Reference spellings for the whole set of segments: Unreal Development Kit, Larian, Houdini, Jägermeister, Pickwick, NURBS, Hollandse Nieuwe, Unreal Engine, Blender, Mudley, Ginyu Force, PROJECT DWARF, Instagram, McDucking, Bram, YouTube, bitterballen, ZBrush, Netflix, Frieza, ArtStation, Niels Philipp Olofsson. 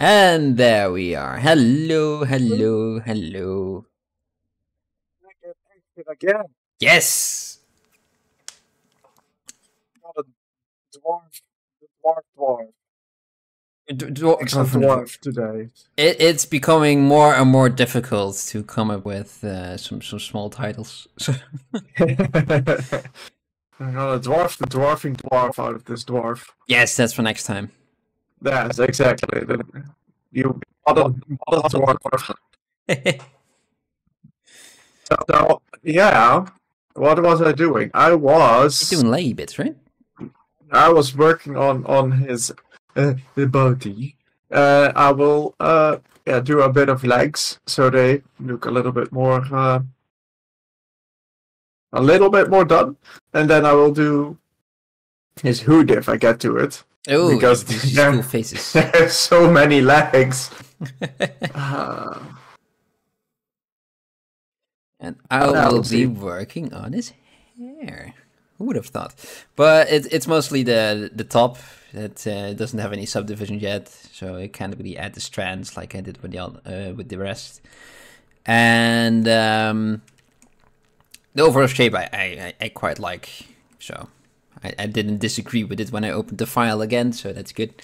And there we are. Hello, hello, hello. Again. Yes. Not a dwarf. Dwarf today. It's becoming more and more difficult to come up with some small titles. I'm gonna dwarf the dwarfing dwarf out of this dwarf. Yes, that's for next time. Yes, exactly. You dwarf. So yeah, what was I doing? I was you're doing lay bits, right? I was working on his the body. I will yeah, do a bit of legs so they look a little bit more done, and then I will do his hood if I get to it. Oh, because there faces. There's so many legs. And I will be working on his hair. Who would have thought? But it's mostly the top that doesn't have any subdivision yet, so it can't really add the strands like I did with the rest. And the overall shape I quite like, so I didn't disagree with it when I opened the file again, so that's good.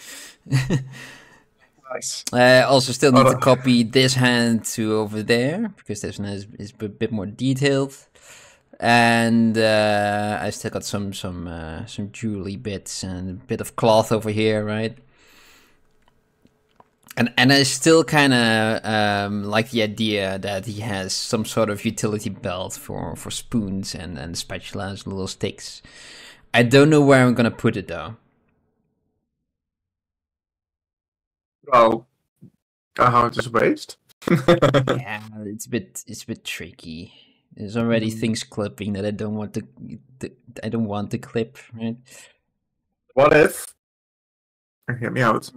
Nice. I also still need to copy this hand to over there, because this one is a bit more detailed. And I still got some jewelry bits and a bit of cloth over here, right? And I still kind of like the idea that he has some sort of utility belt for spoons and spatulas and little sticks. I don't know where I'm gonna put it though. Well, how it's based? Yeah, it's a bit tricky. There's already things clipping that I don't want to clip, right? What if? Hear me out.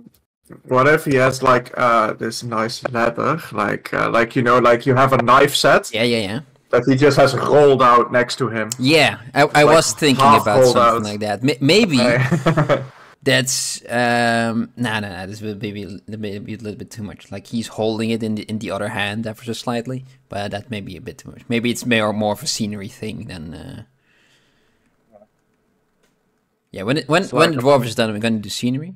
What if he has like this nice leather, like you know, like you have a knife set? Yeah, yeah, yeah. That he just has rolled out next to him. Yeah, I like was thinking about something out. Like that. Maybe that's no, this will maybe a little bit too much. Like he's holding it in the other hand ever so slightly, but that may be a bit too much. Maybe it's more of a scenery thing than. Yeah, when the dwarf is done, we're gonna do scenery.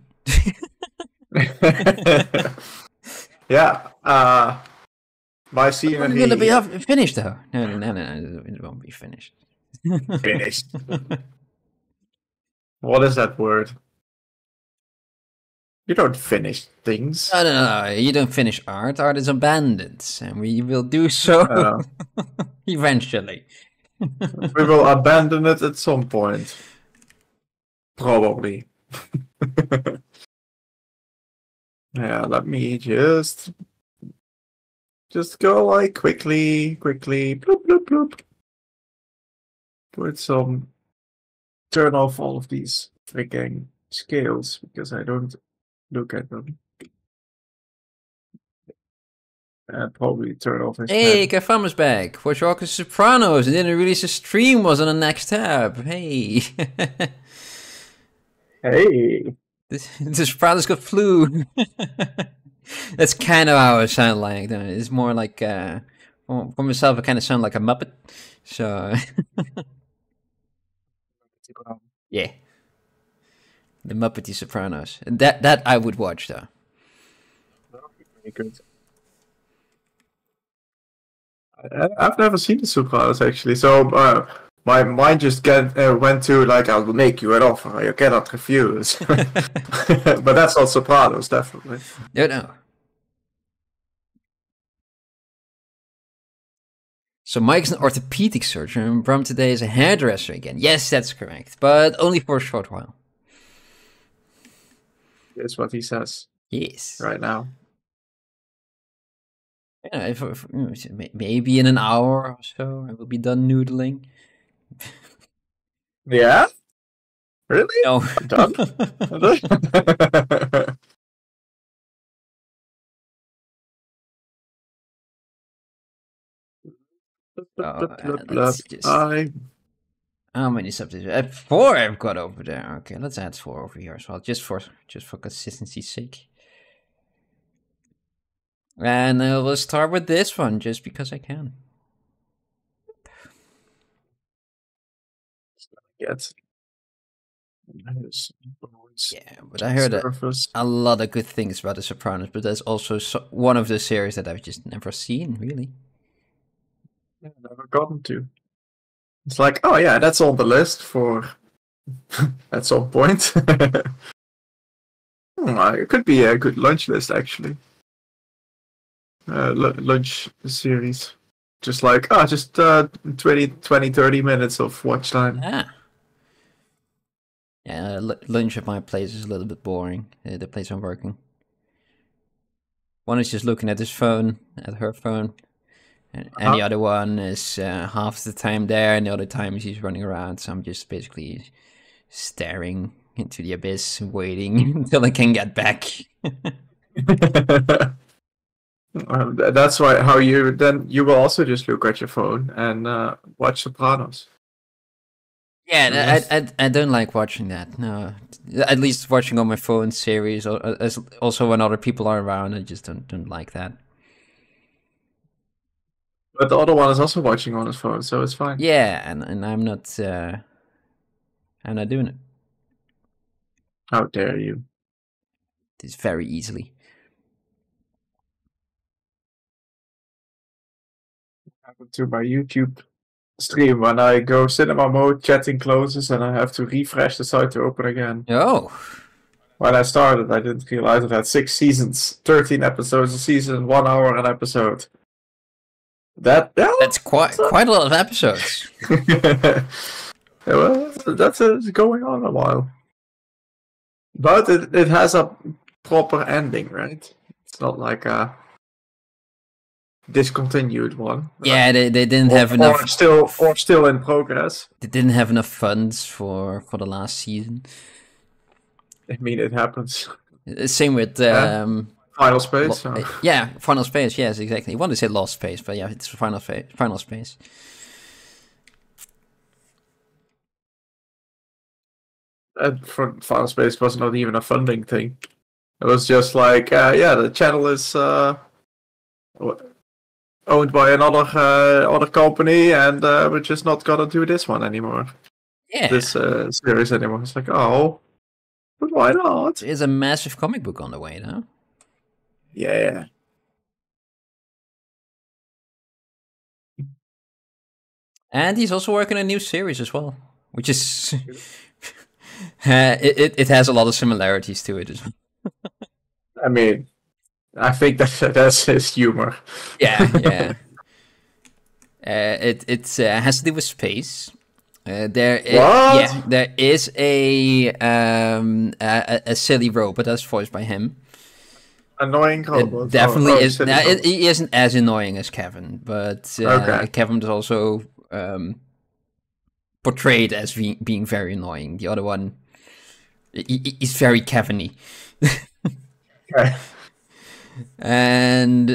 Yeah, my scenery. Will it be finished though? No, it won't be finished. Finished. What is that word? You don't finish things. No, you don't finish art. Art is abandoned, and we will do so eventually. We will abandon it at some point, probably. Yeah, let me just go like quickly, bloop. Put some, turn off all of these freaking scales because I don't look at them. And probably turn off his Hey, Kafama's back. Watch Orca Sopranos and didn't release a stream was on the next tab. Hey. Hey. The Sopranos got flu. That's kind of how I sound like. Though. It's more like, for myself, I kind of sound like a Muppet. So, yeah. The Muppety Sopranos. And that I would watch, though. That would be pretty good. I've never seen the Sopranos, actually. So, my mind just went to, like, I'll make you an offer, you cannot refuse. But that's not Sopranos, definitely. No. So Mike's an orthopedic surgeon, and Bram today is a hairdresser again. Yes, that's correct, but only for a short while. That's what he says. Yes. Right now. Yeah, maybe in an hour or so, I will be done noodling. Yeah? Really? No. I'm done. How many subdivisions? 4 I've got over there. Okay, let's add 4 over here as well, just for consistency's sake. And let's start with this one, just because I can. Yes. Yeah, but I heard a lot of good things about The Sopranos, but that's also one of the series that I've just never seen, really. Yeah, never gotten to. It's like, oh yeah, that's on the list for... at some point. It could be a good lunch list, actually. Lunch series. Just like, oh, just 20, 30 minutes of watch time. Yeah. Yeah, lunch at my place is a little bit boring, the place I'm working. One is just looking at his phone, at her phone, and the other one is half the time there, and the other time she's running around, so I'm just basically staring into the abyss, waiting until I can get back. That's why, how you, then you will also just look at your phone and watch Sopranos. Yeah, I don't like watching that. No, at least watching on my phone series, or as also when other people are around, I just don't like that. But the other one is also watching on his phone, so it's fine. Yeah, and I'm not doing it. How dare you? It's very easily. Happened to my YouTube stream when I go cinema mode, chatting closes, and I have to refresh the site to open again. Oh. When I started, I didn't realize it had 6 seasons, 13 episodes a season, 1 hour an episode. That's quite a lot of episodes. Yeah, well, that's going on a while. But it has a proper ending, right? It's not like a discontinued one. Yeah, they didn't have enough. Or still in progress. They didn't have enough funds for the last season. I mean, it happens. Same with Final Space. Yeah, Final Space. Yes, exactly. I want to say Lost Space, but yeah, it's Final Space. And Final Space was not even a funding thing. It was just like, yeah, the channel is owned by another other company, and we're just not gonna do this one anymore. Yeah, this series anymore. It's like, oh, but why not? There's a massive comic book on the way, though. Yeah. And he's also working a new series as well, which is it has a lot of similarities to it as well. I mean, I think that's his humor. Yeah. It has to do with space. There is a silly robot that's voiced by him. Annoying robot. It definitely is. No, he isn't as annoying as Kevin, but okay. Kevin is also portrayed as being very annoying. The other one, he's very Kevin-y. Okay. And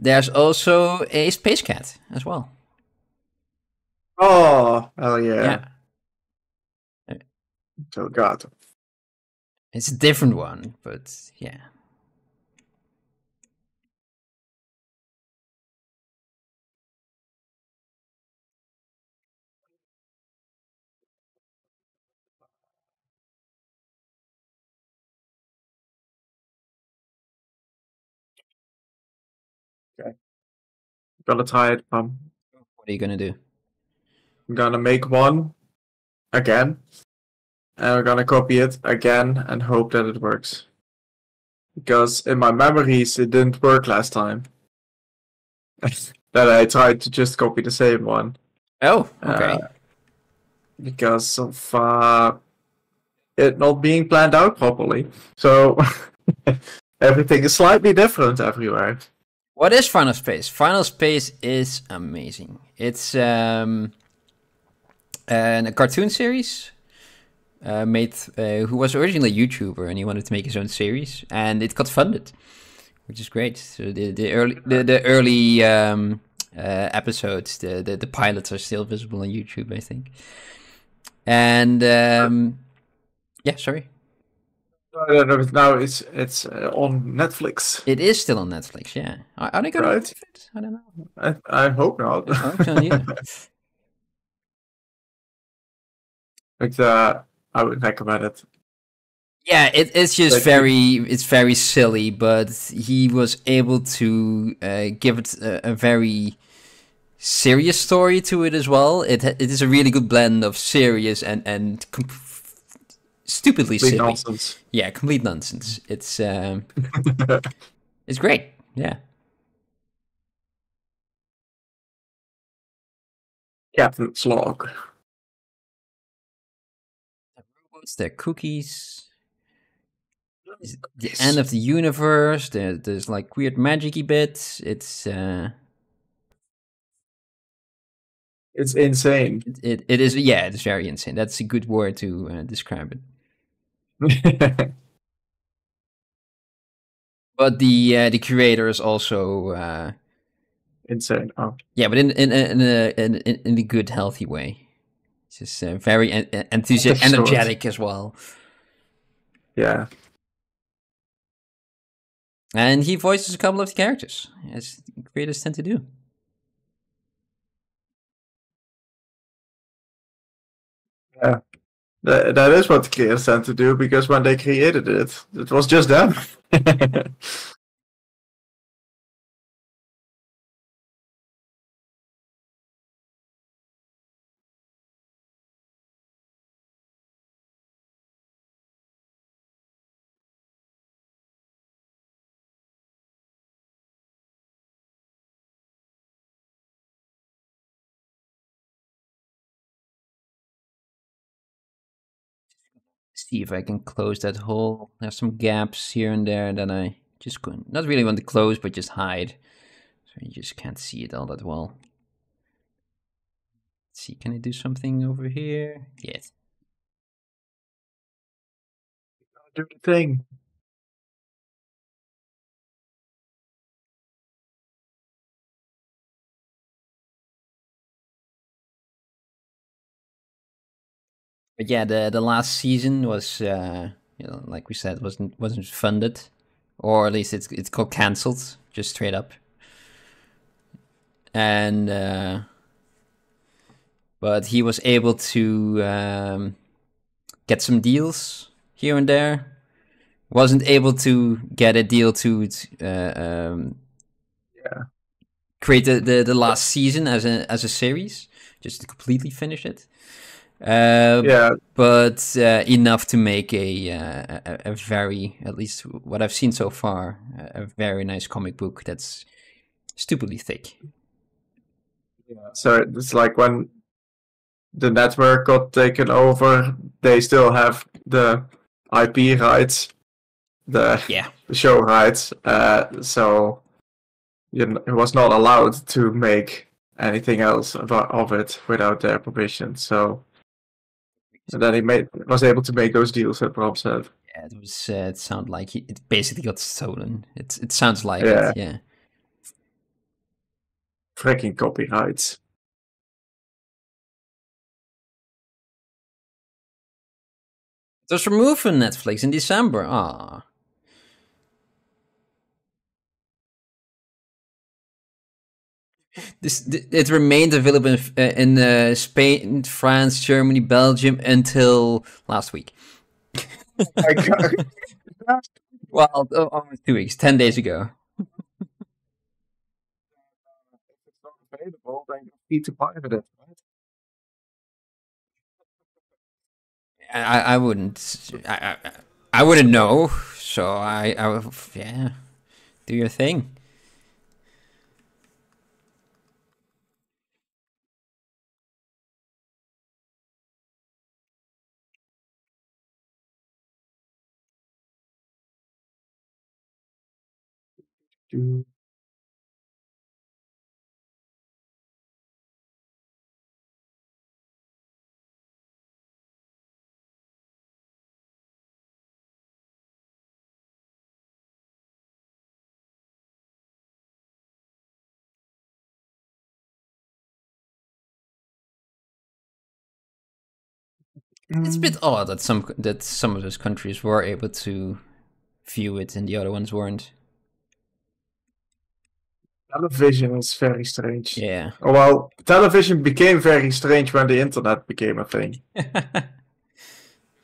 there's also a space cat as well. Oh, hell yeah. Oh god. It's a different one, but yeah. Got tired. What are you gonna do? I'm gonna make one again, and I'm gonna copy it again and hope that it works. Because in my memories, it didn't work last time. That I tried to just copy the same one. Oh, okay. Because of it not being planned out properly, so everything is slightly different everywhere. What is Final Space? Final Space is amazing. It's a cartoon series made who was originally a YouTuber, and he wanted to make his own series, and it got funded, which is great. So the early episodes, the pilots are still visible on YouTube, I think. And yeah, sorry. No, it's on Netflix. It is still on Netflix, yeah. Are they going to do it? I don't know. I hope not. I hope not either. But I would recommend it. Yeah, it's just very silly, but he was able to give it a very serious story to it as well. It is a really good blend of serious and stupidly silly. Nonsense. Yeah, complete nonsense. It's it's great. Yeah. Captain Slog. The robots, their cookies. The end of the universe. There's like weird magic-y bits. It's insane. It is, yeah. It's very insane. That's a good word to describe it. But the creator is also insane. Oh. Yeah, but in the good, healthy way. It's just very enthusiastic, energetic as well. Yeah. And he voices a couple of the characters, as creators tend to do. Yeah, that is what creators tend to do, because when they created it, it was just them. See if I can close that hole. There's some gaps here and there that I just couldn't, not really want to close, but just hide. So you just can't see it all that well. Let's see, can I do something over here? Yes. Do the thing. But yeah, the last season was, you know, like we said, wasn't funded, or at least it's got cancelled, just straight up. And but he was able to get some deals here and there. Wasn't able to get a deal to create the last season as a series, just to completely finish it. But enough to make a very, at least what I've seen so far, a very nice comic book that's stupidly thick. Yeah, so it's like when the network got taken over, they still have the IP rights, the show rights, so it was not allowed to make anything else of it without their permission, so... And then he was able to make those deals that Bram said. Yeah, it was. It sounded like it basically got stolen. It sounds like it. Yeah. Freaking copyrights. It was removed from Netflix in December. Ah. It remained available in Spain, France, Germany, Belgium until last week. My God. Well, almost 2 weeks, 10 days ago. If it's not available, then you need to buy it, right? I wouldn't. I wouldn't know. So I do your thing. It's a bit odd that some of those countries were able to view it and the other ones weren't. Television was very strange. Yeah. Well, television became very strange when the internet became a thing.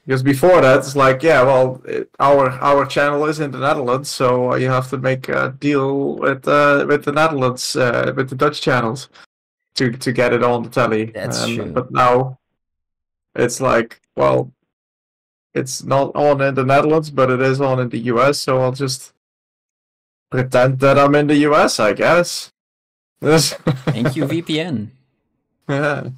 Because before that, it's like, yeah, well, our channel is in the Netherlands, so you have to make a deal with the Netherlands, with the Dutch channels, to get it on the telly. That's true. But now, it's like, well, it's not on in the Netherlands, but it is on in the US, so I'll just pretend that I'm in the US, I guess. Thank you, VPN. Yeah.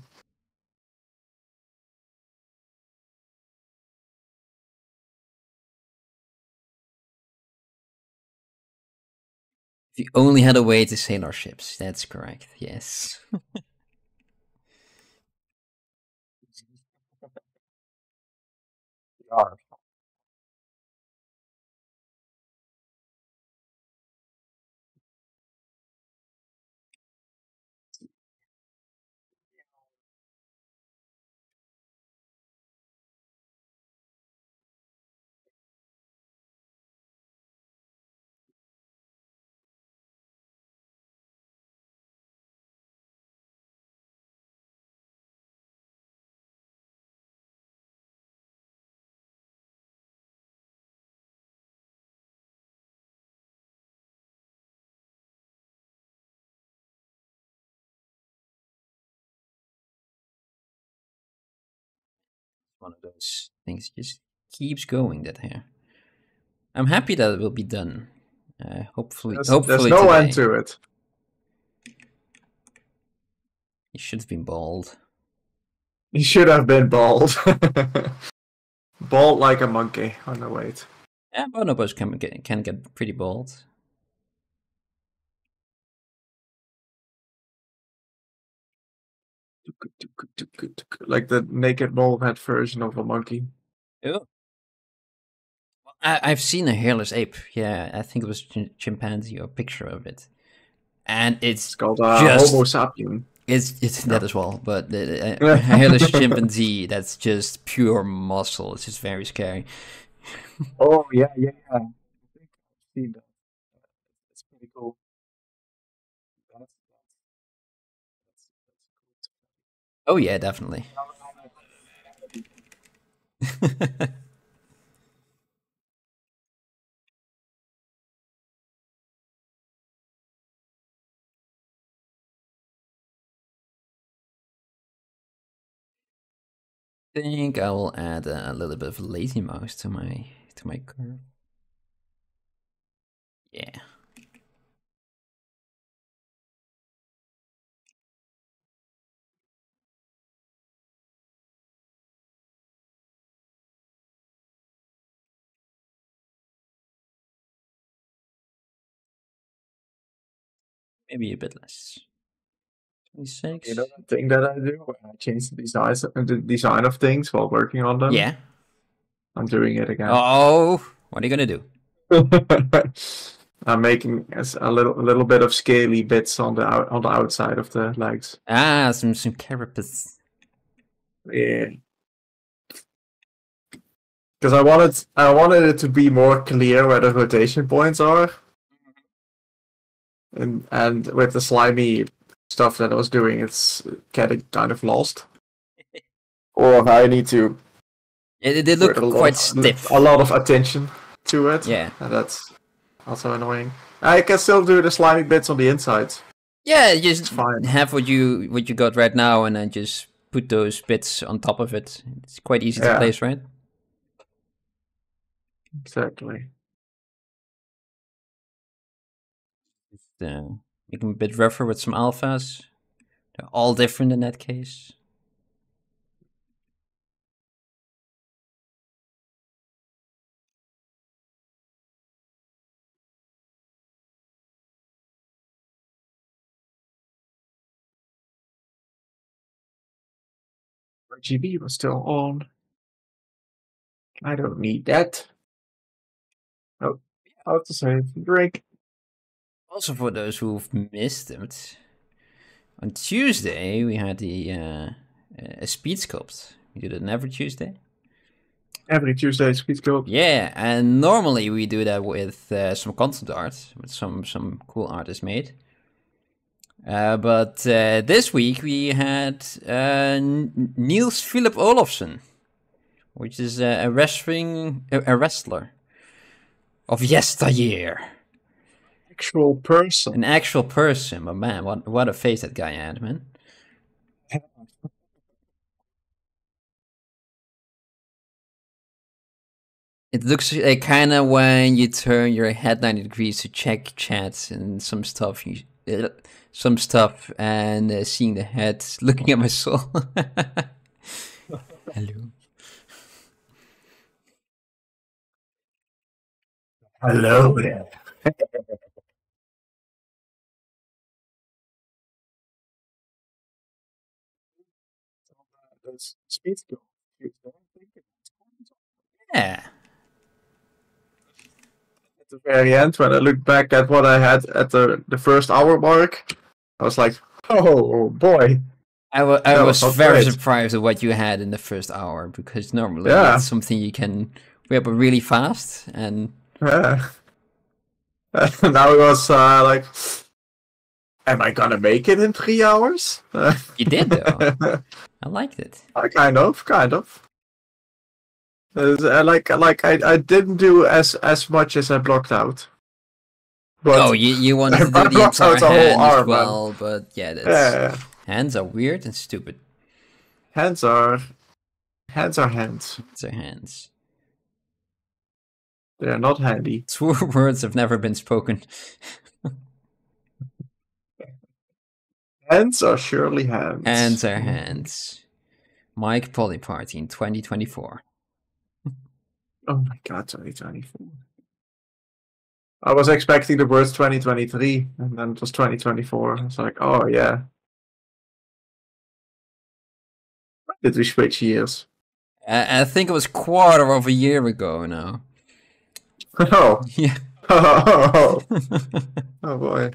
If you only had a way to sail our ships, that's correct, yes. One of those things just keeps going. That hair. I'm happy that it will be done. Hopefully, hopefully there's no today. End to it. You should have been bald. You should have been bald. Bald like a monkey on the weight. Yeah, bonobos can get pretty bald. Like the naked bald head version of a monkey. Oh, I've seen a hairless ape. Yeah, I think it was chimpanzee or a picture of it, and it's called Homo sapien. It's that as well, but a hairless chimpanzee. That's just pure muscle. It's just very scary. Oh yeah, yeah, yeah. I think I've seen that. It's pretty cool. Oh yeah, definitely. I think I will add a little bit of lazy mouse to my curve. Yeah. Maybe a bit less. 26. You know that thing that I do when I change the design of things while working on them? Yeah. I'm doing it again. Oh, what are you going to do? I'm making a little bit of scaly bits on the outside of the legs. Ah, some carapace. Yeah. Because I wanted it to be more clear where the rotation points are. And with the slimy stuff that I was doing, it's getting kind of lost. Or I need to. Yeah, they look quite stiff. A lot of attention to it. Yeah, and that's also annoying. I can still do the slimy bits on the inside. Yeah, just fine. Have what you got right now, and then just put those bits on top of it. It's quite easy to place, right? Exactly. Make them a bit rougher with some alphas. They're all different in that case. RGB was still on. I don't need that. Oh, how to save the drink. Also, for those who've missed it, on Tuesday we had a speed sculpt We do that every Tuesday. Every Tuesday, Speed Club. Yeah, and normally we do that with some concept art, with some cool art is made. But this week we had Niels Philipp Olofsson, which is a wrestler of yesteryear. Actual person. An actual person, but man, what a face that guy had, man. It looks like kind of when you turn your head 90 degrees to check chats and some stuff, and seeing the head looking at my soul. Hello. Hello there. Yeah. At the very end, when I looked back at what I had at the first hour mark, I was like, oh boy. I was very surprised at what you had in the first hour, because normally that's something you can whip up really fast, and yeah. Now it was like, am I gonna make it in 3 hours? You did though. I liked it. Kind of. I didn't do as much as I blocked out. But oh, you want to do the entire hand as well, man. But yeah, that's... Yeah. Hands are weird and stupid. Hands are hands. They're not handy. True words have never been spoken. Hands are surely hands. Hands are hands. Mike PolyParty in 2024. Oh my god, 2024. I was expecting the words 2023, and then it was 2024. It's like, oh yeah. When did we switch years? I think it was quarter of a year ago now. Oh. Yeah. Oh boy.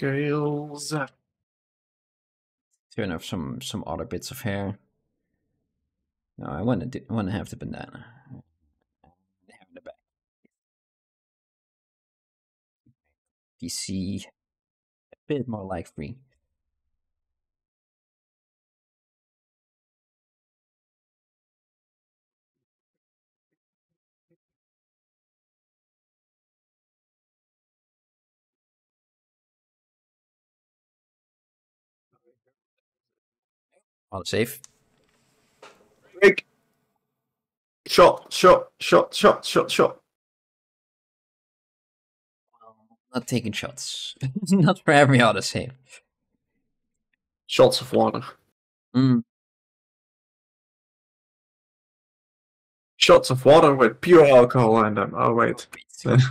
Scales. Turn off some other bits of hair. No, I want to have the bandana. Have the back. PC a bit more like free. All safe. Break. Shot. Not taking shots. Not for every other save. Shots of water. Mm. Shots of water with pure alcohol in them. Oh wait. Squiddly.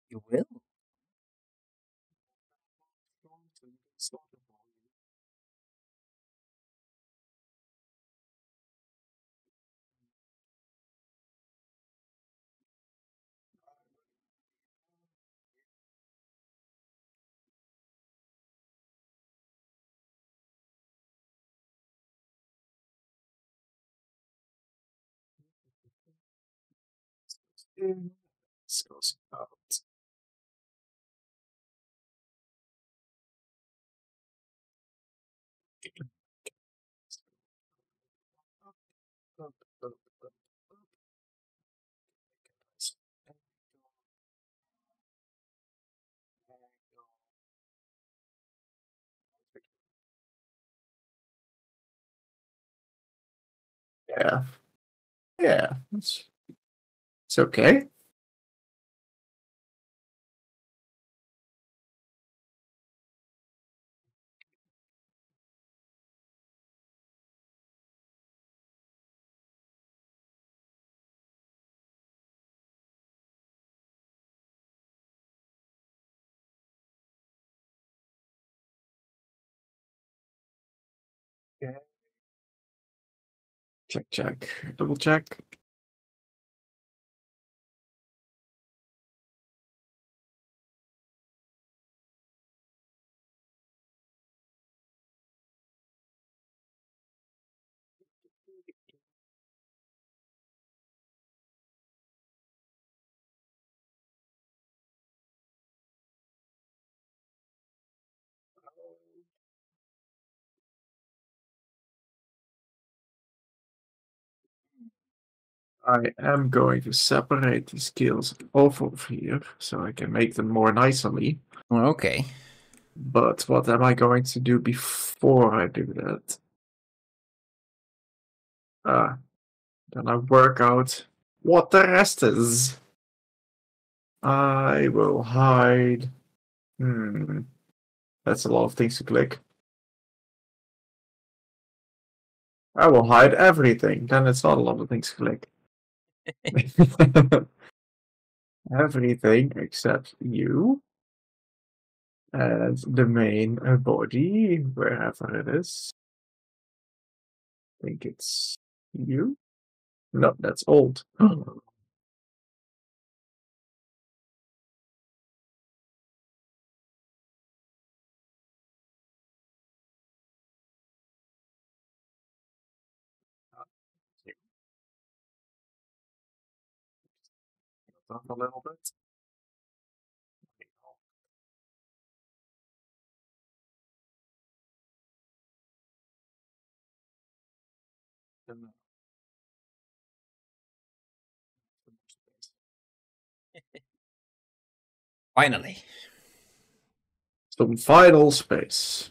You will? Let's go out. Yeah, it's okay. Yeah. Check, double check. I am going to separate the skills off of here so I can make them more nicely. Okay. But what am I going to do before I do that? Then I work out what the rest is. I will hide. That's a lot of things to click. I will hide everything. Then it's not a lot of things to click. Everything except you and the main body, wherever it is. I think it's you. No, that's old. Up a little bit. Finally, some final space.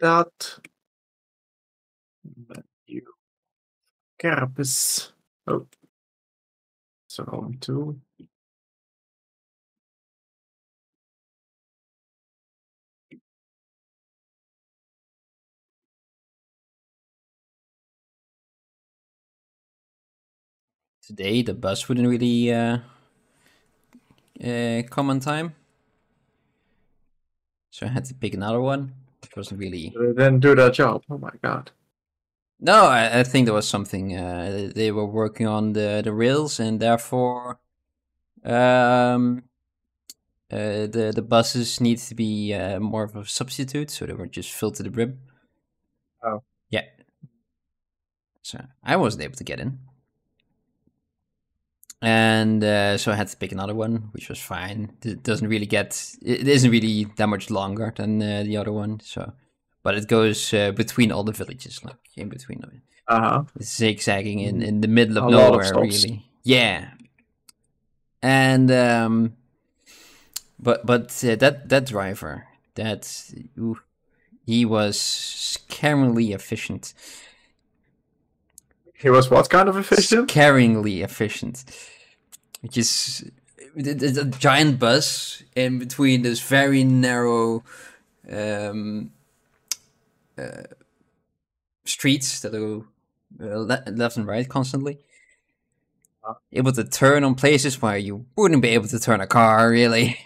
That you carapace. Oh, so on to today. The bus wouldn't really come on time, so I had to pick another one. Wasn't really. They didn't do their job. Oh my god. No, I think there was something. They were working on the rails, and therefore, the buses need to be more of a substitute, so they were just filled to the brim. Oh. Yeah. So I wasn't able to get in, and so I had to pick another one, which was fine. It doesn't really get, it isn't really that much longer than the other one. So, but it goes between all the villages, like in between them, zigzagging in the middle of nowhere, really. Yeah. And but that driver, he was scarily efficient. He was what kind of efficient? Scaringly efficient. Which is a giant bus in between this very narrow streets that go left and right constantly. Able to turn on places where you wouldn't be able to turn a car, really.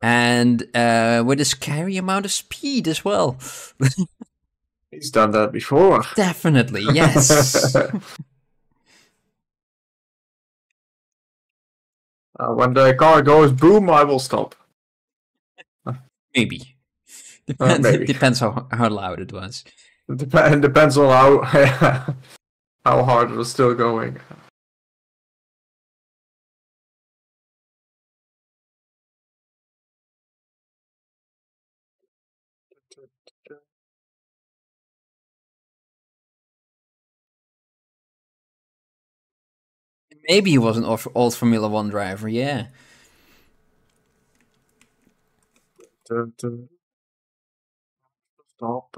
And with a scary amount of speed as well. He's done that before. Definitely, yes. When the car goes boom, I will stop. Maybe. Depends, maybe. It depends how loud it was. It depends on how... how hard it was still going. Maybe he was an old Formula One driver, yeah. Stop.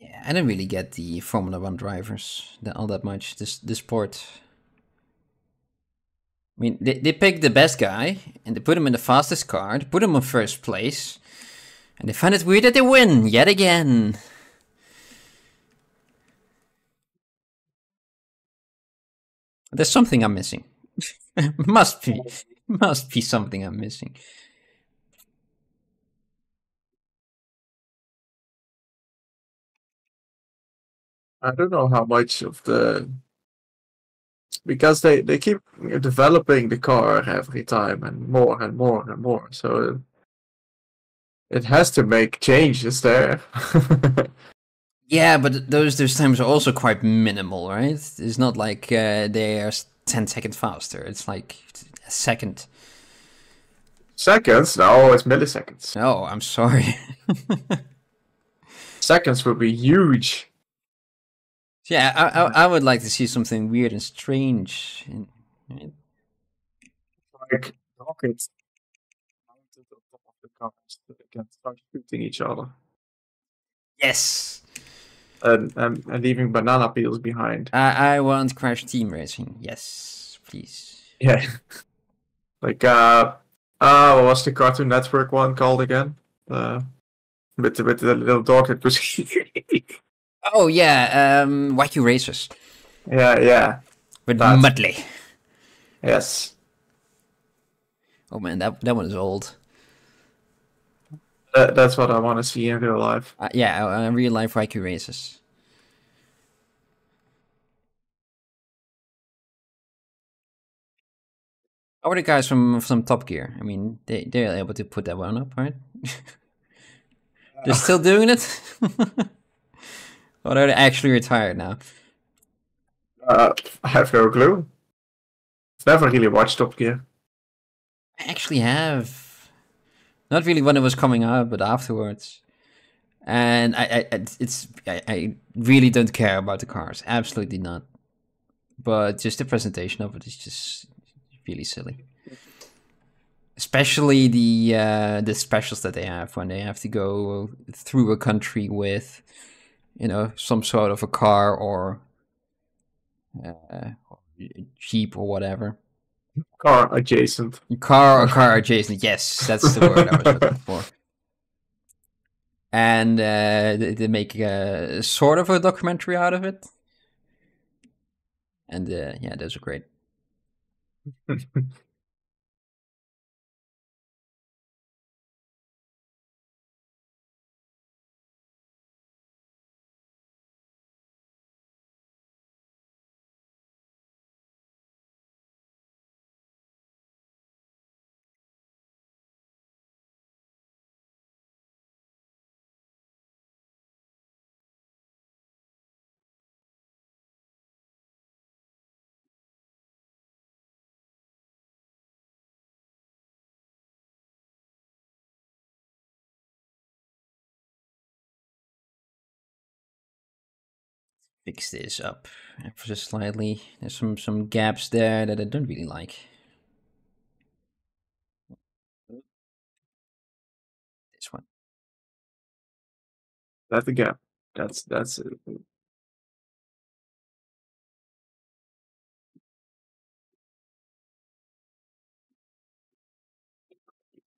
Yeah, I don't really get the Formula One drivers all that much, this sport. I mean, they picked the best guy, and they put him in the fastest car, they put him in first place, and they find it weird that they win, yet again. There's something I'm missing. Must be something I'm missing. I don't know how much of the... Because they keep developing the car every time, and more and more and more, so... It has to make changes there. Yeah, but those times are also quite minimal, right? It's not like they are 10 seconds faster. It's like a second. Seconds? No, it's milliseconds. No, I'm sorry. Seconds would be huge. Yeah, I would like to see something weird and strange. Right? Like rockets mounted on top of the cars that they can start shooting each other. Yes. And leaving banana peels behind. I want Crash Team Racing. Yes, please. Yeah. Like what was the Cartoon Network one called again? With the little dog that was. Oh yeah, Wacky Racers. Yeah, yeah. With Mudley. Yes. Oh man, that one is old. That's what I want to see in real life. Yeah, in real life Wacky Racers. How are the guys from Top Gear? I mean, they're able to put that one up, right? They're still doing it? Or are they actually retired now? I have no clue. I've never really watched Top Gear. I actually have. Not really when it was coming out, but afterwards. And I really don't care about the cars. Absolutely not. But just the presentation of it is just really silly. Especially the specials that they have when they have to go through a country with... you know, some sort of a car or jeep or whatever. Car adjacent. Car or car adjacent, yes, that's the word I was looking for. And they make a sort of a documentary out of it. And yeah, those are great. Fix this up ever so slightly. There's some gaps there that I don't really like. this one. That's the gap. That's it.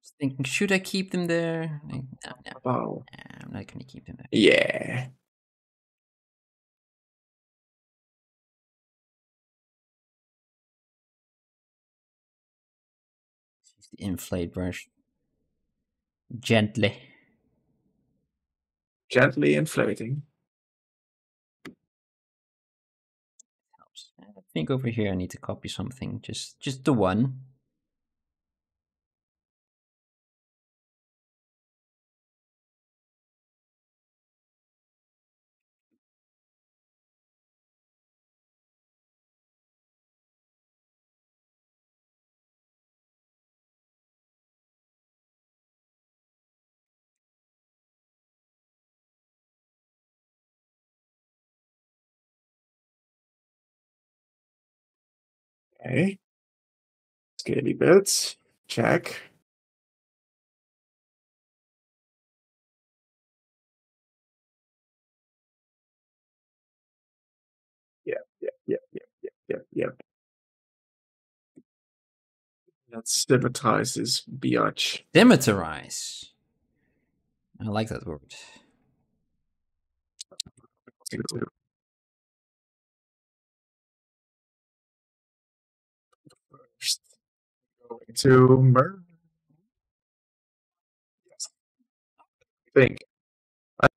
Just thinking, should I keep them there? No, no. Oh. I'm not gonna keep them there. Yeah. Inflate brush gently inflating helps. I think over here I need to copy something, just the one. Okay, scaly bits, check. Yep. Let's symmetrize this biatch. Symmetrize? I like that word. To merge, yes.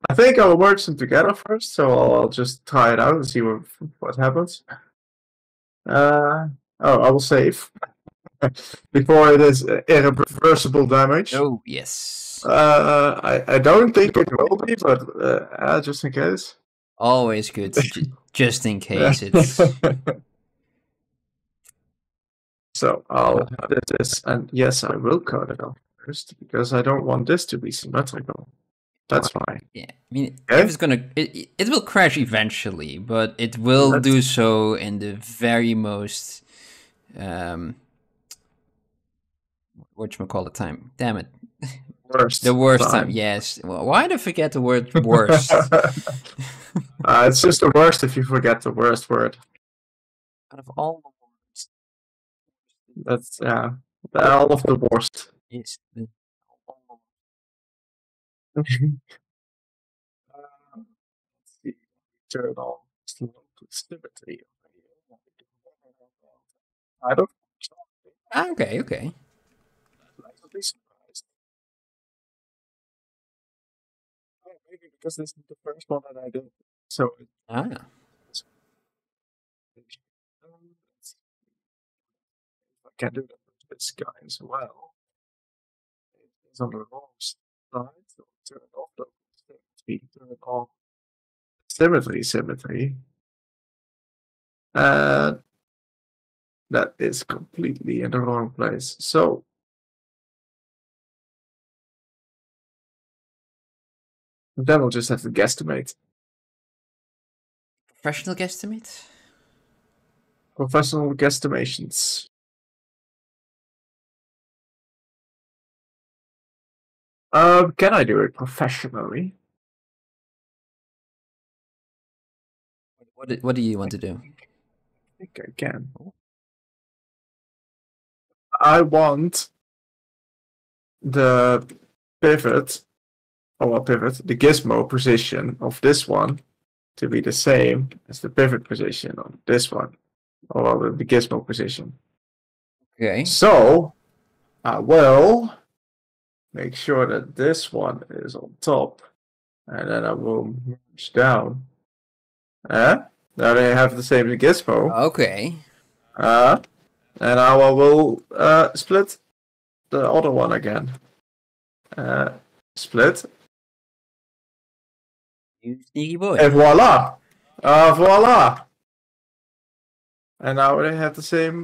I think I'll merge them together first, so I'll just try it out and see what happens. Oh, I will save before it is irreversible damage. Oh yes. I don't think it will be, but just in case. Always good, just in case it's. So I'll do this, and yes, I will cut it off first because I don't want this to be symmetrical. That's fine. Yeah, I mean, okay? it will crash eventually, but it will do so in the very most, whatchamacallit time. Damn it. Worst. The worst time. Yes. Well, why do I forget the word worst? It's just the worst if you forget the worst word. Out of all. That's all of the worst. Yes. Let's see. Turn on slow sensitivity. I don't. Okay. Okay. Oh, maybe because this is the first one that I did. So. Ah. Can do that with this guy as well. It's on the wrong side, so turn off the symmetry, turn on symmetry. And that is completely in the wrong place. So then we'll just have to guesstimate. Professional guesstimate? Professional guesstimations. Can I do it professionally? What do you want to do? I think I can. I want the pivot, the gizmo position of this one to be the same as the pivot position of this one, or the gizmo position. Okay. So, I will... make sure that this one is on top, and then I will merge down. Now they have the same gizmo. Okay. And now I will split the other one again. Split. You sneaky boy. And voila! Voila! And now they have the same...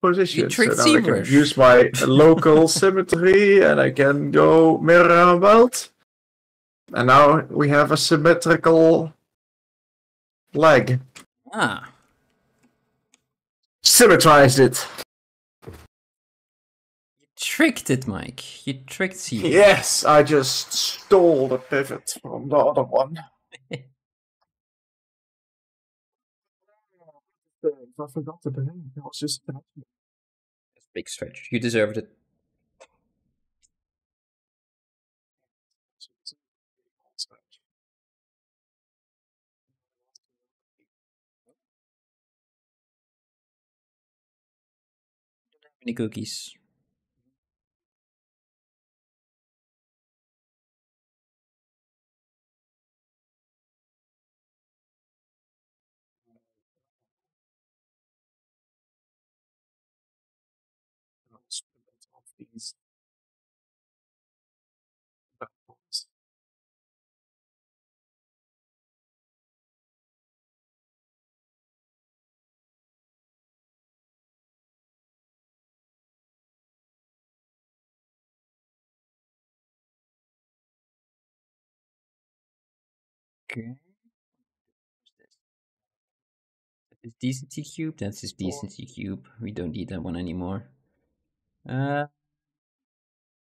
position. So now I can use my local symmetry, and I can go mirror and weld. And now we have a symmetrical leg. Ah. Symmetrized it. You tricked it, Mike. You tricked you. Yes, I just stole the pivot from the other one. I forgot the name. It was just a big stretch. You deserved it. Any cookies? These platforms. Okay. That is decency cube. That's his decency cube. We don't need that one anymore.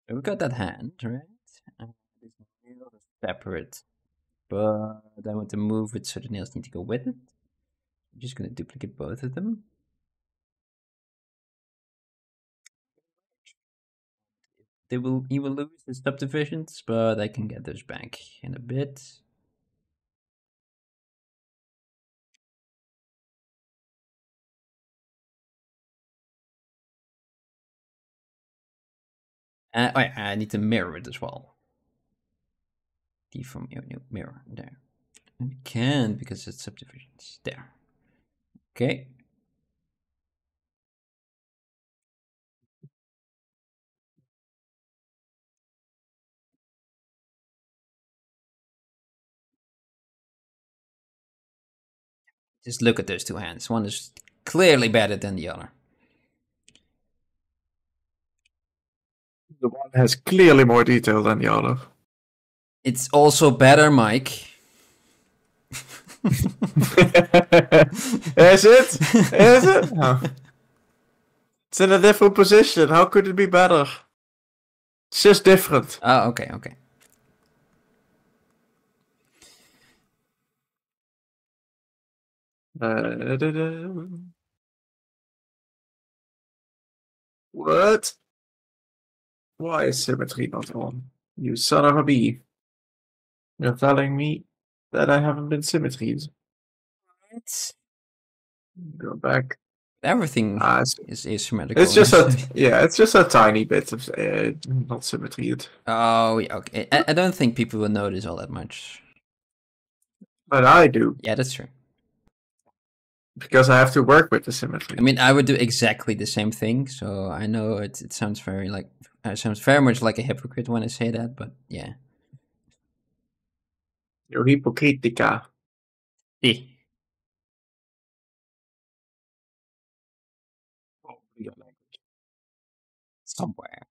We got that hand, right? It's separate, but I want to move it so the nails need to go with it. I'm just going to duplicate both of them. He will lose the subdivisions, but I can get those back in a bit. Oh yeah, I need to mirror it as well. Deform mirror there. And we can because it's subdivisions there. Okay. Just look at those two hands. One is clearly better than the other. The one has clearly more detail than the other. It's also better, Mike. Is it? Is it? No. It's in a different position. How could it be better? It's just different. Oh, okay, okay. What? Why is symmetry not on? You son of a bee. You're telling me that I haven't been symmetried. What? Go back. Everything is asymmetrical. It's just a, yeah, it's just a tiny bit of not symmetried. Oh, yeah, okay. I don't think people will notice all that much. But I do. Yeah, that's true. Because I have to work with the symmetry. I mean, I would do exactly the same thing, so I know it sounds very like... It sounds very much like a hypocrite when I say that, but yeah. You're hypocritica. Eh. Oh, your language. Somewhere.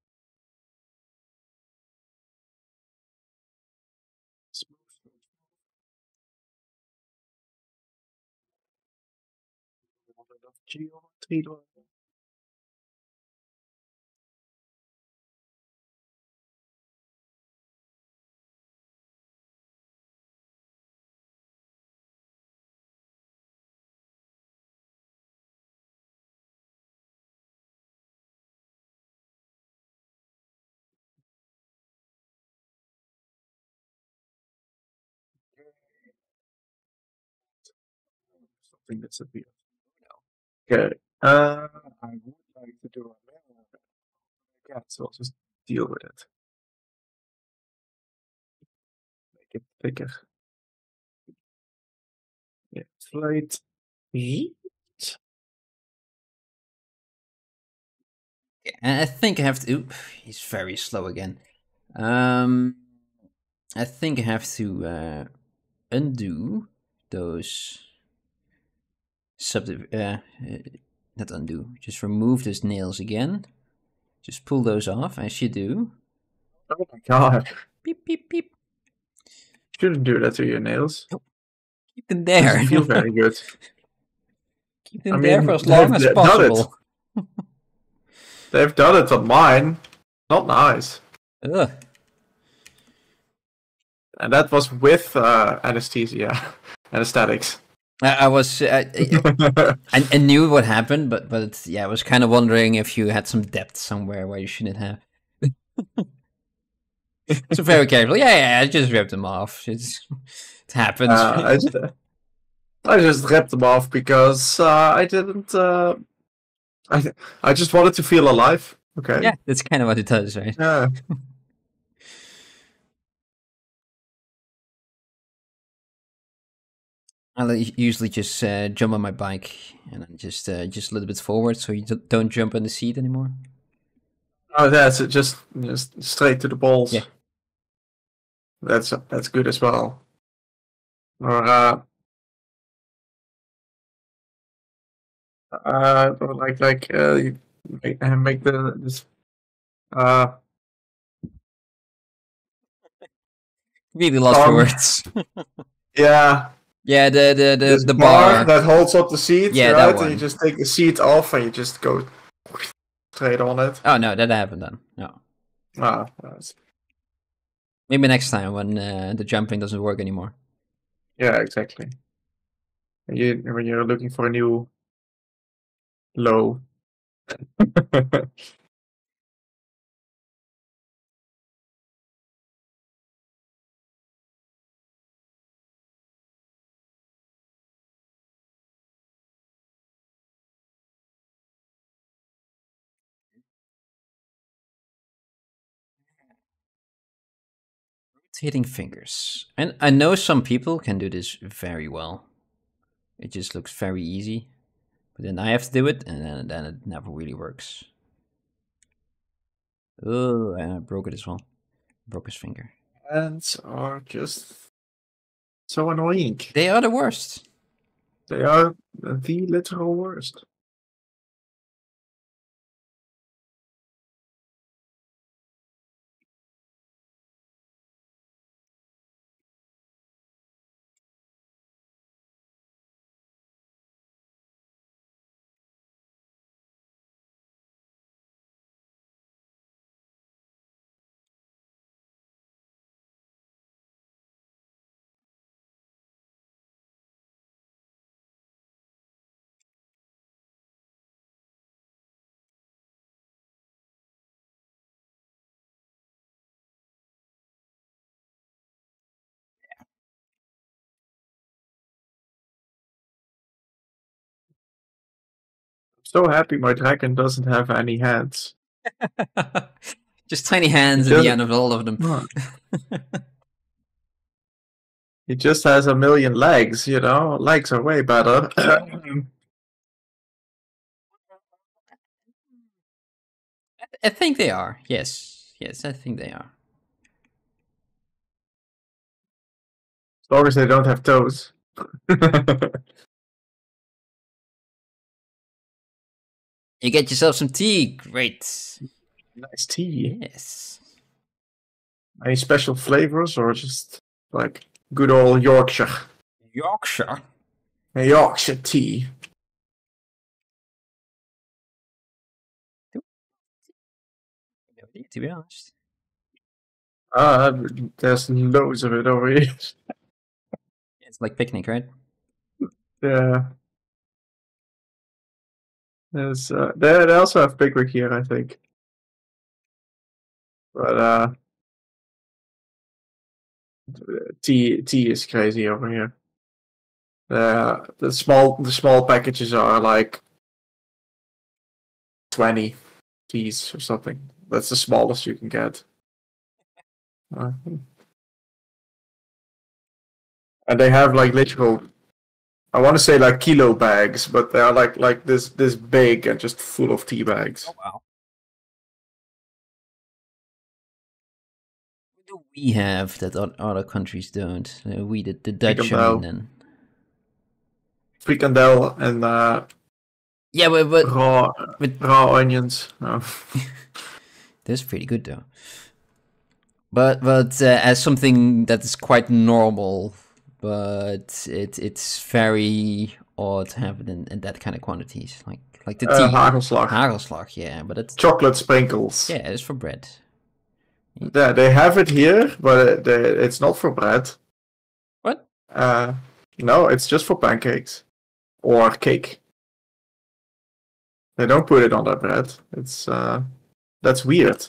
Geometry. Something that's a bit. Okay. I would like to do a manual. I can't, so I'll just deal with it. Make it thicker. Yeah, flight. I think I have to. Oop, he's very slow again. I think I have to undo those. Not undo, just remove those nails again. Just pull those off as you do. Oh my god. Beep, beep, beep. Shouldn't do that to your nails. Nope. Keep them there. Doesn't feel very good. Keep them there for as long as possible. They've done it on mine. Not nice. Ugh. And that was with anesthesia, anesthetics. I was, I knew what happened, but it's, yeah, I was kind of wondering if you had some depth somewhere where you shouldn't have. So very carefully, yeah, I just ripped them off. It's, it happens. I just ripped them off because I didn't. I just wanted to feel alive. Okay. Yeah, that's kind of what it does, right? Yeah. I usually just jump on my bike and I'm just a little bit forward, so you don't jump on the seat anymore. Oh, that's it. Just straight to the balls. Yeah. That's good as well. Or like you make the this. Really lost for words. Yeah. Yeah, the bar that holds up the seat, yeah, right? And you just take the seat off and you just go straight on it. Oh no, that happened then. No. Ah, nice. Maybe next time when the jumping doesn't work anymore. Yeah, exactly. When you're looking for a new low. Hitting fingers, and I know some people can do this very well. It just looks very easy, but then I have to do it, and then it never really works. Oh, and I broke it as well. Broke his finger. Hands are just so annoying. They are the worst. They are the literal worst. So happy my dragon doesn't have any hands. Just tiny hands at the end of all of them. He just has a million legs, you know? Legs are way better. I think they are, yes. Yes, I think they are. As long as they don't have toes. You get yourself some tea, great. Nice tea. Yes. Any special flavors or just like good old Yorkshire? Yorkshire? A Yorkshire tea. To be honest. There's loads of it over here. It's like picnic, right? Yeah. There's, they also have Pickwick here, I think. But tea is crazy over here. The small packages are like 20 teas or something. That's the smallest you can get. And they have like literal. I want to say like kilo bags, but they are like this big and just full of tea bags. Oh, wow. What do we have that other countries don't? We the Dutch, I mean, then. Frikandel and yeah, but raw onions. Oh. That's pretty good though. But as something that is quite normal. But it's very odd to have it in that kind of quantities, like Like the tea. Hagelslag. Hagelslag, yeah, but it's... Chocolate sprinkles. Yeah, it's for bread. Yeah, they have it here, but it's not for bread. What? No, it's just for pancakes. Or cake. They don't put it on their bread. It's, that's weird.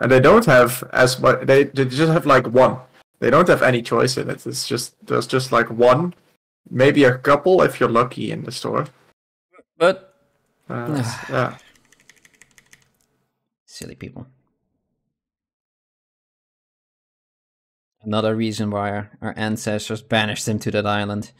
And they don't have as much, they just have like one. They don't have any choice in it. It's just, there's just like one, maybe a couple if you're lucky in the store. But, yeah. Silly people. Another reason why our ancestors banished them to that island.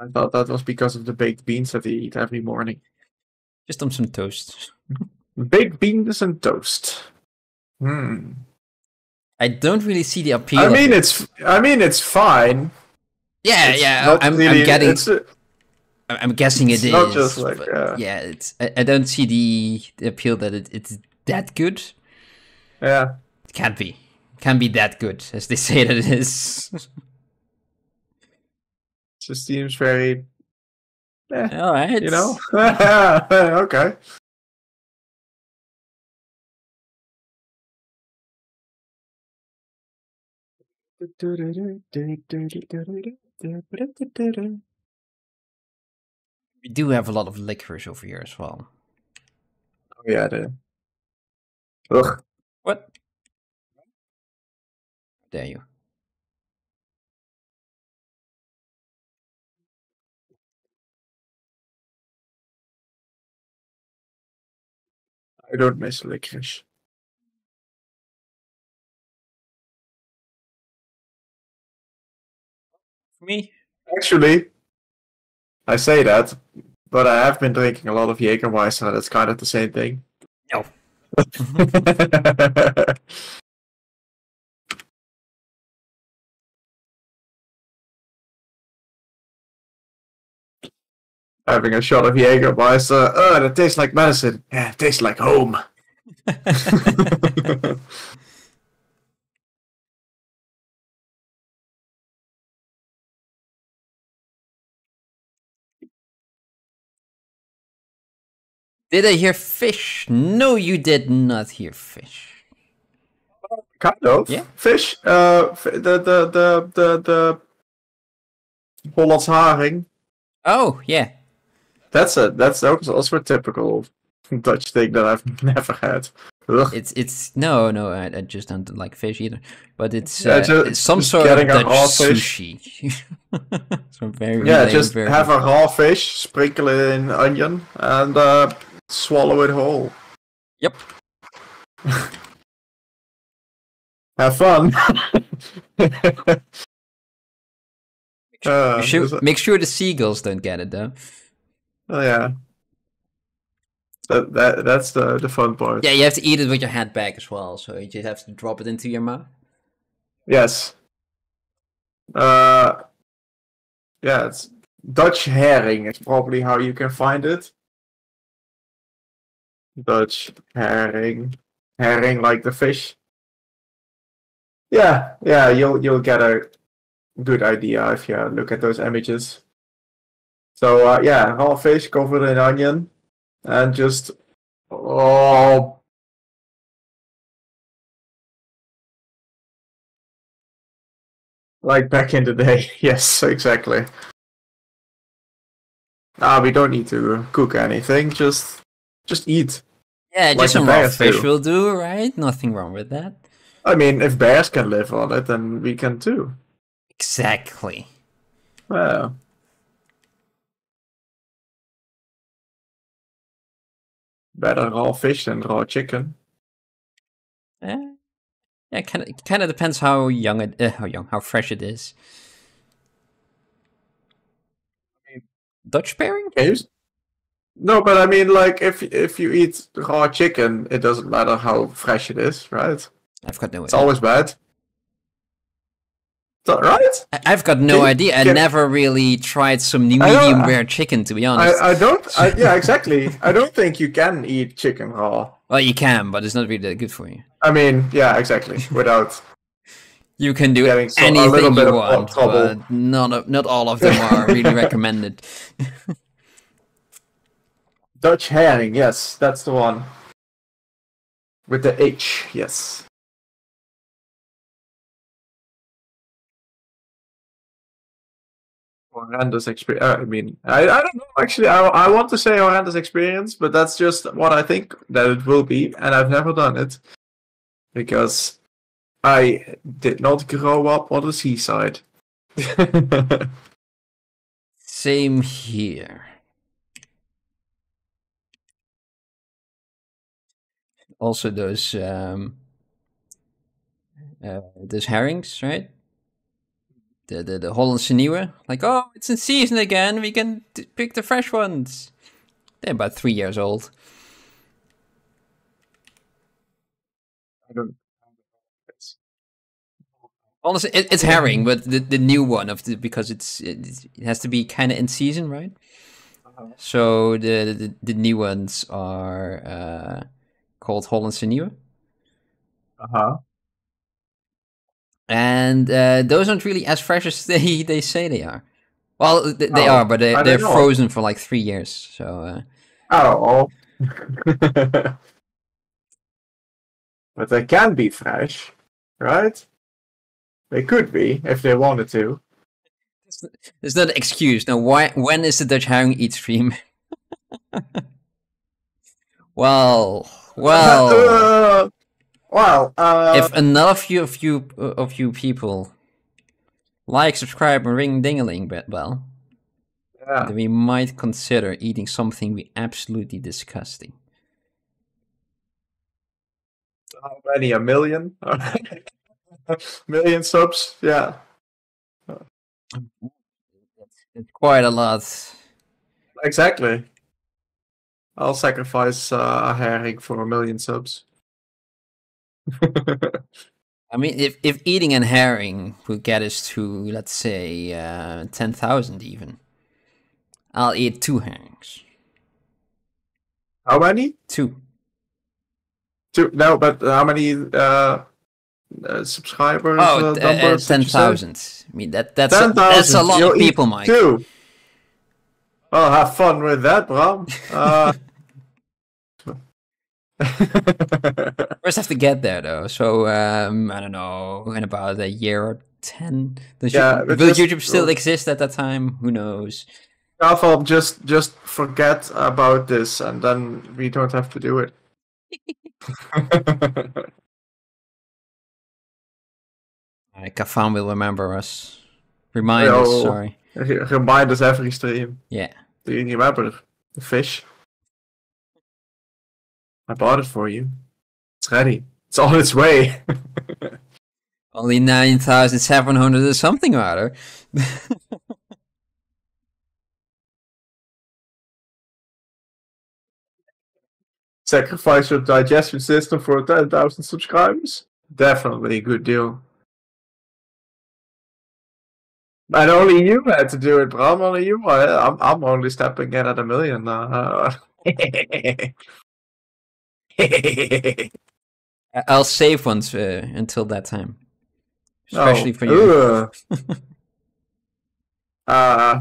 I thought that was because of the baked beans that they eat every morning. Just on some toast. Baked beans and toast. Hmm. I don't really see the appeal. I mean, it's fine. Yeah, it's I'm getting. I'm guessing it is. Not just like, yeah, it's. I don't see the appeal that it's that good. Yeah. It can't be. Can't be that good as they say that it is. Just seems very, all right. You know, okay. We do have a lot of licorice over here as well. Oh yeah, ugh. What? There you. I don't miss licorice. Me? Actually, I say that, but I have been drinking a lot of Jägermeister, and it's kind of the same thing. No. Having a shot of Jägermeister, oh, that tastes like medicine. Yeah, it tastes like home. Did I hear fish? No, you did not hear fish. Kind of. Yeah. Fish. The Hollands haring. Oh yeah. That's also a typical Dutch thing that I've never had. Ugh. It's no, I just don't like fish either. But it's, it's some sort of Dutch raw sushi. So very just very have a raw fish, sprinkle it in onion, and swallow it whole. Yep. Have fun. Make sure the seagulls don't get it though. Oh yeah, that's the fun part. Yeah, you have to eat it with your head back as well, so you just have to drop it into your mouth. Yes. Yeah, it's Dutch herring is probably how you can find it. Dutch herring like the fish. Yeah, you'll get a good idea if you look at those images. So, yeah, raw fish covered in onion, and just, oh. Like back in the day, yes, exactly. Ah, we don't need to cook anything, just eat. Yeah, just some raw fish will do, right? Nothing wrong with that. I mean, if bears can live on it, then we can too. Exactly. Well. Better raw fish than raw chicken. Yeah, kind of depends how fresh it is. I mean, Dutch pairing? No, but I mean, like if you eat raw chicken, it doesn't matter how fresh it is, right? I've got no idea. It's always bad. Right? I've got no idea. I never really tried some new medium rare chicken, to be honest. I don't, yeah, exactly. I don't think you can eat chicken raw. Well, you can, but it's not really that good for you. I mean, yeah, exactly. Without You can do anything you want, but not all of them are really recommended. Dutch herring, yes, that's the one. With the H, yes. Orando's experience. I mean, I don't know. Actually, I want to say Orando's experience, but that's just what I think that it will be, and I've never done it because I did not grow up on the seaside. Same here. Also, those herrings, right? The Hollandse Nieuwe, like, oh, it's in season again, we can pick the fresh ones. They're about 3 years old. I don't know. Honestly, it's herring, but the new one of the, because it has to be kind of in season, right? Uh-huh. So the new ones are called Hollandse Nieuwe. Uh-huh. And those aren't really as fresh as they say they are. Well, they are, but they're frozen for like 3 years. So. But they can be fresh, right? They could be if they wanted to. It's not an excuse. Now, when is the Dutch herring eat stream? If enough of you people like, subscribe, and ring ding-a-ling bell, yeah, then we might consider eating something we absolutely disgusting. How many? A million? Million subs? Yeah. It's quite a lot. Exactly. I'll sacrifice a herring for 1 million subs. I mean, if eating a herring would get us to, let's say, 10,000 even, I'll eat 2 herrings. How many? 2. 2? No, but how many subscribers? Oh, 10,000. I mean, that's a lot of people, Mike. 2. Well, have fun with that, Bram. First have to get there though, so I don't know, in about a year or 10. Yeah, will YouTube still exist at that time? Who knows? I'll just forget about this, and then we don't have to do it. Kafan will remember us. Remind us every stream. Yeah. Do you remember the fish? I bought it for you. It's ready. It's on its way. Only 9,700 or something or other. Sacrifice your digestive system for 10,000 subscribers? Definitely a good deal. And only you had to do it, Bram. Only you. I'm only stepping in at 1 million. I'll save ones until that time, especially for you. I'll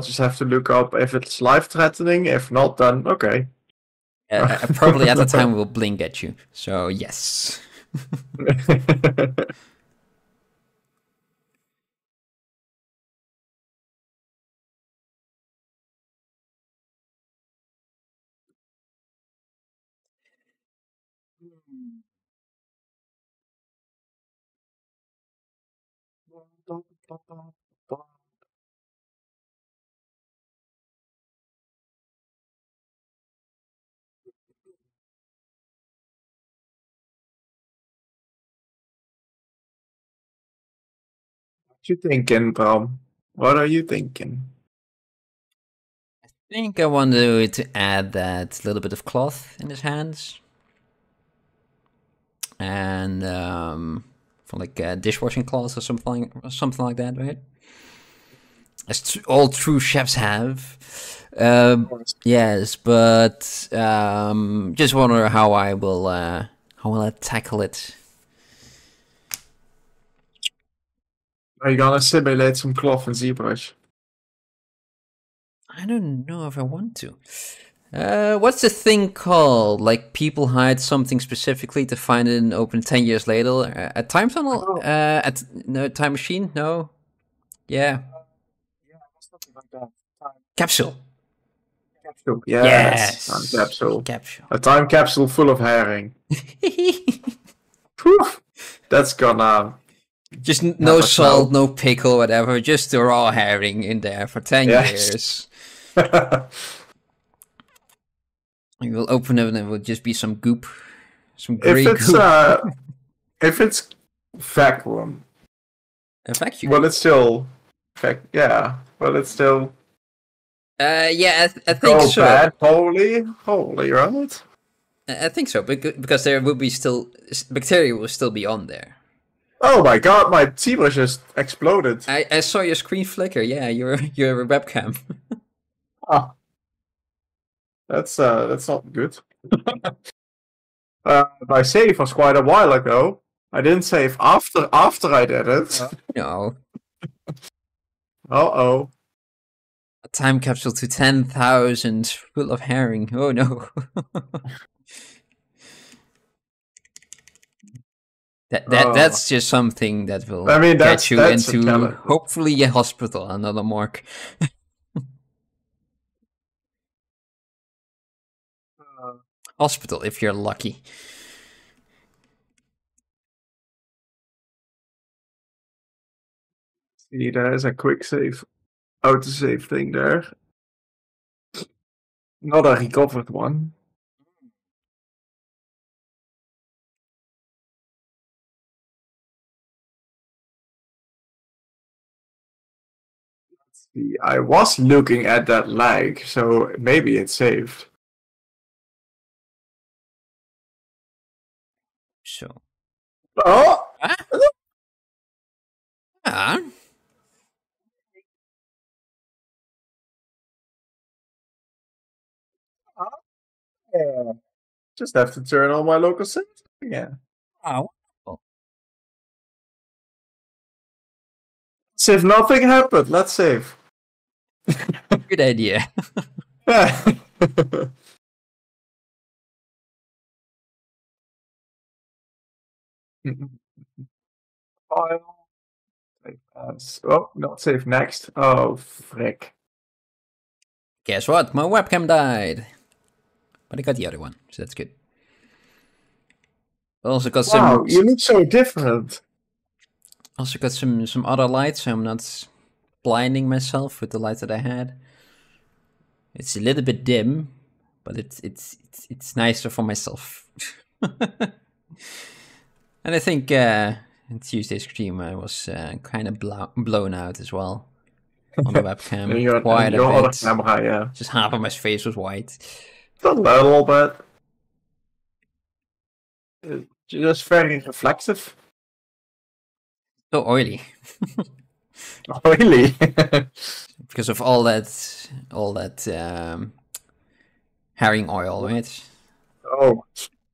just have to look up if it's life-threatening. If not, then okay. Probably at the time will blink at you. So yes. What you thinking, Bram? What are you thinking? I think I want to add that little bit of cloth in his hands, and for like dishwashing cloths or something like that, right? As all true chefs have. Yes, but just wonder how I will How will I tackle it? Are you gonna simulate some cloth in ZBrush? I don't know if I want to. What's the thing called? Like people hide something specifically to find it in open 10 years later. A time tunnel? Oh. At no time machine? No. Yeah. Yeah, something like that. Time. Capsule. Capsule. Yes. Time capsule. Capsule. A time capsule full of herring. That's gonna. Just no salt, no pickle, whatever. Just the raw herring in there for 10 years. And we'll open it and it will just be some goop. Some grey goop. If it's vacuum. A vacuum? Well, it's still... Yeah, well, it's still... yeah, I think so. Bad, holy, right? I think so, because there will be still... Bacteria will still be on there. Oh my god, my ZBrush just exploded. I saw your screen flicker, yeah, your webcam. Ah. That's not good. My save was quite a while ago. I didn't save after I did it. No. Uh-oh. A time capsule to 10,000 full of herring. Oh no. That's just something that will get you into hopefully a hospital, another mark. Hospital, if you're lucky. See, there's a quick save, auto save thing there. Not a recovered one. I was looking at that lag, so maybe it's saved. So. Oh! Huh? Ah. Yeah. Just have to turn on my local set. Yeah. Oh. So if nothing happened, let's save. Good idea. Yeah. File. Save as. Oh, not save next. Oh, frick. Guess what? My webcam died. But I got the other one, so that's good. Also got some. Wow, you look so different. Also got some other light, so I'm not blinding myself with the light that I had. It's a little bit dim, but it's nicer for myself. And I think in Tuesday's stream I was kind of blown out as well on the webcam. Quite a bit. Camera, yeah. Just half of my face was white. A little bit. Just very reflective. So oily. Oily. Because of all that herring oil, right? Oh.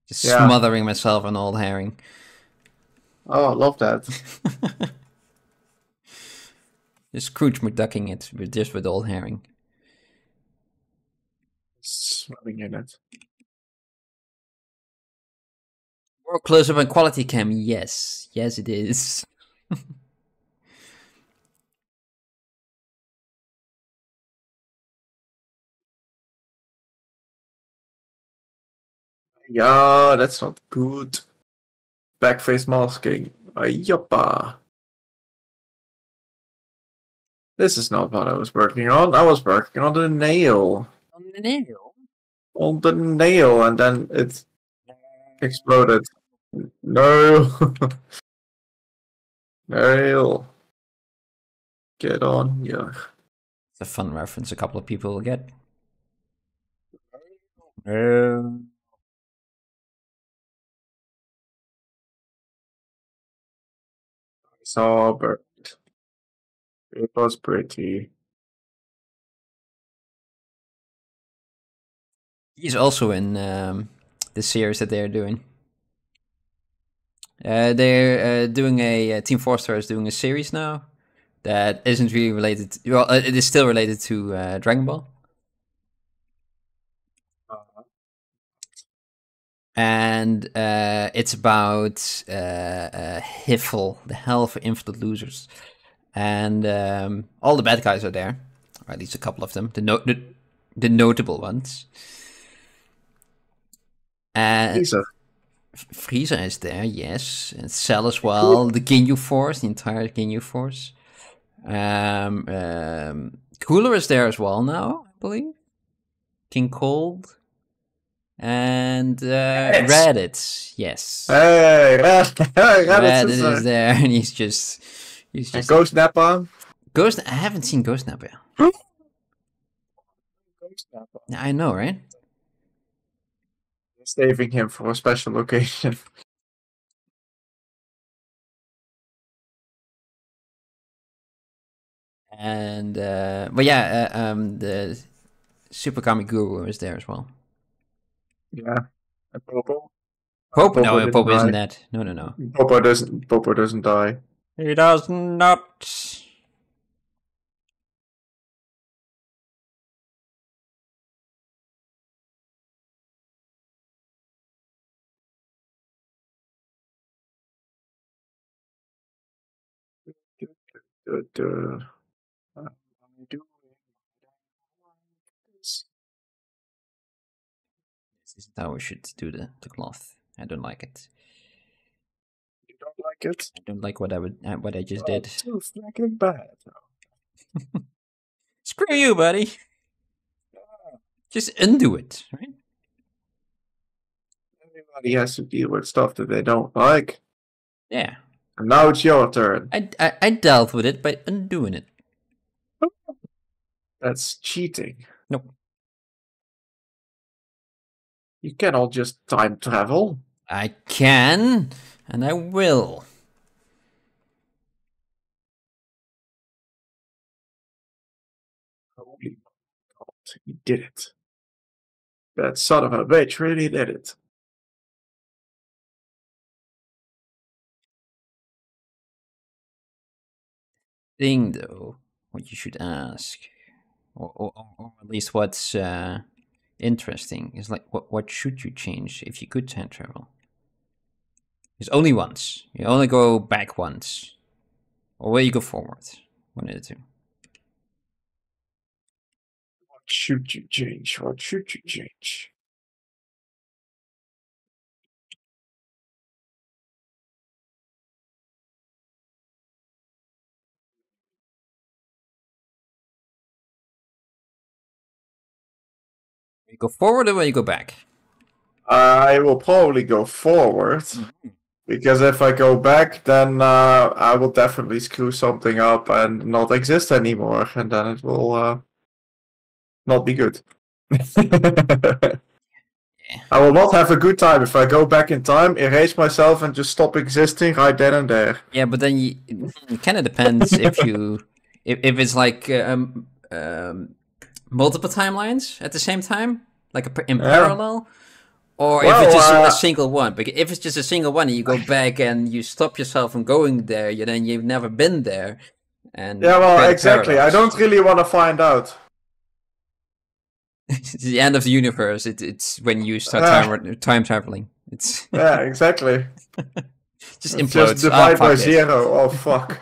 Just smothering myself in old herring. Oh, I love that. Just Scrooge McDucking it with old herring. Smelling in it. More close up on quality cam, yes. Yes it is. Yeah, that's not good. Backface masking. Yuppa. This is not what I was working on. I was working on the nail. On the nail? On the nail, and then it exploded. No. Nail. Get on, yeah. It's a fun reference a couple of people will get. Saw a bird. It was pretty. He's also in the series that they're doing. They're doing a Team Four Star is doing a series now that isn't really related to, well, it is still related to Dragon Ball. And it's about Hiffle, the Hell for Infinite Losers, and all the bad guys are there, or at least a couple of them, the notable ones. Frieza is there, yes, and Cell as well. The Ginyu Force, the entire Ginyu Force. Cooler is there as well now, I believe. King Cold. And yes. Reddit, yes. Hey, Reddit is there, and he's just. And Ghost Nappa. I haven't seen Ghost Nappa. I know, right? They're saving him for a special occasion. And but yeah, the Super Kami Guru is there as well. Yeah, and Popo. Popo isn't dead. No. Popo doesn't die. He does not. This is how we should do the cloth. I don't like it. You don't like it? I don't like what I just did. It's so fucking bad. Screw you, buddy. Yeah. Just undo it, right? Everybody has to deal with stuff that they don't like. Yeah. And now it's your turn. I dealt with it by undoing it. That's cheating. Nope. You cannot just time travel. I can, and I will. Holy God, he did it. That son of a bitch really did it. Thing, though, what you should ask, or at least what's... interesting. It's like, what should you change if you could time travel? It's only once. You only go back once. Or will you go forward? One of the two. What should you change? What should you change? You go forward or will you go back? I will probably go forward, because if I go back, then I will definitely screw something up and not exist anymore, and then it will not be good. I will not have a good time if I go back in time, erase myself, and just stop existing right then and there. Yeah, but then it kind of depends if it's like multiple timelines at the same time, like in parallel, or if it's just a single one. Because if it's just a single one and you go back and you stop yourself from going there, then you've never been there. And yeah, well, exactly. Parallels. I don't really want to find out. It's the end of the universe. It's when you start time traveling. It's yeah, exactly. Just implodes. Just divide by zero. Oh fuck.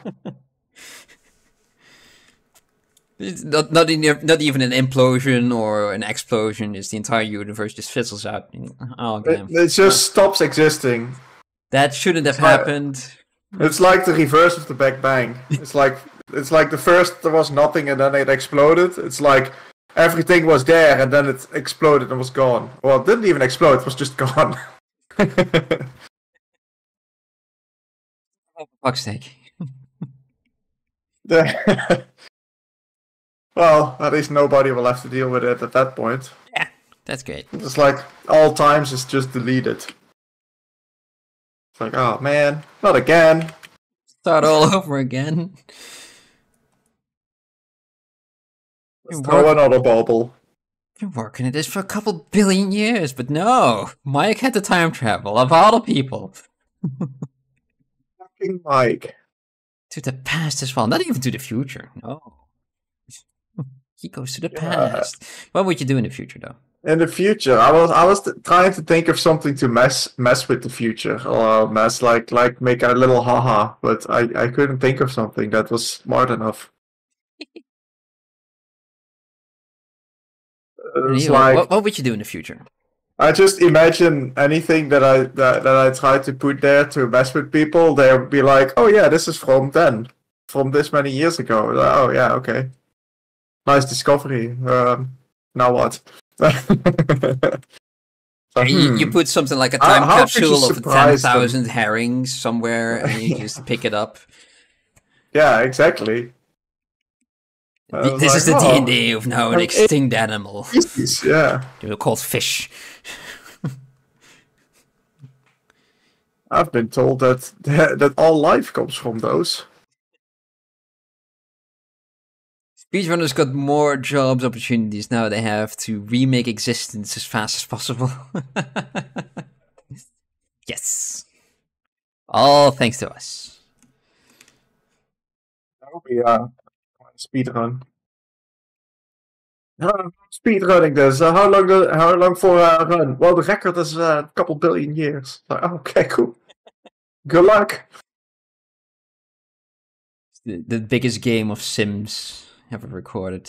It's not even an implosion or an explosion. It's the entire universe just fizzles out. Oh, damn. It just stops existing. That shouldn't have happened. It's like the reverse of the Big Bang. it's like the first there was nothing and then it exploded. It's like everything was there and then it exploded and was gone. Well, it didn't even explode. It was just gone. Oh, for fuck's sake. Well, at least nobody will have to deal with it at that point. Yeah, that's great. It's like, all times it's just deleted. It's like, oh man, not again. Start all over again. Let's throw another bubble. Been working at this for a couple billion years, but no. Mike had to time travel, of all the people. King Mike. To the past as well, not even to the future. No. He goes to the past. What would you do in the future, though? In the future, I was trying to think of something to mess with the future, or mess like make a little haha, but I couldn't think of something that was smart enough. What would you do in the future? I just imagine anything that I try to put there to mess with people, they'll be like, "Oh yeah, this is from then, from this many years ago." Like, oh yeah, okay, nice discovery. Now what? You put something like a time capsule of 10,000 herrings somewhere, and you just pick it up. Yeah, exactly. This is the D&D of now an extinct animal. Yeah, they're called fish. I've been told that all life comes from those. Speedrunners got more jobs opportunities now. They have to remake existence as fast as possible. Yes, all thanks to us. That would be speedrun. Speedrunning this. How long for a run? Well, the record is a couple billion years. Okay, cool. Good luck. The biggest game of Sims ever recorded.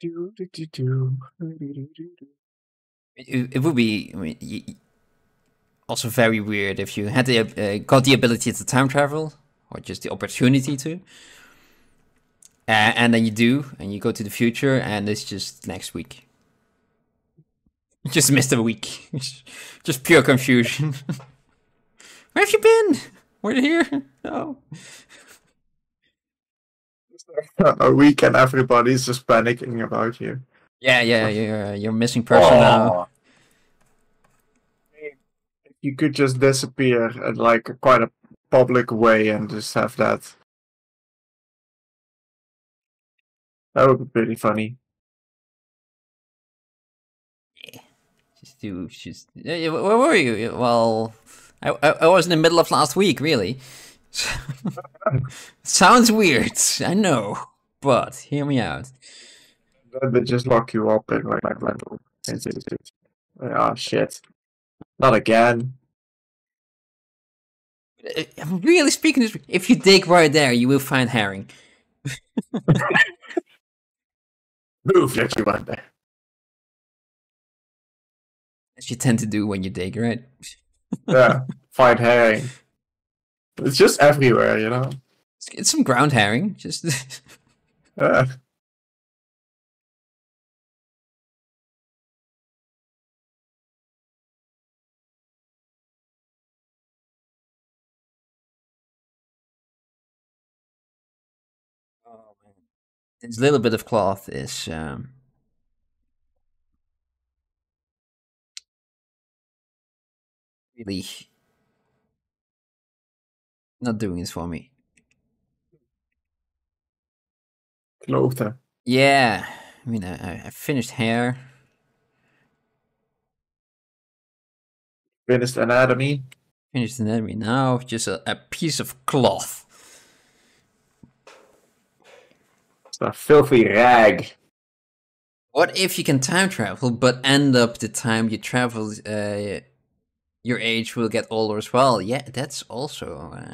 It would be, I mean, also very weird if you had got the ability to time travel, or just the opportunity to, and then you do, and you go to the future, and it's just next week. Just missed a week. Just pure confusion. Where have you been? We're here. No. A week and everybody's just panicking about you. Yeah, you're a missing person now. If you could just disappear in like quite a public way and just have that. That would be pretty funny. Yeah. Where were you? Well, I was in the middle of last week, really. Sounds weird, I know, but hear me out. They just lock you up and like oh shit, not again. I'm really speaking this. If you dig right there, you will find herring. Move that you went there. As you tend to do when you dig, right? Yeah, find herring. It's just everywhere, you know. It's some ground herring, just. Oh man, this little bit of cloth is. Really. Not doing this for me. Clothes. Yeah, I mean, I finished hair. Finished anatomy. Finished anatomy. Now just a piece of cloth. It's a filthy rag. What if you can time travel, but end up the time you travel, your age will get older as well. Yeah, that's also.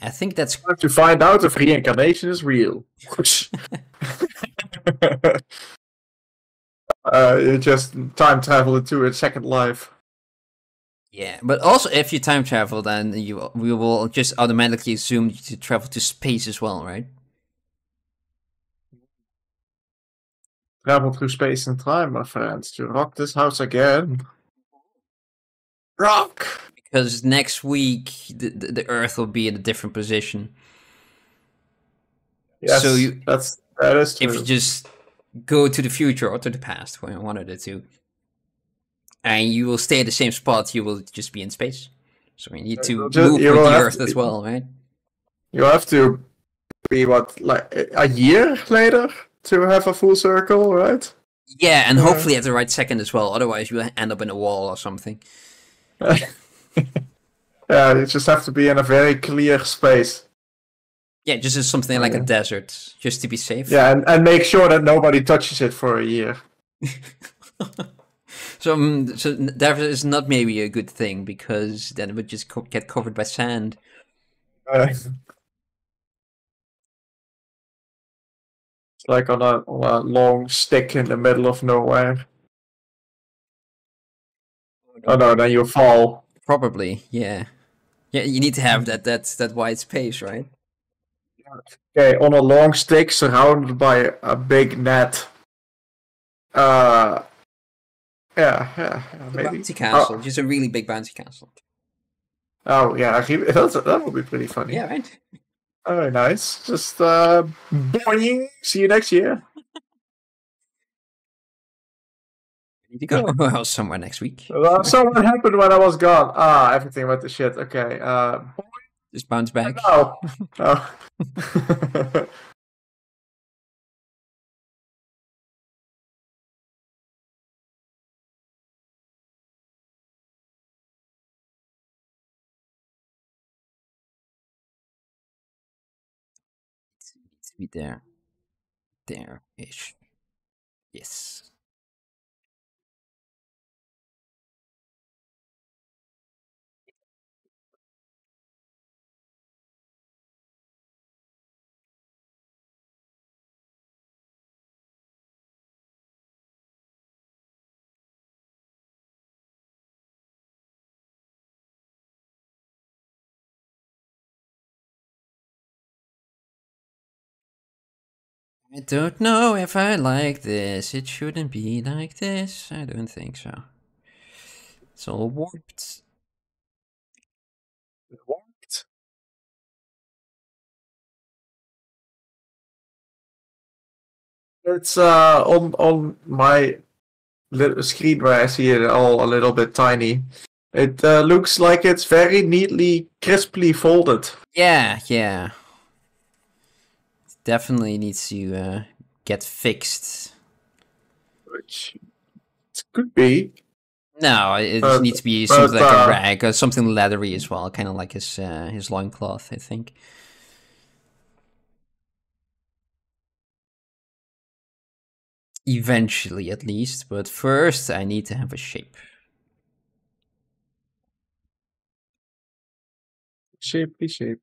I think that's to find out if reincarnation is real. You just time travel into a second life. Yeah, but also if you time travel, then we will just automatically assume you travel to space as well, right? Travel through space and time, my friends, to rock this house again. Rock! Because next week the Earth will be in a different position. Yes, so that is true. If you just go to the future or to the past, one of the two, and you will stay at the same spot, you will just be in space. So you need to move with the Earth as well, right? You have to be, what, like a year later to have a full circle, right? Yeah, and hopefully at the right second as well. Otherwise, you'll end up in a wall or something. Yeah, you just have to be in a very clear space. Yeah, just in something like a desert, just to be safe. Yeah, and make sure that nobody touches it for a year. So that is not maybe a good thing, because then it would just get covered by sand. It's like on a long stick in the middle of nowhere. Oh no, then you fall. Probably, yeah. Yeah, you need to have that wide space, right? Okay, on a long stick surrounded by a big net. Yeah, maybe. Bouncy castle, just a really big bouncy castle. Oh yeah, that would be pretty funny. Yeah, right. Oh, nice. Just boing. See you next year. I need to go somewhere next week. Well, something happened when I was gone. Ah, everything went to shit. Okay. Boing. Just bounce back. Oh, no. No. Be there-ish. Yes. I don't know if I like this. It shouldn't be like this. I don't think so. It's all warped. Warped? It's on my little screen where I see it all a little bit tiny. It looks like it's very neatly, crisply folded. Yeah, yeah. Definitely needs to get fixed. Which it could be. No, it needs to be something like a rag or something leathery as well, kind of like his loincloth, I think. Eventually, at least. But first, I need to have a shape. Shapely shape.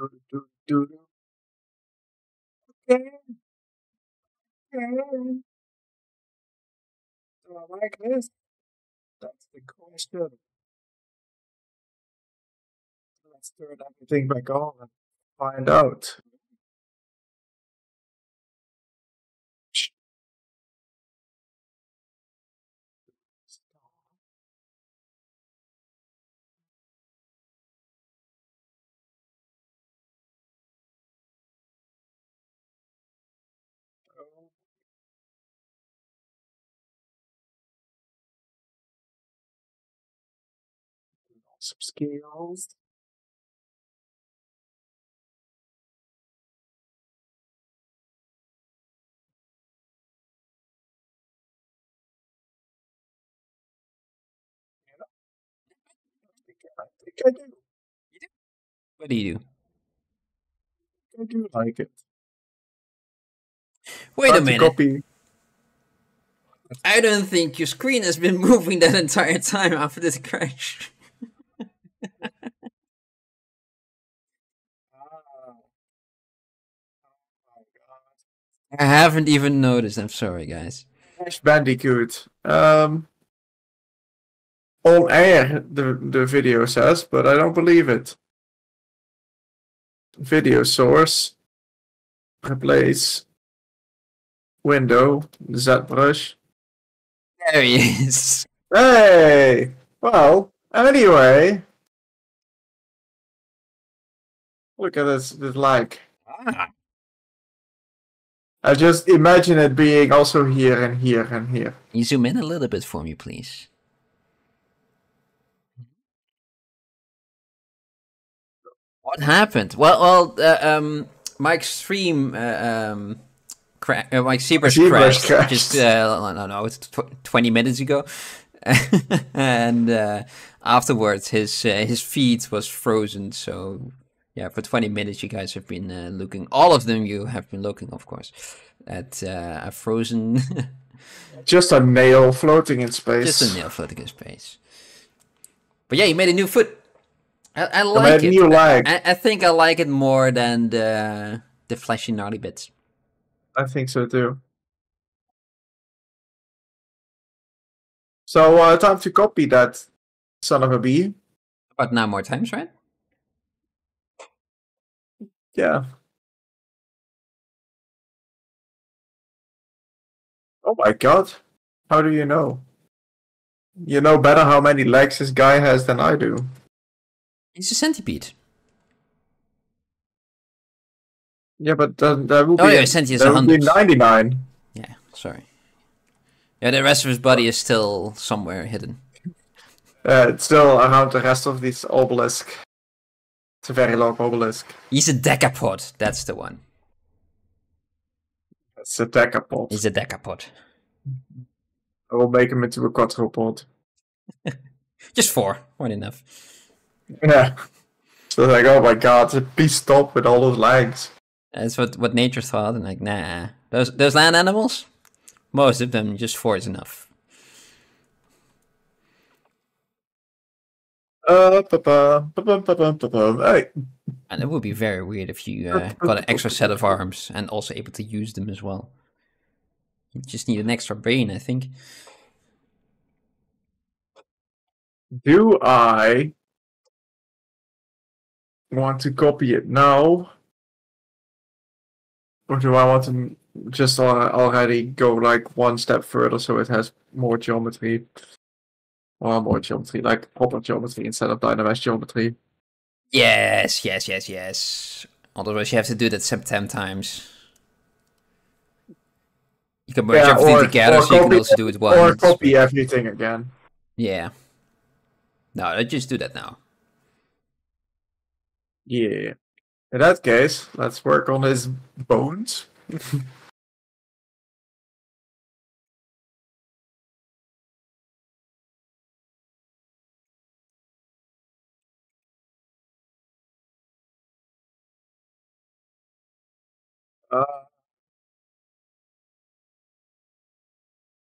Okay. Okay. Do I like this? That's the question. Let's turn everything back on and find out. Subscales. Yeah. I think I do. You do? What do you do? I do like it. Wait a minute. Copy. I don't think your screen has been moving that entire time after this crash. I haven't even noticed. I'm sorry, guys. Crash Bandicoot. On air, the video says, but I don't believe it. Video source. Replace. Window. ZBrush. There he is. Hey! Well, anyway. Look at this like. Ah. I just imagine it being also here and here and here. Can you zoom in a little bit for me, please? What happened? Well, Mike's stream, Mike's ZBrush crashed just it's 20 minutes ago, and afterwards his feed was frozen. So yeah, for 20 minutes you guys have been looking. All of them you have been looking, of course, at a frozen. Just a nail floating in space. Just a nail floating in space. But yeah, you made a new foot. I like it. I think I like it more than the flashy naughty bits. I think so too. So time to copy that son of a bee. But now more times, right? Yeah. Oh my god! How do you know? You know better how many legs this guy has than I do. He's a centipede. Yeah, but that will be, yeah, centipede is 99. Yeah, sorry. Yeah, the rest of his body is still somewhere hidden. It's still around the rest of this obelisk. It's a very long obelisk. He's a decapod. That's the one. It's a decapod. He's a decapod. I will make him into a quadrupod. Just 4. One enough. Yeah. So like, oh my god, please stop with all those legs. That's what nature thought, and like, nah. Those land animals? Most of them, just 4 is enough. Hey. And it would be very weird if you got an extra set of arms and also able to use them as well. You just need an extra brain, I think. Do I want to copy it now, or do I want to just already go like one step further so it has more geometry, or more geometry, like proper geometry instead of Dynamesh geometry? Yes, yes, yes, yes. Otherwise, you have to do that 10 times. You can merge everything together, so you can also do it once. Or copy everything again. Yeah. No, let's just do that now. Yeah. In that case, let's work on his bones.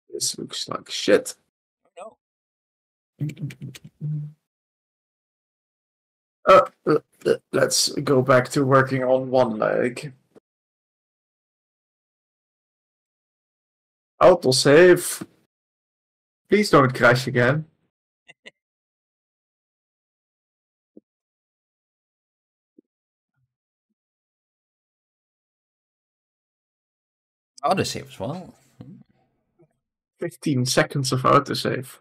This looks like shit. No. Let's go back to working on one leg. Autosave. Please don't crash again. Autosave as well. 15 seconds of autosave.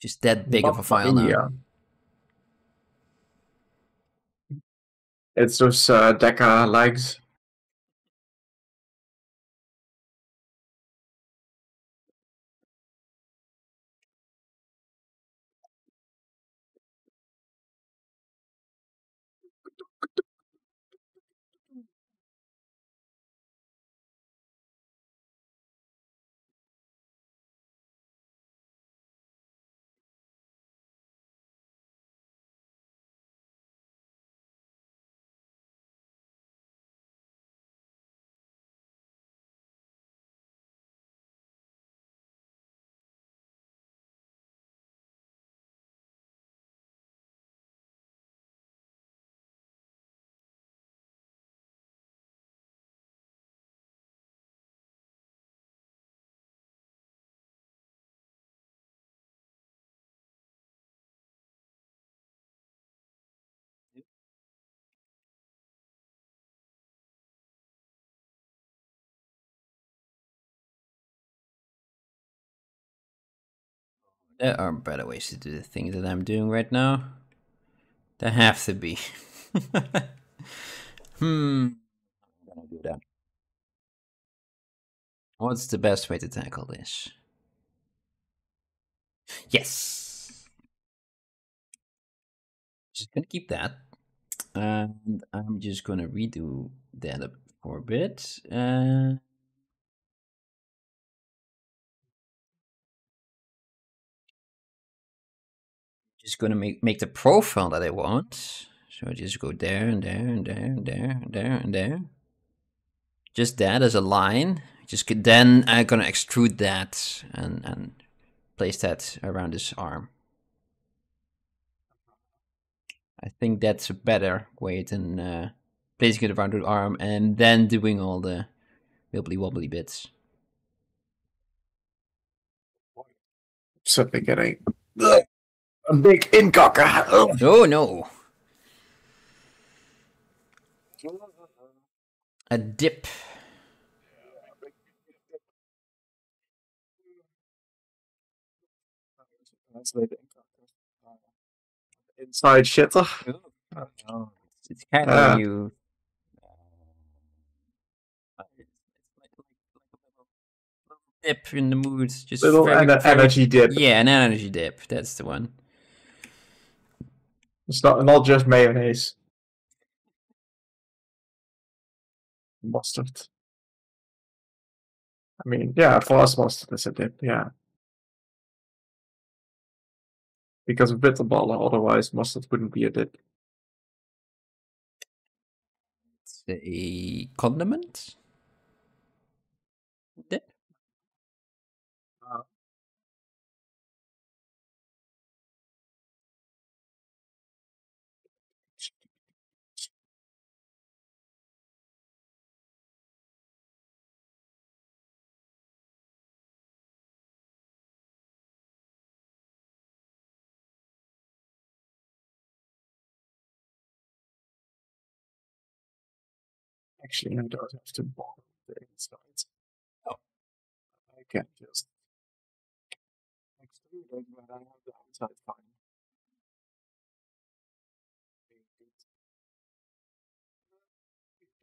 Just that big of a file now. Yeah. It's those Deca legs. There are better ways to do the things that I'm doing right now. There have to be. I'm gonna do that. What's the best way to tackle this? Yes! Just gonna keep that. And I'm just gonna redo that up for a bit. Just gonna make the profile that I want. So I just go there and there and there and there and there and there. Just that as a line. Just then I'm gonna extrude that and place that around his arm. I think that's a better way than placing it around the arm and then doing all the wibbly wobbly bits. Something getting a big incocker. Oh no! A dip. Inside shitter. Oh, it's kind of you. Dip in the mood. Just little very, energy dip. Yeah, an energy dip. That's the one. It's not just mayonnaise. Mustard. I mean, yeah, for us mustard is a dip. Yeah. Because of bitterballer, otherwise mustard wouldn't be a dip. It's a condiment? Dip? Actually, I don't have to bother with the insides. No. I can just extrude it when I have the outside fine.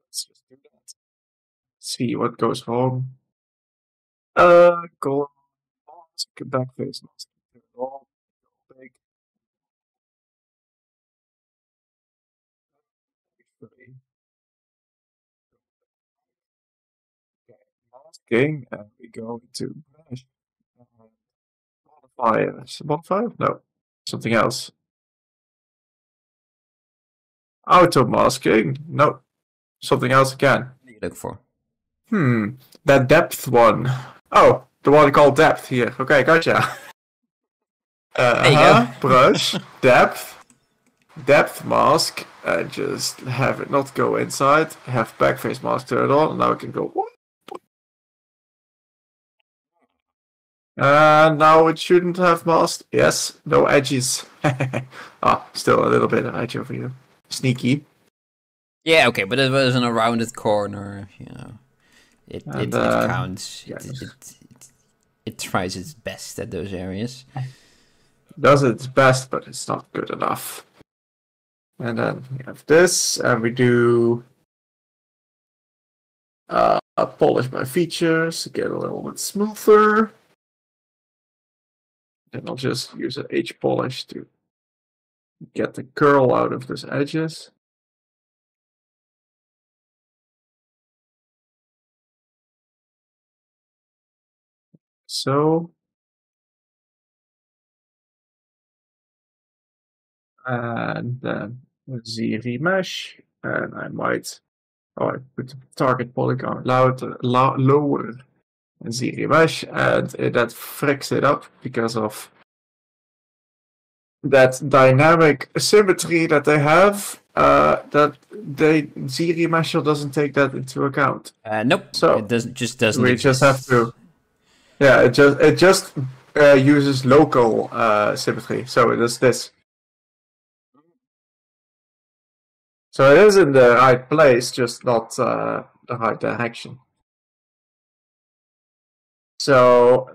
Let's just do that. See what goes wrong. Go on, get back face mask. All big. And we go to modifier, no, something else. Auto masking, no, something else again. What do you look for? That depth one. Oh, the one called depth here. Okay, gotcha. There you go. Brush, depth mask, and just have it not go inside. Have back face mask turned on, and now we can go. And now it shouldn't have masked. Yes, no edges. Still a little bit of edge over here. Sneaky. Yeah, okay, but it wasn't a rounded corner, you know. It counts. Yes. It tries its best at those areas. It does its best, but it's not good enough. And then we have this, and we do... polish my features, get a little bit smoother. And I'll just use an edge polish to get the curl out of those edges. So. And then ZRemesh. And I might, I put the target polygon lower. ZRemesh, and that fricks it up because of that dynamic symmetry that they have. That the ZRemesh doesn't take that into account. Nope. So it just doesn't. We just have to. Yeah, it just uses local symmetry. So it is this. So it is in the right place, just not the right direction. So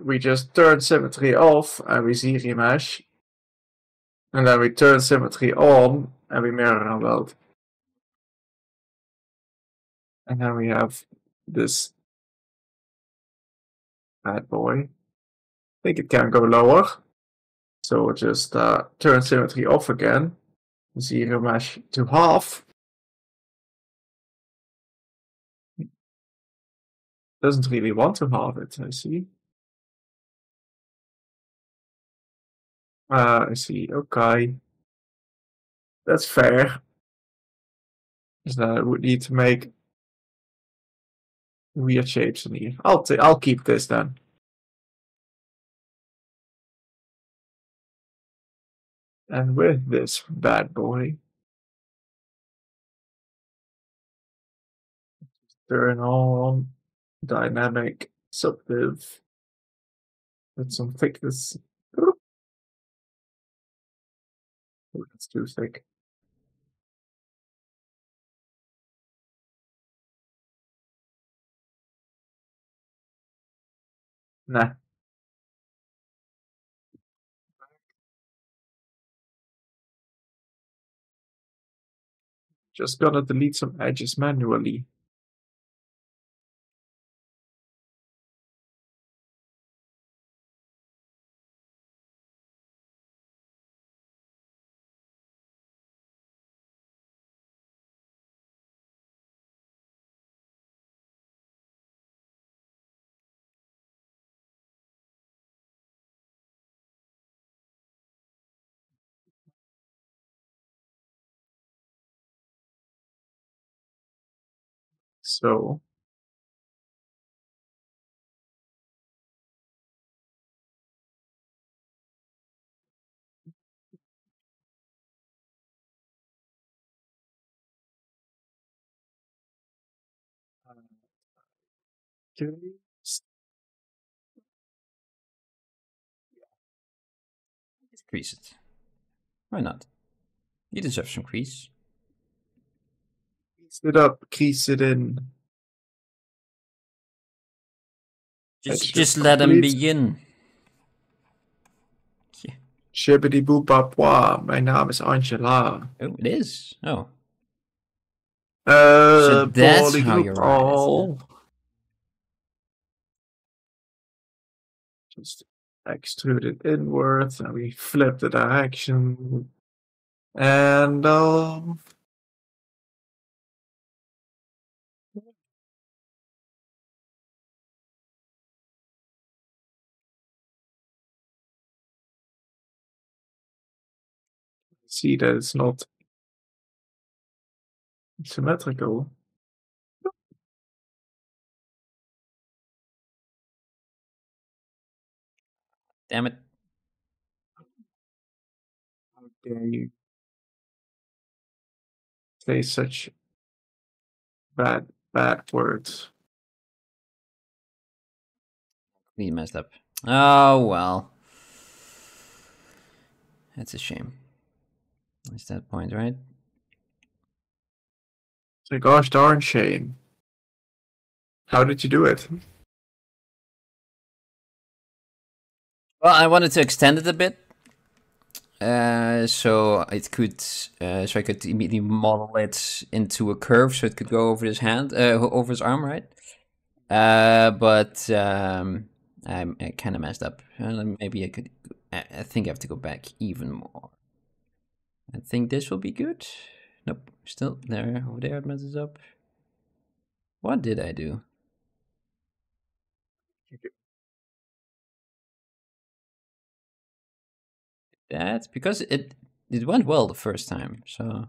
we just turn symmetry off and we ZRemesh. And then we turn symmetry on and we mirror unload. And then we have this bad boy. I think it can go lower. So we'll just turn symmetry off again. ZRemesh to half. Doesn't really want to halve it, I see. I see, okay. That's fair. Because then I would need to make weird shapes in here. I'll keep this then. And with this bad boy, turn on dynamic subdiv with some thickness. Oh, that's too thick. Nah. Just gonna delete some edges manually. So crease it. Why not? You deserve some crease. Crease it up, crease it in. Just let them begin. Yeah. Shibbity boop boah. My name is Angela. Oh, it is. Oh. So that's how you're all. Just extrude it inwards, and we flip the direction. And see that it's not symmetrical. Damn it. How dare you say such bad words? You messed up. Oh, well. That's a shame. It's that point, right? It's a gosh darn shame. How did you do it? Well, I wanted to extend it a bit, so I could immediately model it into a curve, so it could go over his hand, over his arm, right? I kind of messed up. Maybe I could. I think I have to go back even more. I think this will be good. Nope, still there, over there it messes up. What did I do? That's because it went well the first time, so.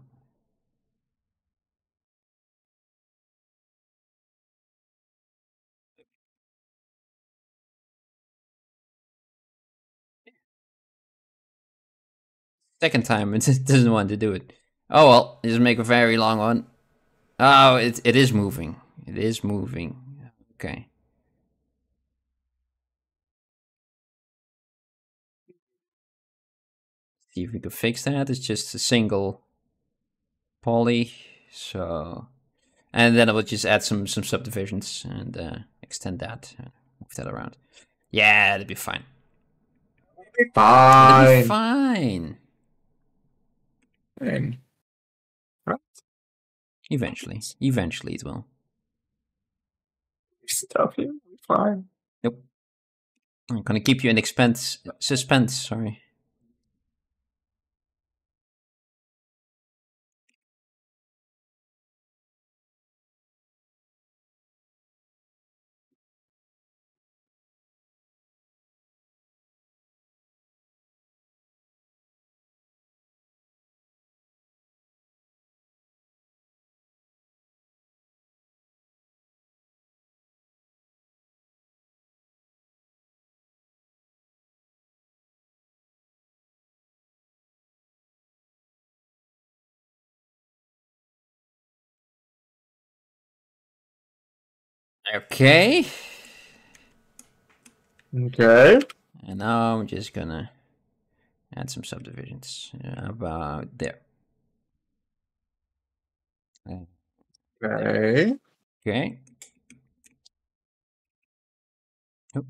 Second time, it just doesn't want to do it. Oh well, just make a very long one. Oh, it is moving. It is moving. Okay. See if we can fix that. It's just a single poly. So, and then I will just add some subdivisions and extend that and move that around. Yeah, they'll be fine. They'll be fine. They'll be fine. Fine. Right. Eventually. Eventually it will. Stuff, you'll be fine. Nope. I'm gonna keep you in suspense, sorry. Okay. Okay. And now I'm just gonna add some subdivisions about there. Okay. There. Okay. Oh.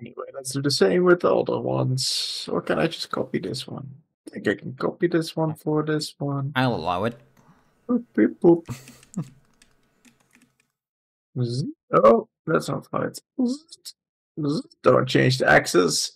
Anyway, let's do the same with the older ones. Or can I just copy this one? I think I can copy this one for this one. I'll allow it. Boop, boop, boop. Oh, that's not right. Don't change the axis.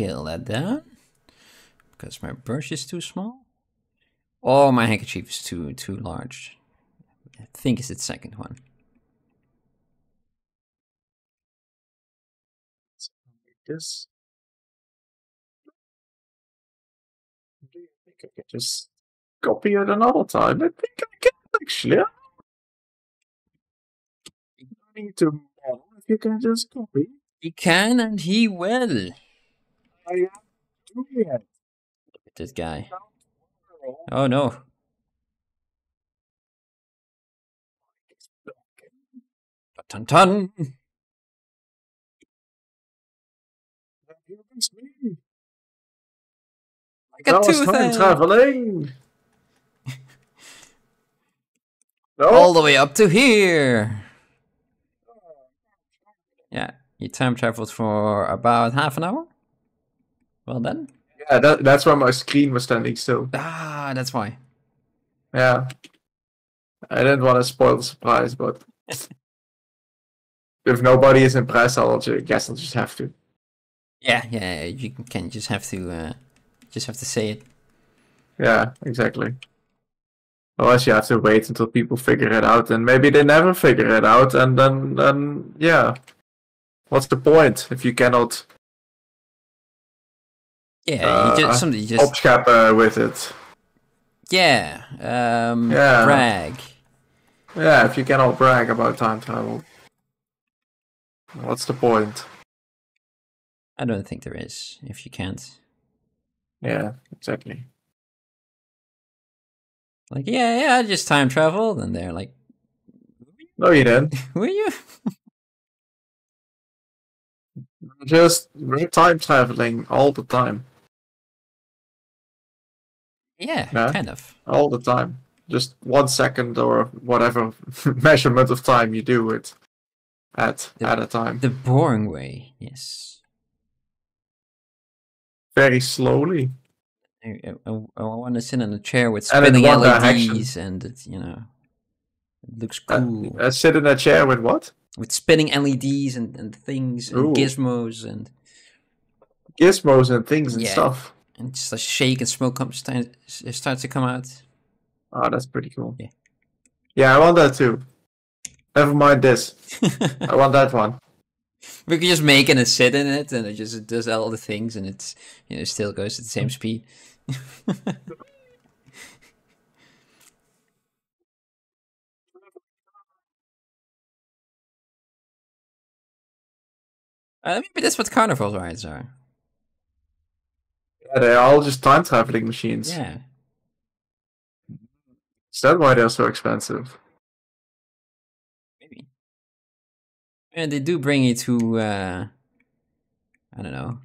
Scale that down because my brush is too small. Oh, my handkerchief is too large. I think it's the second one. So like this. Do you think I can just copy it another time? I think I can actually. I don't need to model if you can just copy. He can and he will. I am doing it. Look at this guy. Oh no. Dun, dun, dun. I was time traveling. No. All the way up to here. Yeah, you time traveled for about half an hour. Well done. Yeah, that's why my screen was standing still. Ah, that's why. Yeah. I didn't want to spoil the surprise, but if nobody is impressed, I guess I'll just have to. Yeah, you can just have to say it. Yeah, exactly. Unless you have to wait until people figure it out, and maybe they never figure it out, and then yeah. What's the point if you cannot? Yeah, you just obfuscate with it. Yeah. Yeah. Brag. Yeah, if you cannot brag about time travel, what's the point? I don't think there is, if you can't. Yeah, exactly. Like, yeah, just time travel, and they're like... No, you didn't. Were you? Just time traveling all the time. Yeah, yeah, kind of. All the time. Just 1 second or whatever measurement of time you do it at a time. The boring way, yes. Very slowly. I want to sit in a chair with spinning LEDs and it, you know, it looks cool. I sit in a chair with what? With spinning LEDs and things and gizmos and... Gizmos and things and stuff. And just a shake and smoke starts to come out. Oh, that's pretty cool. Yeah, yeah, I want that too. Never mind this. I want that one. We can just make it and sit in it, and it just does all the things, and it's, you know, still goes at the same speed. Maybe that's what carnival rides are. Yeah, they're all just time traveling machines. Yeah. Is that why they're so expensive? Maybe. And they do bring you to, I don't know,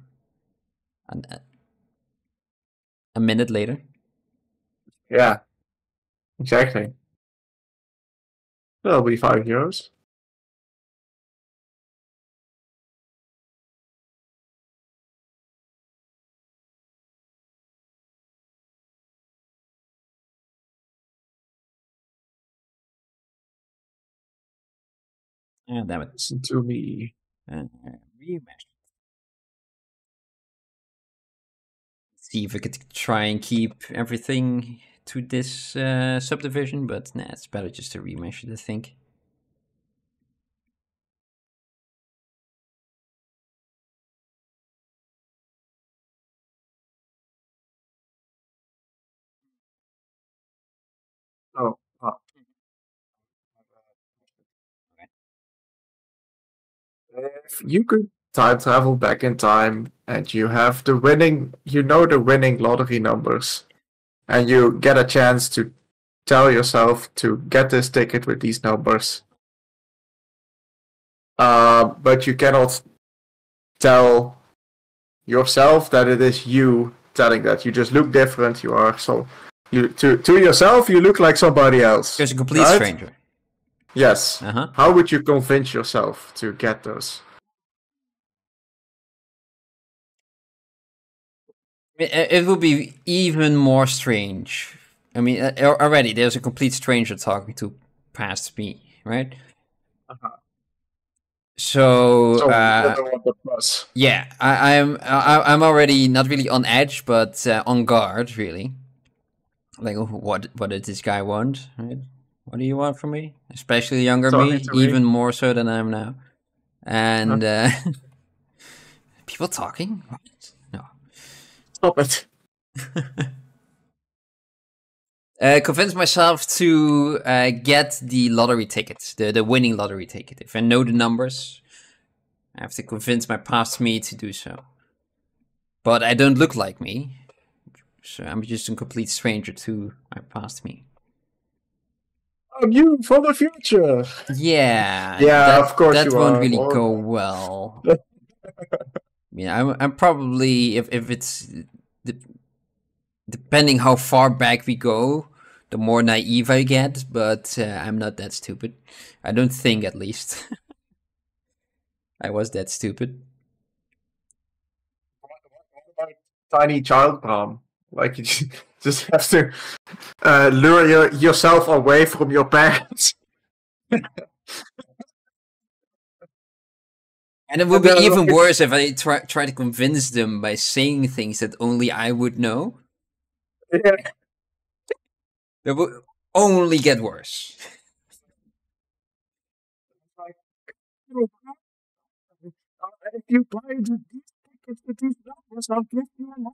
a minute later. Yeah, exactly. That'll be €5. Oh, damn it. Listen to me. Rematch. See if I could try and keep everything to this subdivision, but nah, it's better just to rematch it, I think. Oh. If you could time travel back in time and you have the winning, you know, the winning lottery numbers, and you get a chance to tell yourself to get this ticket with these numbers, but you cannot tell yourself that it is you telling that. You just look different. You are so you to yourself. You look like somebody else. Just a complete stranger. Yes. Uh-huh. How would you convince yourself to get those? It would be even more strange. I mean, already there's a complete stranger talking to past me, right? Uh-huh. So yeah, I'm already not really on edge, but on guard, really. Like, what did this guy want, right? What do you want from me? Especially younger me, even more so than I am now. And people talking? What? No. Stop it. Convince myself to get the lottery ticket, the winning lottery ticket. If I know the numbers, I have to convince my past me to do so. But I don't look like me, so I'm just a complete stranger to my past me. I'm you from the future. Yeah. Yeah, that, of course. That you won't really go well. Yeah, I'm probably if it's depending how far back we go, the more naive I get. But I'm not that stupid. I don't think, at least. I was that stupid. What about tiny child Bram? Like you just have to lure yourself away from your parents. And it would be even worse if I try to convince them by saying things that only I would know. Yeah. It would only get worse. If you buy these tickets with these numbers, I'll give you a number.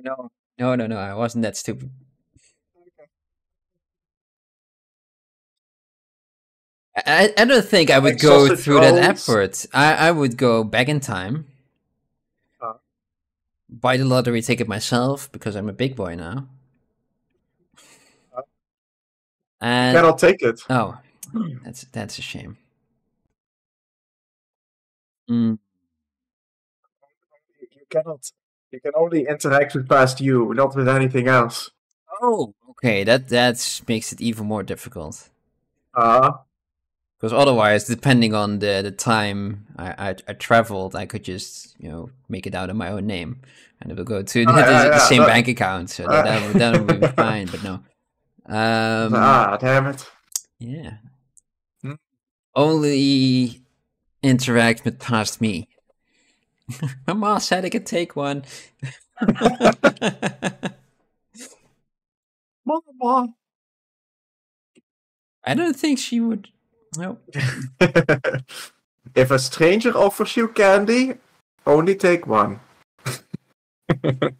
No, No, I wasn't that stupid. Okay. I don't think I would go through that effort. I would go back in time. Buy the lottery ticket myself, because I'm a big boy now. And I'll take it. Oh, that's a shame. Mm. You cannot. You can only interact with past you, not with anything else. Oh, okay. That makes it even more difficult. Because otherwise, depending on the time I traveled, I could just make it out of my own name, and it will go to the same bank account. So that would be fine. But no. Damn it. Yeah. Hmm? Only interact with past me. My mom said I could take one. Mom. I don't think she would. No. If a stranger offers you candy, only take one. Okay.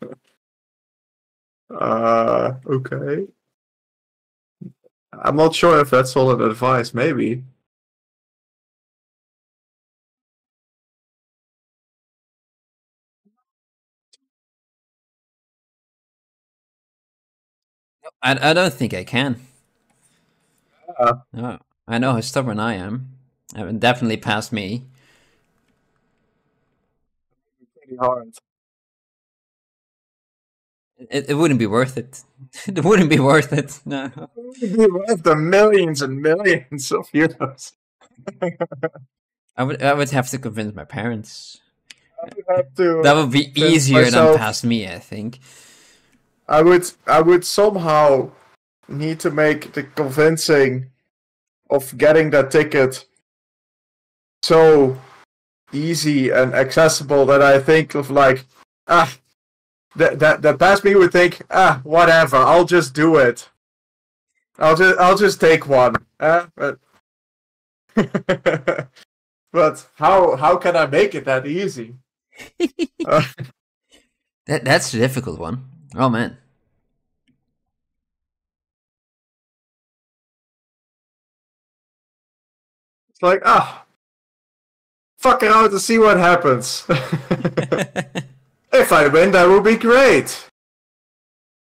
I'm not sure if that's solid advice, maybe. I don't think I can. No, I know how stubborn I am. I mean, definitely past me. Pretty hard. It wouldn't be worth it. It wouldn't be worth it. No. It wouldn't be worth the millions and millions of euros. I would have to convince my parents. I would have to. That would be easier than past me, I think. I would somehow need to make the convincing of getting that ticket so easy and accessible that I think of like, the past me would think, whatever, I'll just do it. I'll just take one. But how can I make it that easy? That's a difficult one. Oh man. It's like, fuck around and see what happens. If I win, that will be great.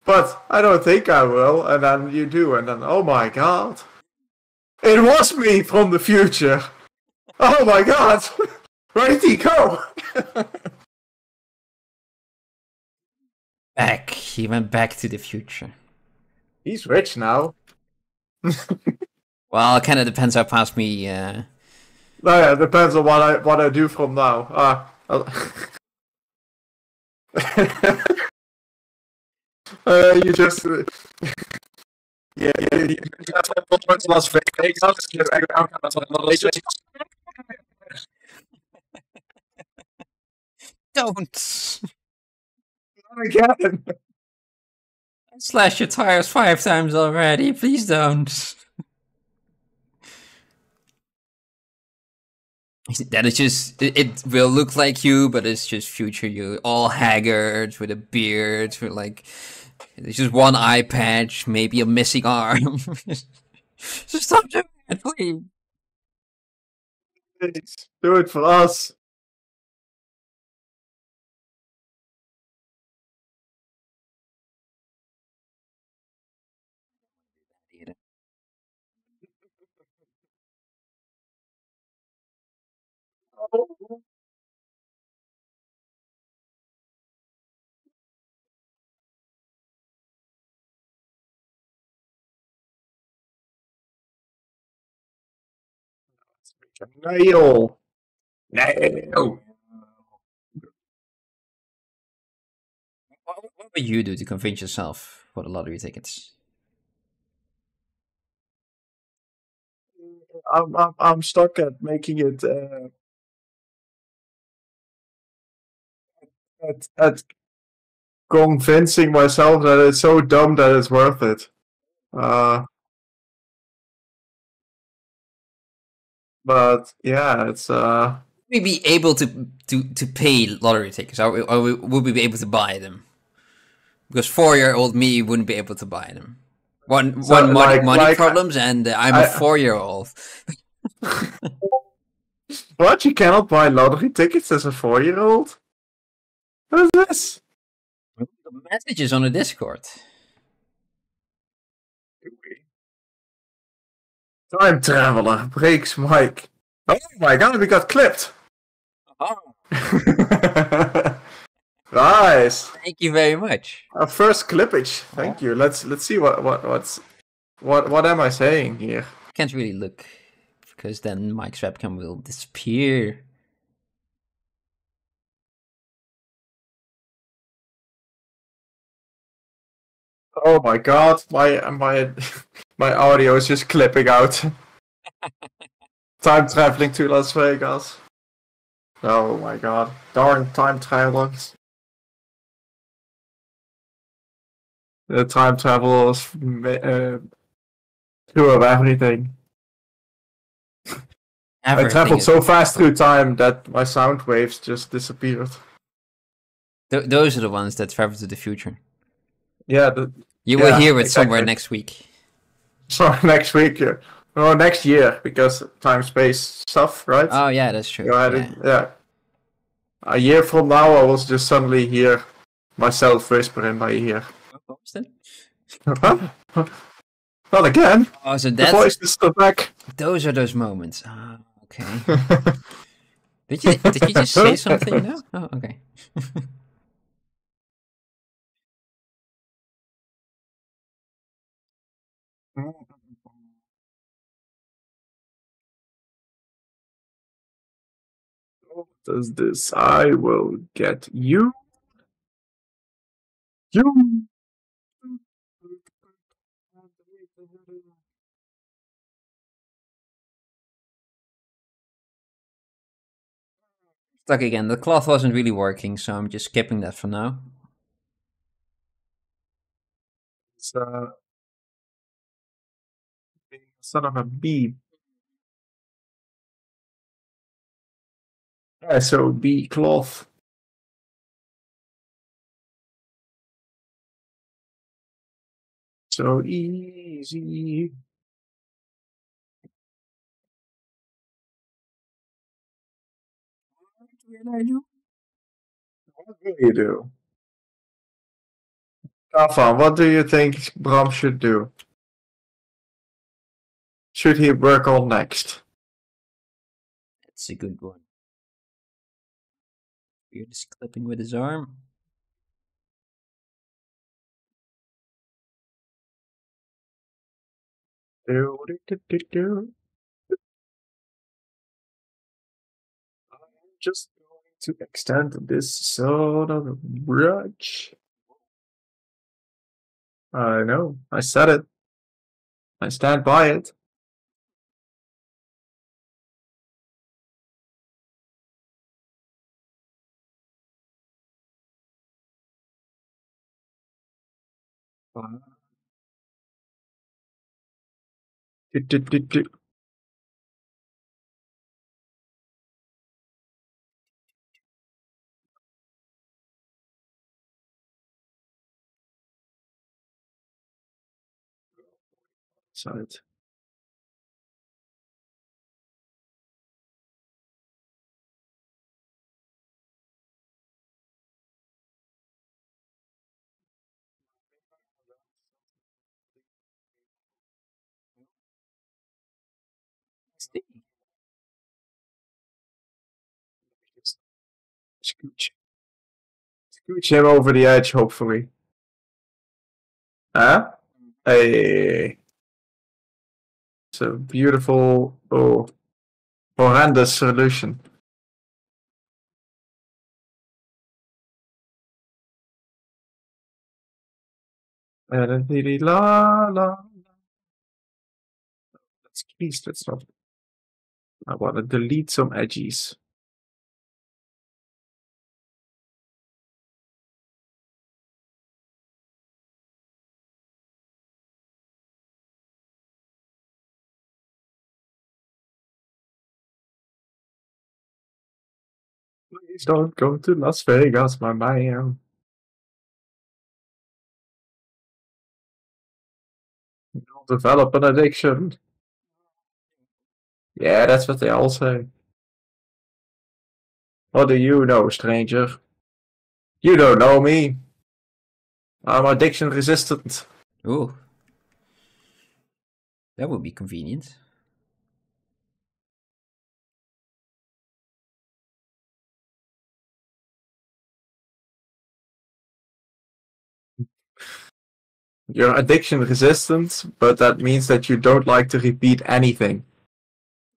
But I don't think I will, and then you do, and then, oh my god. It was me from the future. Oh my god. Where did he go? Back. He went back to the future. He's rich now. Well, it kind of depends how past me. No, yeah, it depends on what I do from now. You just yeah. Las Vegas. Don't. Not again. I slashed your tires 5 times already. Please don't. That is just, it will look like you, but it's just future you, all haggard, with a beard, with like, it's just one eye patch, maybe a missing arm. Just stop doing it, please. Please, do it for us. Nail. What would you do to convince yourself for the lottery tickets? I'm stuck at making it at convincing myself that it's so dumb that it's worth it. But yeah, it's Would we be able to pay lottery tickets? Or would we be able to buy them? because 4-year-old me wouldn't be able to buy them. One like, money problems, and I'm a 4-year-old. What? You cannot buy lottery tickets as a 4-year-old? What is this? Messages on the Discord. Time traveler breaks Mike. Oh my god, we got clipped. Oh. Nice. Thank you very much. Our first clippage. Thank you. Let's see what am I saying here? I can't really look because then Mike's webcam will disappear. Oh my god, my audio is just clipping out. Time traveling to Las Vegas. Oh my god, darn time travelers. The time travelers do everything. I traveled so fast through time that my sound waves just disappeared. Those are the ones that travel to the future. Yeah. You will hear it exactly. Somewhere next week. Sorry, next week. Yeah. No, next year, because time-space stuff, right? Oh, yeah, that's true. Yeah. A year from now, I will just suddenly hear myself whisper in my ear. What was that? Not again. Oh, so that's... The voice is still back. Those are those moments. Ah, oh, okay. Did you just say something now? Oh, okay. What does this? I will get you. You. Stuck again. The cloth wasn't really working, so I'm just skipping that for now. So. Son of a bee. Yeah, so bee cloth. So easy. What will you do? Rafa, what do you think Bram should do? Should he work on next? That's a good one. We're just clipping with his arm. I'm just going to extend this sort of branch. I know, I said it. I stand by it. Side. Scooch him over the edge, hopefully. Huh? Hey. It's a beautiful, oh, horrendous solution. Let's not. I want to delete some edges. Please don't go to Las Vegas, my man. Develop an addiction. Yeah, that's what they all say. What do you know, stranger? You don't know me. I'm addiction resistant. Ooh. That would be convenient. You're addiction resistant, but that means that you don't like to repeat anything.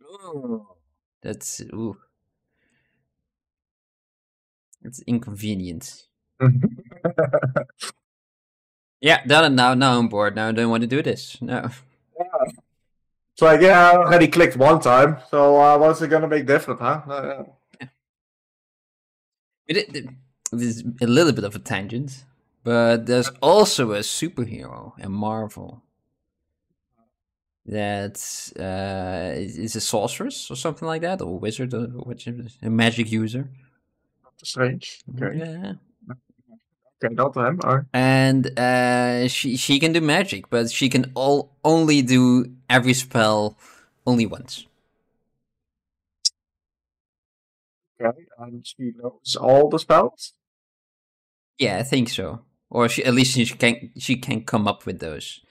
Oh, that's ooh. It's inconvenient. Yeah, now I'm bored. Now I don't want to do this. No. Yeah. It's like, yeah, I already clicked one time, so what's it gonna make different, huh? Yeah. It is a little bit of a tangent. But there's also a superhero in Marvel that is a sorceress or something like that, or a wizard, or a magic user. Strange. Okay. Yeah. Okay, not him. Or... And she can do magic, but she can only do every spell only once. Okay, and she knows all the spells? Yeah, I think so. Or at least she can come up with those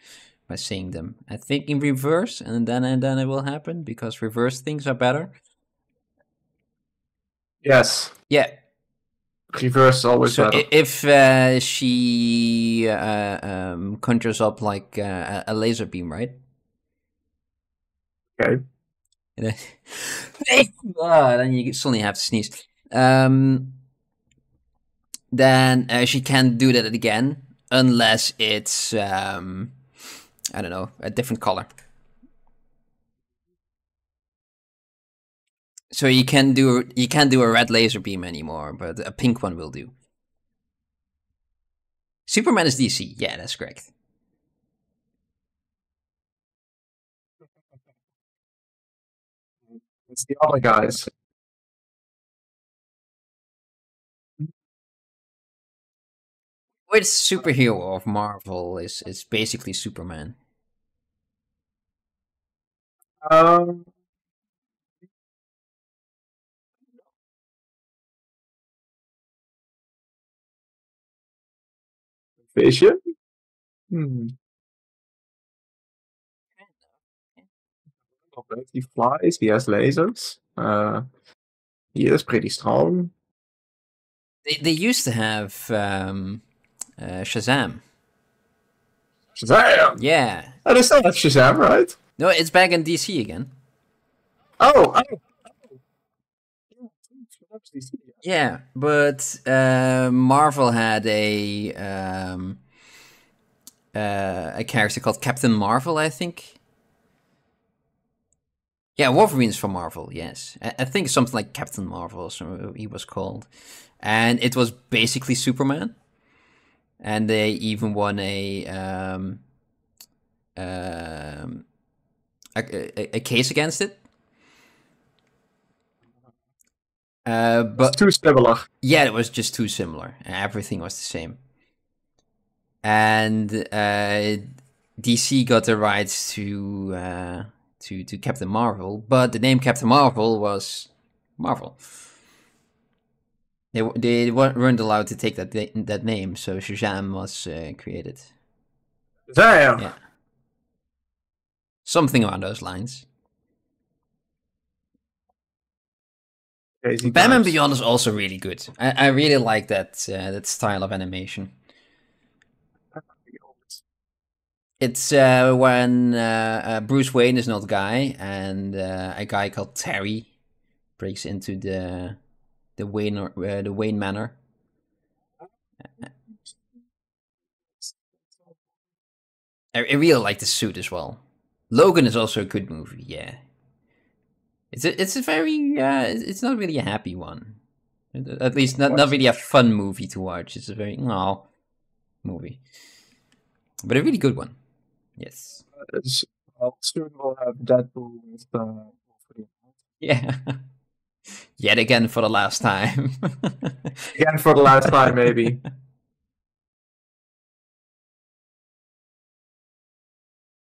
by saying them. I think in reverse, and then it will happen because reverse things are better. Yes. Yeah. Reverse is always better. So if she conjures up like a laser beam, right? Okay. And then, oh, then you suddenly have to sneeze. Then she can't do that again unless it's I don't know, a different color. So you can't do a red laser beam anymore, but a pink one will do. Superman is DC, yeah, that's correct. It's the other guys. Which superhero of Marvel is basically Superman? Vision? He flies, he has lasers. He is pretty strong. They used to have... Shazam. Shazam? Yeah. Oh, they still have Shazam, right? No, it's back in DC again. Oh. Yeah, but Marvel had a character called Captain Marvel, I think. Yeah, Wolverine's from Marvel, yes. I think something like Captain Marvel, so he was called. And it was basically Superman. And they even won a case against it. But too similar. Yeah, it was just too similar. Everything was the same. And DC got the rights to Captain Marvel, but the name Captain Marvel was Marvel. They weren't allowed to take that name, so Shazam was created. Damn. Yeah. Something around those lines. Crazy Batman times. Beyond is also really good. I really like that style of animation. It's when Bruce Wayne is an old guy, and a guy called Terry breaks into the Wayne Manor. I really like the suit as well. Logan is also a good movie. Yeah, it's a very it's not really a happy one. At least not really a fun movie to watch. It's a very no movie, but a really good one. Yes. Soon we'll have Deadpool with the. Yeah. Yet again for the last time. Again for the last time, maybe.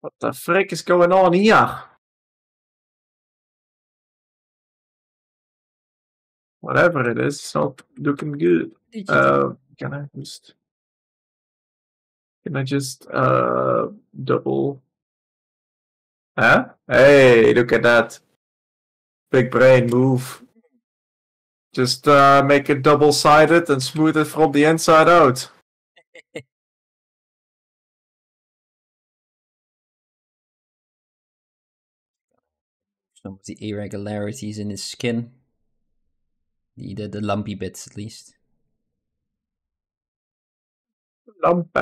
What the frick is going on here? Whatever it is, it's not looking good. Can I just double? Huh? Hey, look at that. Big brain move. Just make it double-sided and smooth it from the inside out. Some of the irregularities in his skin. The lumpy bits, at least. Lumpy.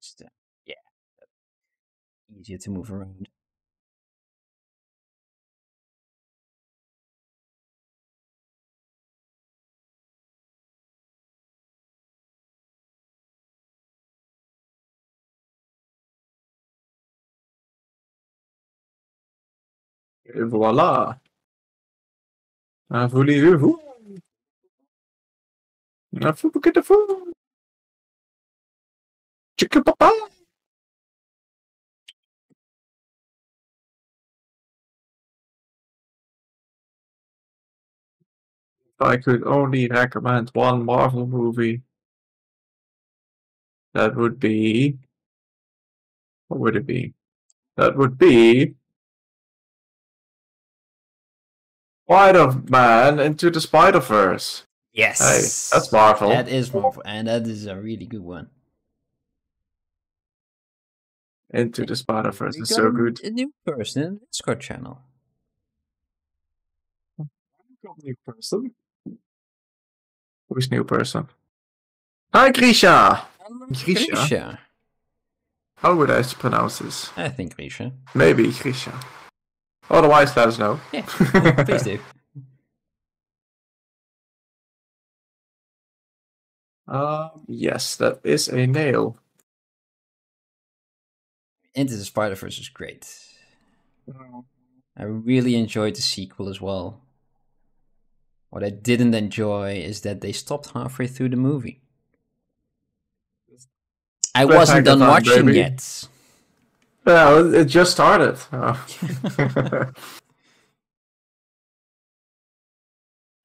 Just, yeah. Easier to move around. Et voilà. Voulez-vous? Un fou bouquet de fou. Chicken papa. If I could only recommend one Marvel movie, that would be... What would it be? That would be... Spider-Man Into the Spider-Verse. Yes. Hey, that's Marvel. That is Marvel, and that is a really good one. Into the Spider-Verse is so good. A new person in the Discord channel. New person? Who's new person? Hi, Grisha! Grisha. Grisha. How would I pronounce this? I think Grisha. Maybe Grisha. Otherwise, let us know. Yeah, please do. Yes, that is a nail. Into the Spider-Verse is great. I really enjoyed the sequel as well. What I didn't enjoy is that they stopped halfway through the movie. I wasn't done watching yet. Well, it just started. Oh.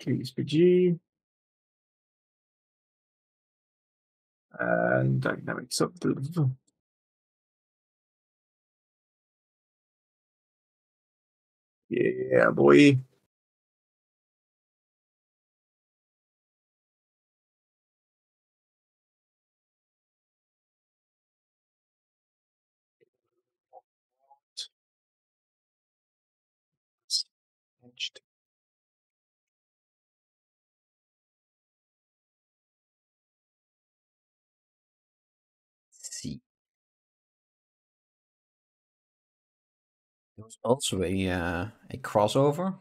KSPG. And dynamics up to... Yeah, boy. There was also a crossover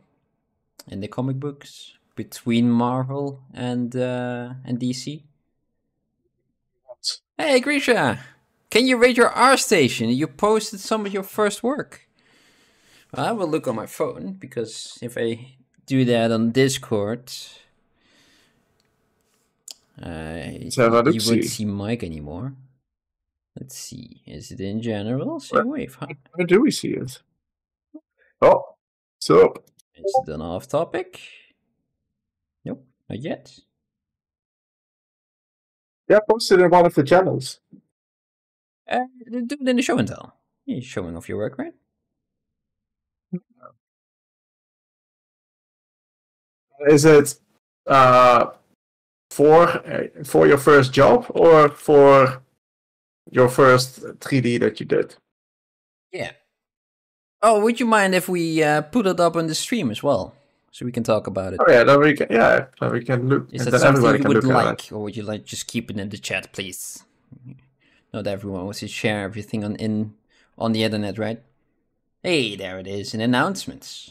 in the comic books between Marvel and DC. What? Hey, Grisha, can you rate your R station? You posted some of your first work. Well, I will look on my phone, because if I do that on Discord, you won't see Mike anymore. Let's see. Is it in general? Same wave. Huh? Where do we see it? Oh, so is it an off topic? Nope, not yet. Yeah, posted in one of the channels. Do it in the show and tell. You're showing off your work, right? Is it for your first job or for your first 3D that you did? Yeah. Oh, would you mind if we put it up on the stream as well, so we can talk about it? Oh yeah, then we can. Yeah, then we can look. Is that something you would like, or would you like just keep it in the chat, please? Not everyone wants to share everything on the internet, right? Hey, there it is in announcements.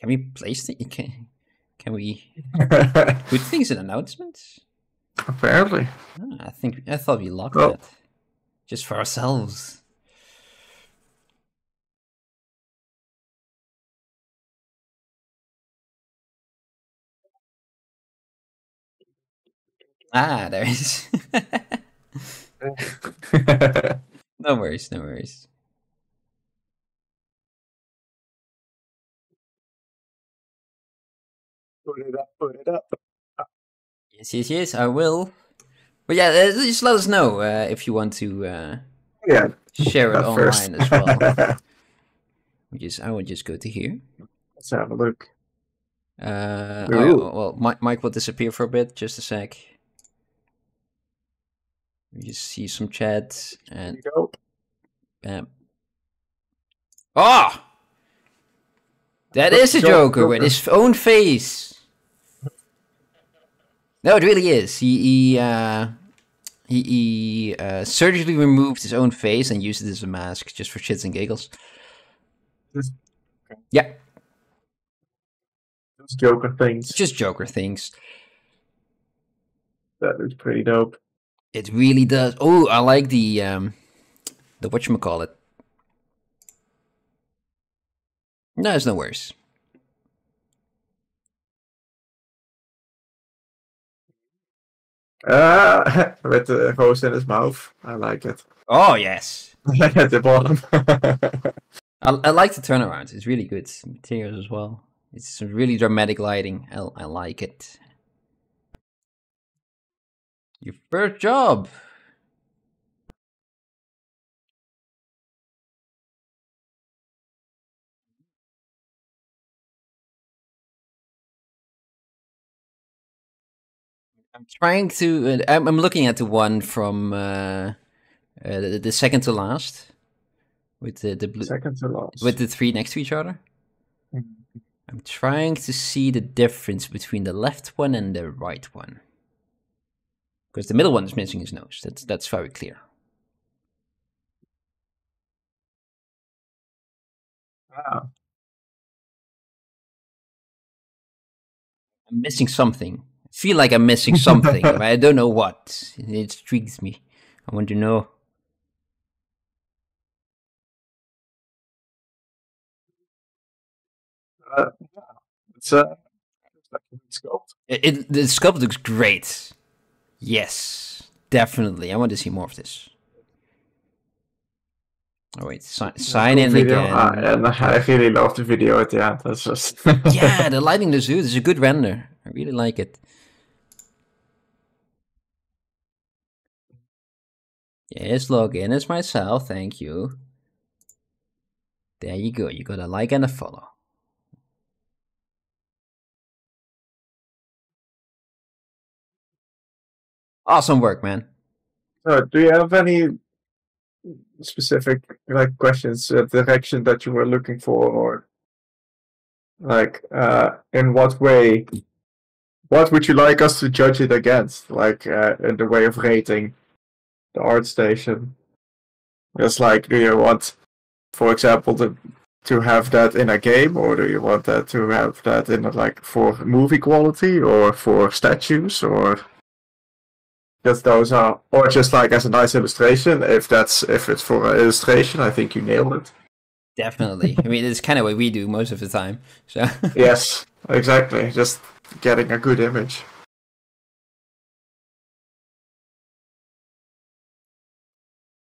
Can we place the? Can we put things in announcements? Apparently. Oh, I thought we locked it. Just for ourselves. Ah, there is. No worries, no worries. Put it up, put it up. Yes, yes, yes, I will. But yeah, just let us know if you want to yeah, share it online first. As well. I would just go to here. Let's have a look. Mike will disappear for a bit, just a sec. You see some chat and there you go. Bam. Ah! Oh! That is a Joker with his own face. No, it really is. He surgically removed his own face and used it as a mask just for shits and giggles. Okay. Yeah. Just Joker things. Just Joker things. That looks pretty dope. It really does. Oh, I like the whatchamacallit. No, it's no worse. With the hose in his mouth. I like it. Oh, yes. At the bottom. I like the turnaround. It's really good materials as well. It's some really dramatic lighting. I like it. Your first job. I'm trying to. I'm looking at the one from the second to last, with the blue. Second to last. With the three next to each other. Mm-hmm. I'm trying to see the difference between the left one and the right one. Because the middle one is missing his nose. That's very clear. Wow. I'm missing something. Feel like I'm missing something, but I don't know what. It intrigues me. I want to know. Yeah. It's like a good sculpt. The sculpt looks great. Yes, definitely. I want to see more of this. Oh wait, sign in video. Again. And I really love the video at the end. That's just yeah, the lighting is good. It's a good render. I really like it. Yes, log in as myself, thank you. There you go, you got a like and a follow. Awesome work, man. So, do you have any specific like questions, direction that you were looking for, or like in what way, what would you like us to judge it against, like in the way of rating? The art station. Just like, do you want, for example, to have that in a game, or do you want that to have that in like for movie quality, or for statues, or just those are, or just like as a nice illustration? If it's for an illustration, I think you nailed it. Definitely. I mean, it's kind of what we do most of the time. So yes, exactly. Just getting a good image.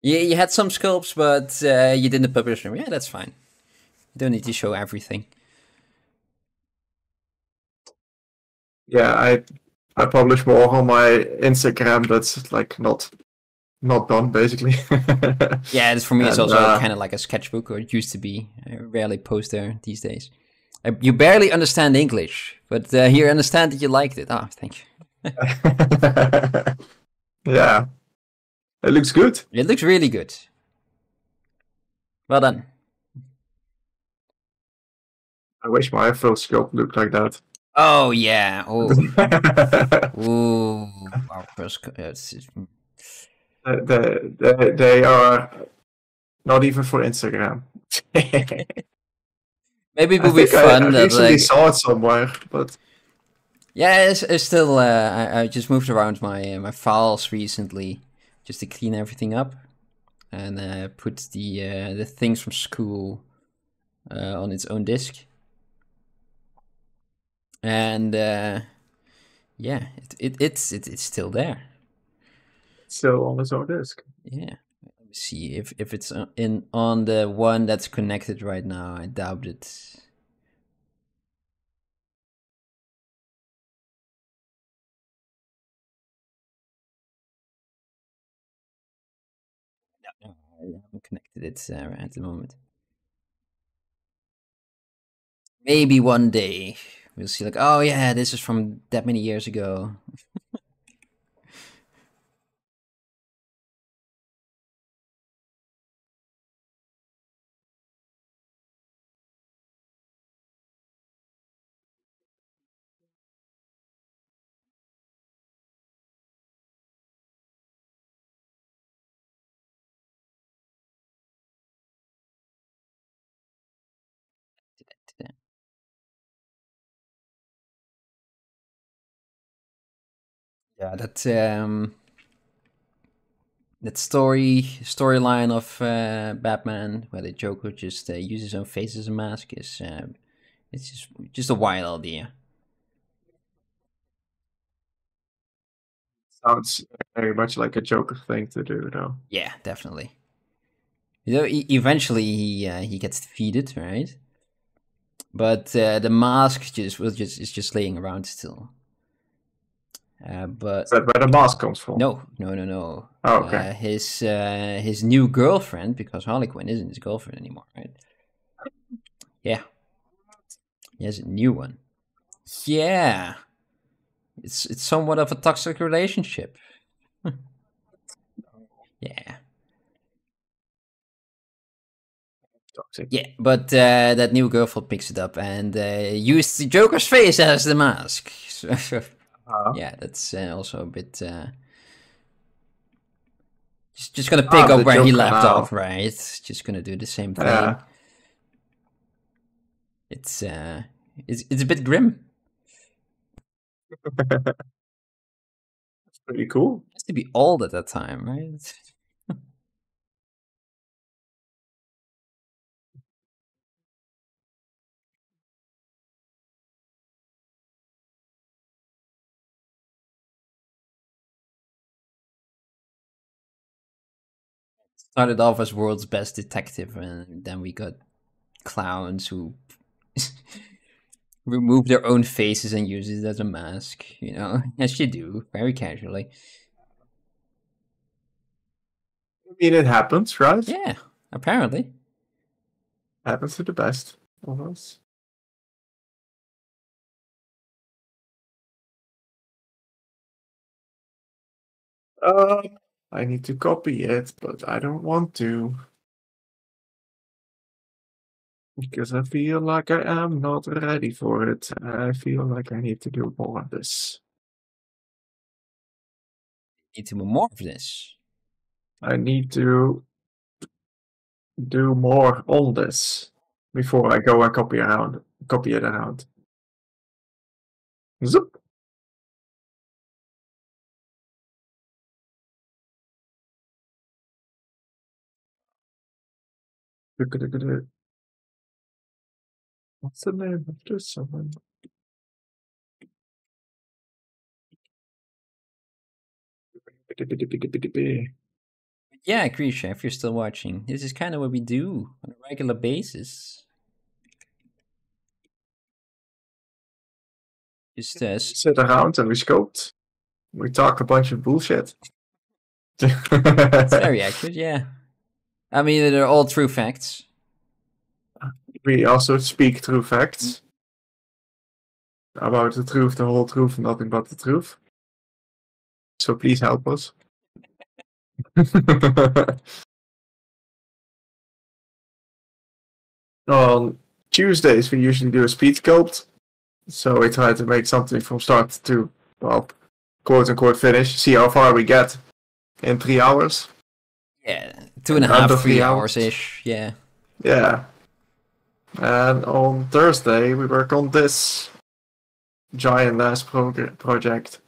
Yeah, you had some sculpts, but you didn't publish them. Yeah, that's fine. You don't need to show everything. Yeah, I publish more on my Instagram. That's like not done basically. Yeah, for me, it's also kind of like a sketchbook, or it used to be. I rarely post there these days. You barely understand English, but you understand that you liked it. Ah, oh, thank you. Yeah. It looks good. It looks really good. Well done. I wish my full sculpt looked like that. Oh yeah. Oh. Ooh. Wow. They are not even for Instagram. Maybe it would be fun. I actually like saw it somewhere, but. Yeah, it's still. I just moved around my my files recently. Just to clean everything up, and put the things from school on its own disk, and Yeah, it's still there. It's still on the hard disk. Yeah. Let me see if it's in on the one that's connected right now. I doubt it. No, I haven't connected it at the moment. Maybe one day we'll see, like, oh yeah, this is from that many years ago. Yeah, that storyline of Batman, where the Joker just uses his own face as a mask, is it's just a wild idea. Sounds very much like a Joker thing to do, though. Yeah, definitely. You know, eventually he gets defeated, right? But the mask is just laying around still. But is that where the mask comes from? No. Oh, okay. His new girlfriend, because Harley Quinn isn't his girlfriend anymore, right? Yeah, he has a new one. Yeah, it's somewhat of a toxic relationship. Yeah. Toxic. Yeah, but that new girlfriend picks it up and used the Joker's face as the mask. So. Yeah, that's also a bit. Just gonna pick up where he left off, right? Just gonna do the same thing. Yeah. It's a bit grim. That's pretty cool. It has to be old at that time, right? Started off as world's best detective, and then we got clowns who remove their own faces and use it as a mask, you know, as you do, very casually. I mean, it happens, right? Yeah, apparently. Happens to the best of us. I need to copy it, but I don't want to. Because I feel like I am not ready for it. I feel like I need to do more of this. Need to do more of this? I need to do more on this before I go and copy it around. Zoop. What's the name of this someone? Yeah, Krisha, if you're still watching, this is kind of what we do on a regular basis. Just sit around and we scoped. We talk a bunch of bullshit. It's very accurate, yeah. I mean, they're all true facts. We also speak true facts. About the truth, the whole truth, and nothing but the truth. So please help us. On Tuesdays, we usually do a speed sculpt. So we try to make something from start to, well, quote-unquote finish. See how far we get in 3 hours. Yeah, 2.5, 3 hours-ish, yeah. Yeah. And on Thursday, we work on this giant ass project.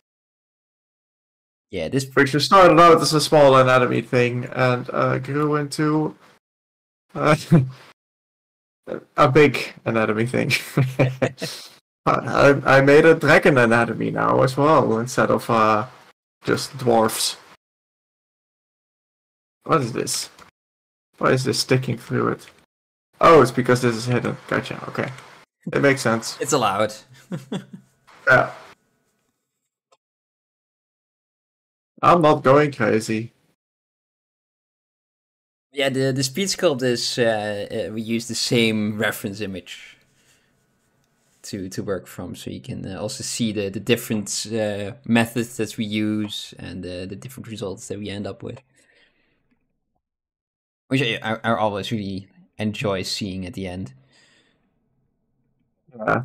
Yeah, this... Which started out as a small anatomy thing and grew into a big anatomy thing. I made a dragon anatomy now as well, instead of just dwarfs. What is this? Why is this sticking through it? Oh, it's because this is hidden. Gotcha, okay. It makes sense. It's allowed. Yeah. I'm not going crazy. Yeah, the speed sculpt is... we use the same reference image to work from, so you can also see the different methods that we use and the different results that we end up with. Which I always really enjoy seeing at the end. Yeah.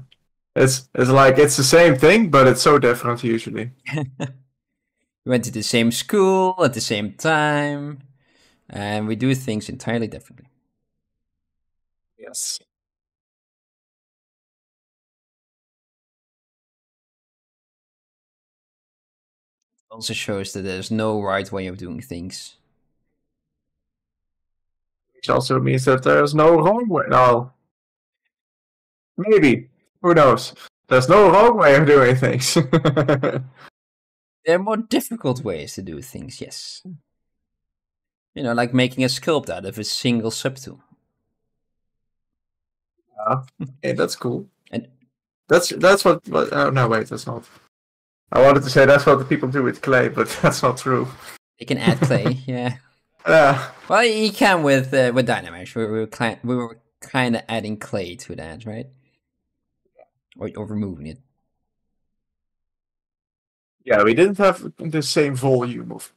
It's like, it's the same thing, but it's so different usually. We went to the same school at the same time, and we do things entirely differently. Yes. It also shows that there's no right way of doing things. Which also means that there's no wrong way. No. Maybe. Who knows? There's no wrong way of doing things. There are more difficult ways to do things, yes. You know, like making a sculpt out of a single subtool. Yeah, yeah, that's cool. And that's what oh no, wait, that's not. I wanted to say that's what the people do with clay, but that's not true. They can add clay, yeah. Yeah. Well, you can with Dynamesh. We were kind of adding clay to that, right? Or removing it. Yeah, we didn't have the same volume of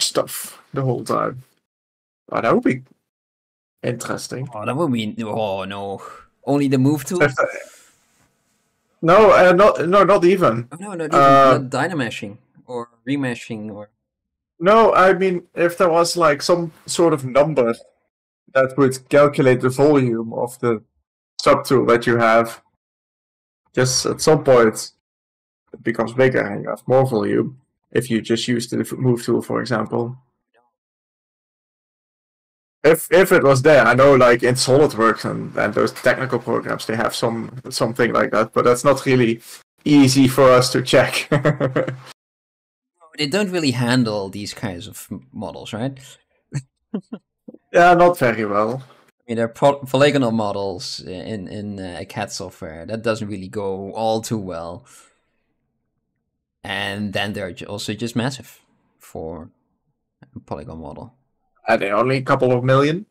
stuff the whole time. Oh, that would be interesting. Oh, that would be... Oh, no. Only the move tool? No, not even. Oh, no, not even. Not dynameshing or remeshing or... No, I mean, if there was like some sort of number that would calculate the volume of the subtool that you have, just at some point... It becomes bigger and you have more volume if you just use the move tool, for example. If it was there, I know like in SolidWorks and those technical programs, they have something like that, but that's not really easy for us to check. They don't really handle these kinds of models, right? Yeah, not very well. I mean, they're polygonal models in CAD software. That doesn't really go all too well. And then they're also just massive for a polygon model. Are they only a couple of million?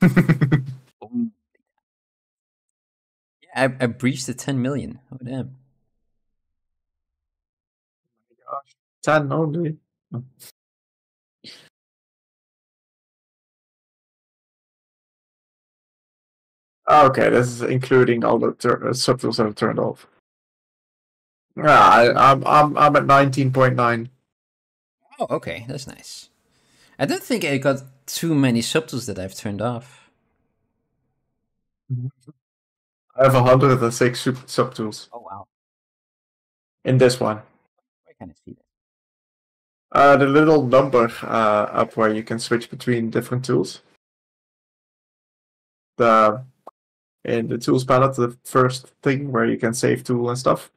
Yeah, I breached the 10 million. Oh, damn. Oh my gosh. 10 only. Oh. Okay, this is including all the subtools that are turned off. Yeah, I'm at 19.9. Oh, okay, that's nice. I don't think I got too many subtools that I've turned off. I have 106 subtools. Oh wow! In this one, where can I see that? The little number up where you can switch between different tools. In the tools palette, the first thing where you can save tool and stuff.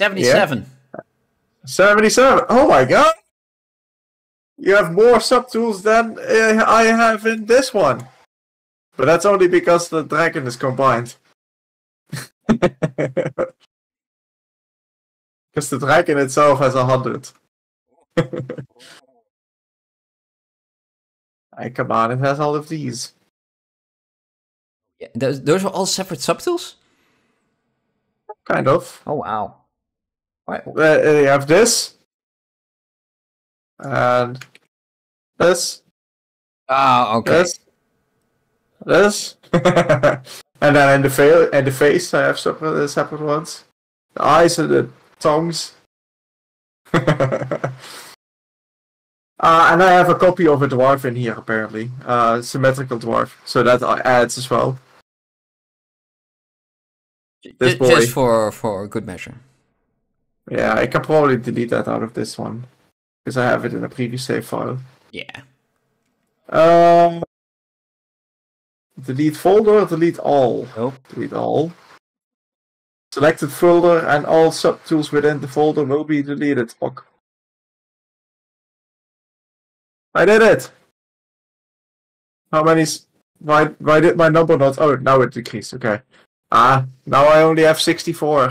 77. Yeah. 77. Oh my god! You have more subtools than I have in this one. But that's only because the dragon is combined. Because the dragon itself has 100. Hey, come on, it has all of these. Yeah, those are all separate subtools? Kind of. Oh wow. You have this and this. Ah, okay. This, and then in the face, I have separate ones. The eyes and the tongues. And I have a copy of a dwarf in here, apparently, symmetrical dwarf. So that adds as well. This boy. Just for good measure. Yeah, I can probably delete that out of this one, because I have it in a previous save file. Yeah. Delete folder, delete all. Nope. Delete all. Selected folder and all subtools within the folder will be deleted. Ok. I did it! How many... Why did my number not... Oh, now it decreased, okay. Ah, now I only have 64.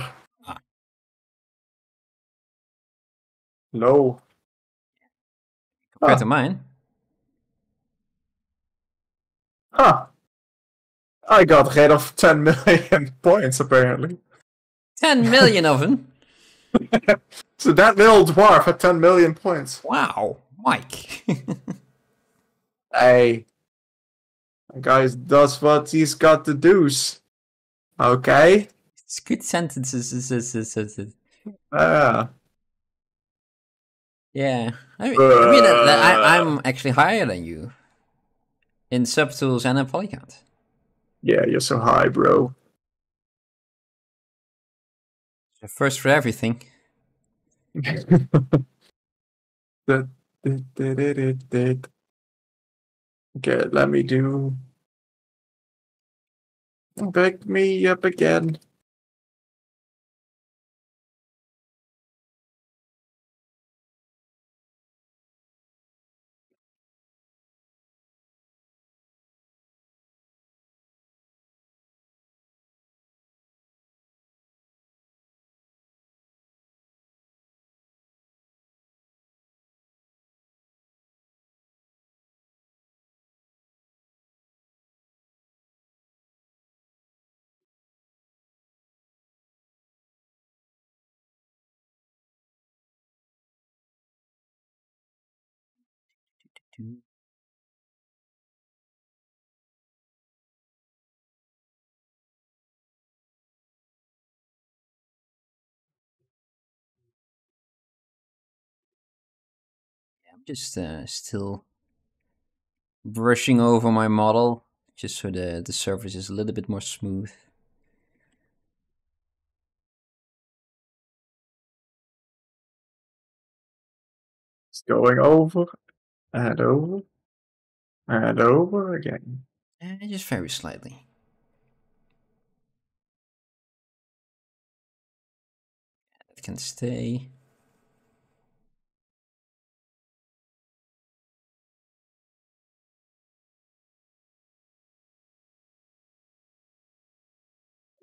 Low. Compared to mine. Huh. I got rid of 10 million points, apparently. 10 million of them? So that little dwarf had 10 million points. Wow, Mike. Hey. Guys, that's what he's got to do. Okay? It's good sentences. Yeah. I mean I'm actually higher than you. In subtools and in polycount. Yeah, you're so high, bro. First for everything. Okay, let me do... Pick me up again. I'm just still brushing over my model just so the surface is a little bit more smooth. It's going over. And over, and over again. And just very slightly. It can stay.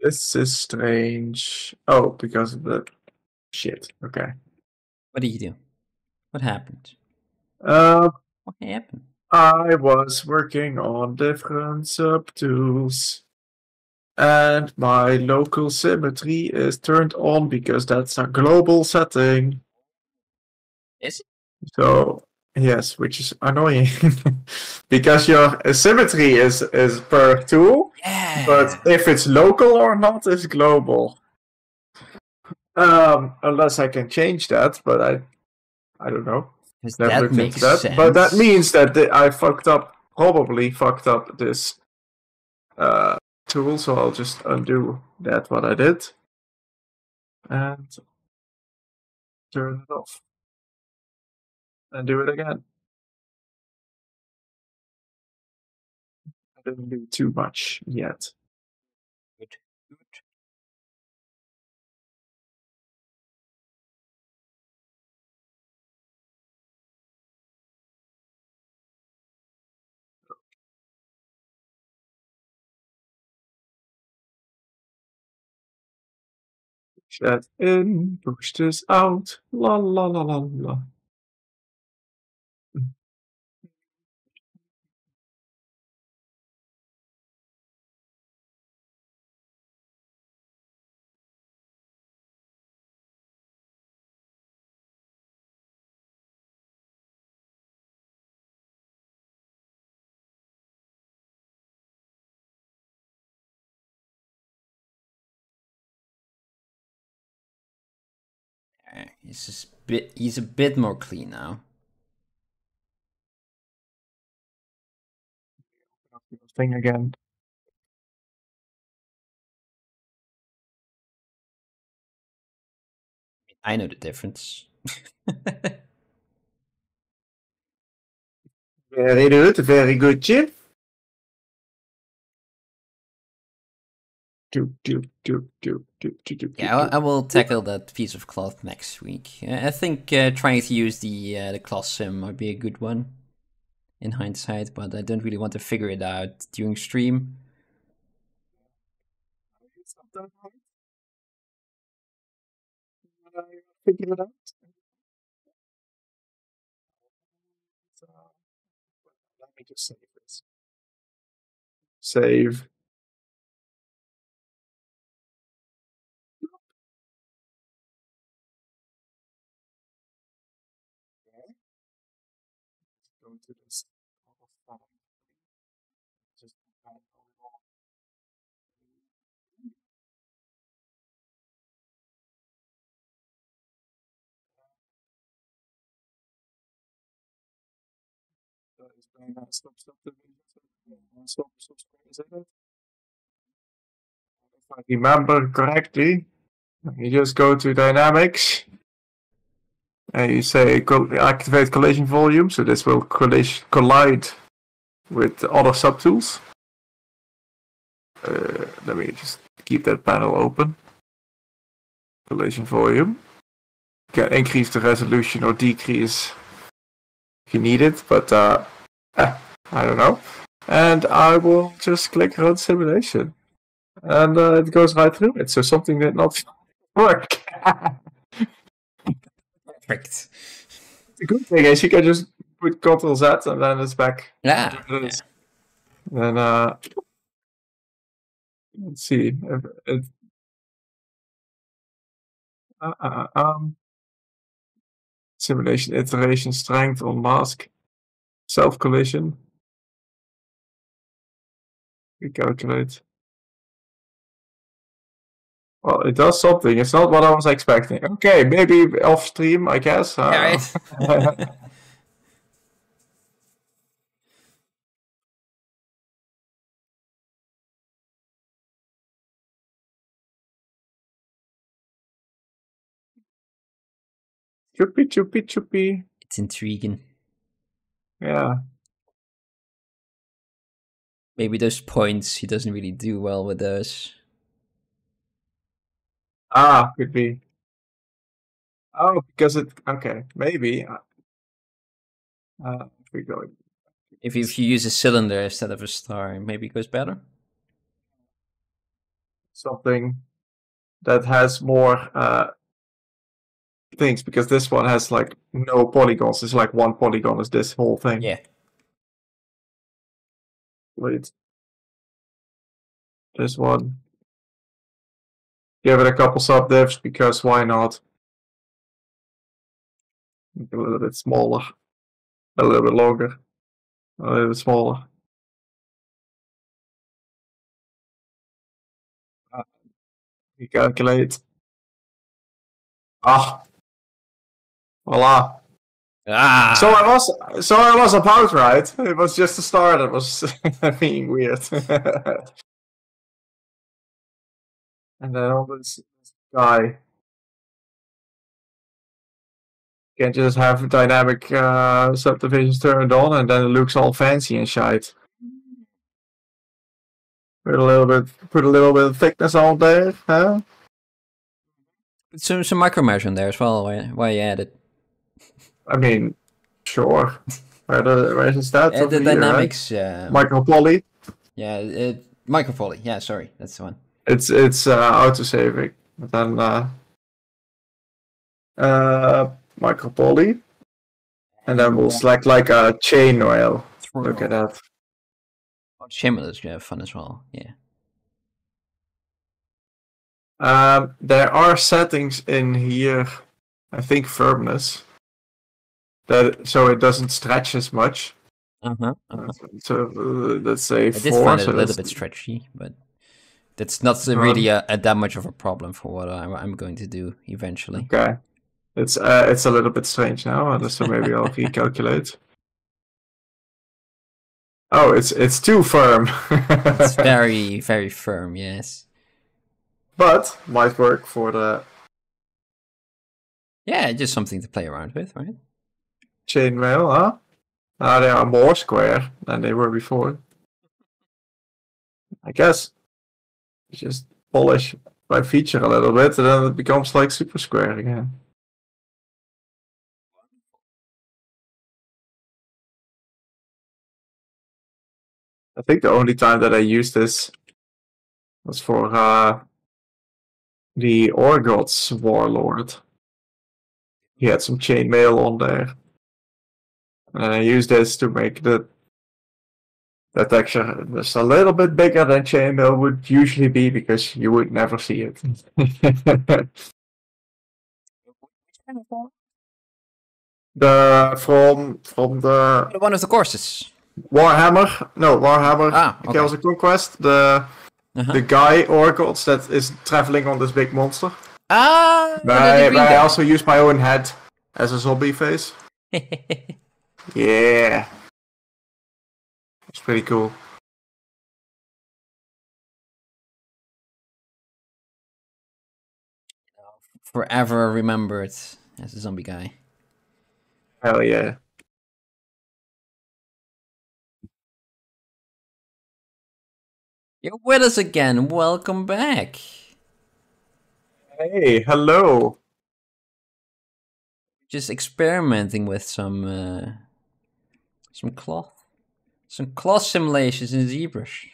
This is strange. Oh, because of the shit. Okay. What did you do? What happened? What happened? I was working on different subtools, and my local symmetry is turned on because that's a global setting. Is it? So yes, which is annoying because your symmetry is per tool, yeah. But if it's local or not, it's global. Unless I can change that, but I don't know. That makes sense. But that means that I probably fucked up this tool, so I'll just undo that what I did and turn it off and do it again. I didn't do too much yet. Good. That in, push this out, la la la la la. He's just he's a bit more clean now. Thing again. I know the difference. Very good, very good, Jim. Yeah, I will tackle that piece of cloth next week. I think trying to use the cloth sim would be a good one in hindsight, but I don't really want to figure it out during stream. Figure it out. So, let me just save this. Save. To this just kind of overall. So it's playing that stop the video, stop is that it? If I remember correctly, you just go to dynamics. And you say activate collision volume, so this will collide with other subtools. Let me just keep that panel open. Collision volume. You can increase the resolution or decrease if you need it, but I don't know. And I will just click run simulation. And it goes right through it, so something did not work. Perfect. The good thing is you can just put Ctrl Z and then it's back. Yeah. Then let's see. Simulation, iteration, strength or mask, self collision. We calculate. Well, it does something. It's not what I was expecting. Okay, maybe off stream, I guess. All right. Chuppy, chuppy, chuppy. It's intriguing. Yeah. Maybe those points, he doesn't really do well with those. Ah, could be. Oh, because it. Okay, maybe. We go. If you use a cylinder instead of a star, maybe it goes better. Something that has more things, because this one has like no polygons. It's like one polygon is this whole thing. Yeah. Wait. This one. Give it a couple sub-divs, because why not? Make it a little bit smaller. A little bit longer. A little bit smaller. We calculate. Ah! Voila! Ah. So I was about right. It was just the star that was being weird. And then all this guy can just have dynamic subdivisions turned on, and then it looks all fancy and shite. Put a little bit of thickness on there, huh? Some micromesh in there as well. Why you add it? I mean, sure. where's that? The dynamics, yeah. Right? Micropoly. Yeah, micropoly. Yeah, sorry, that's the one. It's autosaving, but then micropoly, and then we'll select like a chain rail. Look at that. Oh, chain rail is gonna have fun as well. Yeah. There are settings in here. I think firmness. That so it doesn't stretch as much. So let's say 4. I did find it a little bit stretchy, but. That's not really that much of a problem for what I'm going to do eventually. Okay, it's a little bit strange now, so maybe I'll recalculate. Oh, it's too firm. It's very, very firm, yes. But might work for the. Yeah, just something to play around with, right? Chainmail, huh? Now they are more square than they were before. I guess. Just polish by feature a little bit, and then it becomes like super square again. I think the only time that I used this was for the Orgoth's warlord. He had some chainmail on there, and I used this to make that texture just a little bit bigger than chainmail would usually be, because you would never see it. from the one of the courses. Warhammer, no, Warhammer, okay. Chaos and Conquest, the guy, Orgoth, that is traveling on this big monster. Ah! But I also use my own head as a zombie face. Yeah. It's pretty cool. Forever remembered as a zombie guy. Hell yeah. You're with us again. Welcome back. Hey, hello. Just experimenting with some cloth simulations in ZBrush.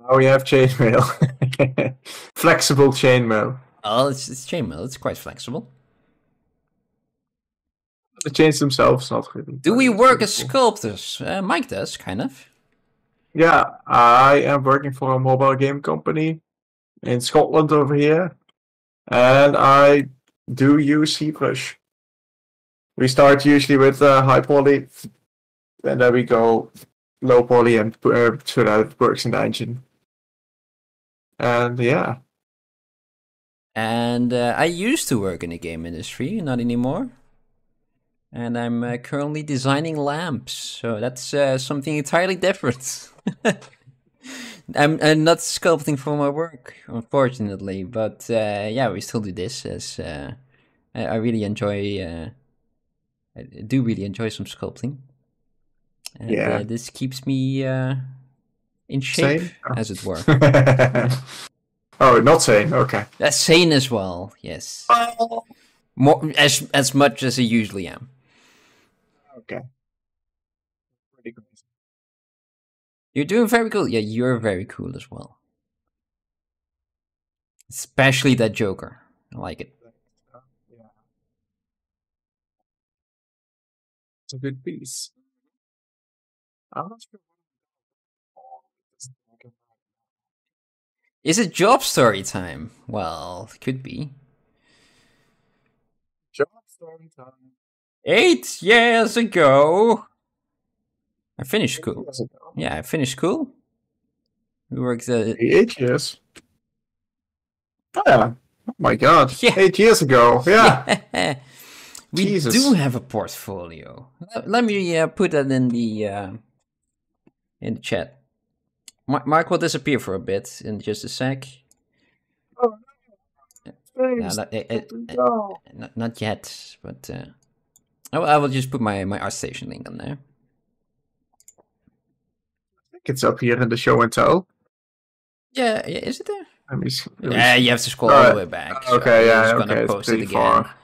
Now we have chainmail, flexible chainmail. Oh, it's chainmail. It's quite flexible. The chains themselves, not really. Do we work as sculptors? Mike does, kind of. Yeah, I am working for a mobile game company in Scotland over here, and I do use ZBrush. We start usually with high poly, and then we go low poly, and so that it works in the engine. And yeah. And I used to work in the game industry, not anymore. And I'm currently designing lamps, so that's something entirely different. I'm not sculpting for my work, unfortunately, but yeah, we still do this. As I really enjoy, I do really enjoy some sculpting. And, yeah, this keeps me in shape, as it were. Oh, not sane. Okay. That's sane as well. Yes. Oh. More as much as I usually am. Okay. Pretty cool. You're doing very cool. Yeah, you're very cool as well. Especially that Joker. I like it. Yeah. It's a good piece. I'm not sure. Is it job story time? Well, it could be. Job story time. 8 years ago, I finished school. Yeah, I finished school. We worked 8 years. Yeah. Oh my God. Yeah. 8 years ago. Yeah. Yeah. We do have a portfolio. Let me put that in the chat. Mark will disappear for a bit in just a sec. Oh, no. Please, not yet, but I will just put my ArtStation link on there. I think it's up here in the show and tell. Yeah, yeah, is it there? Yeah, you have to scroll all the way back. Okay, so yeah, I'm gonna post it again. Far.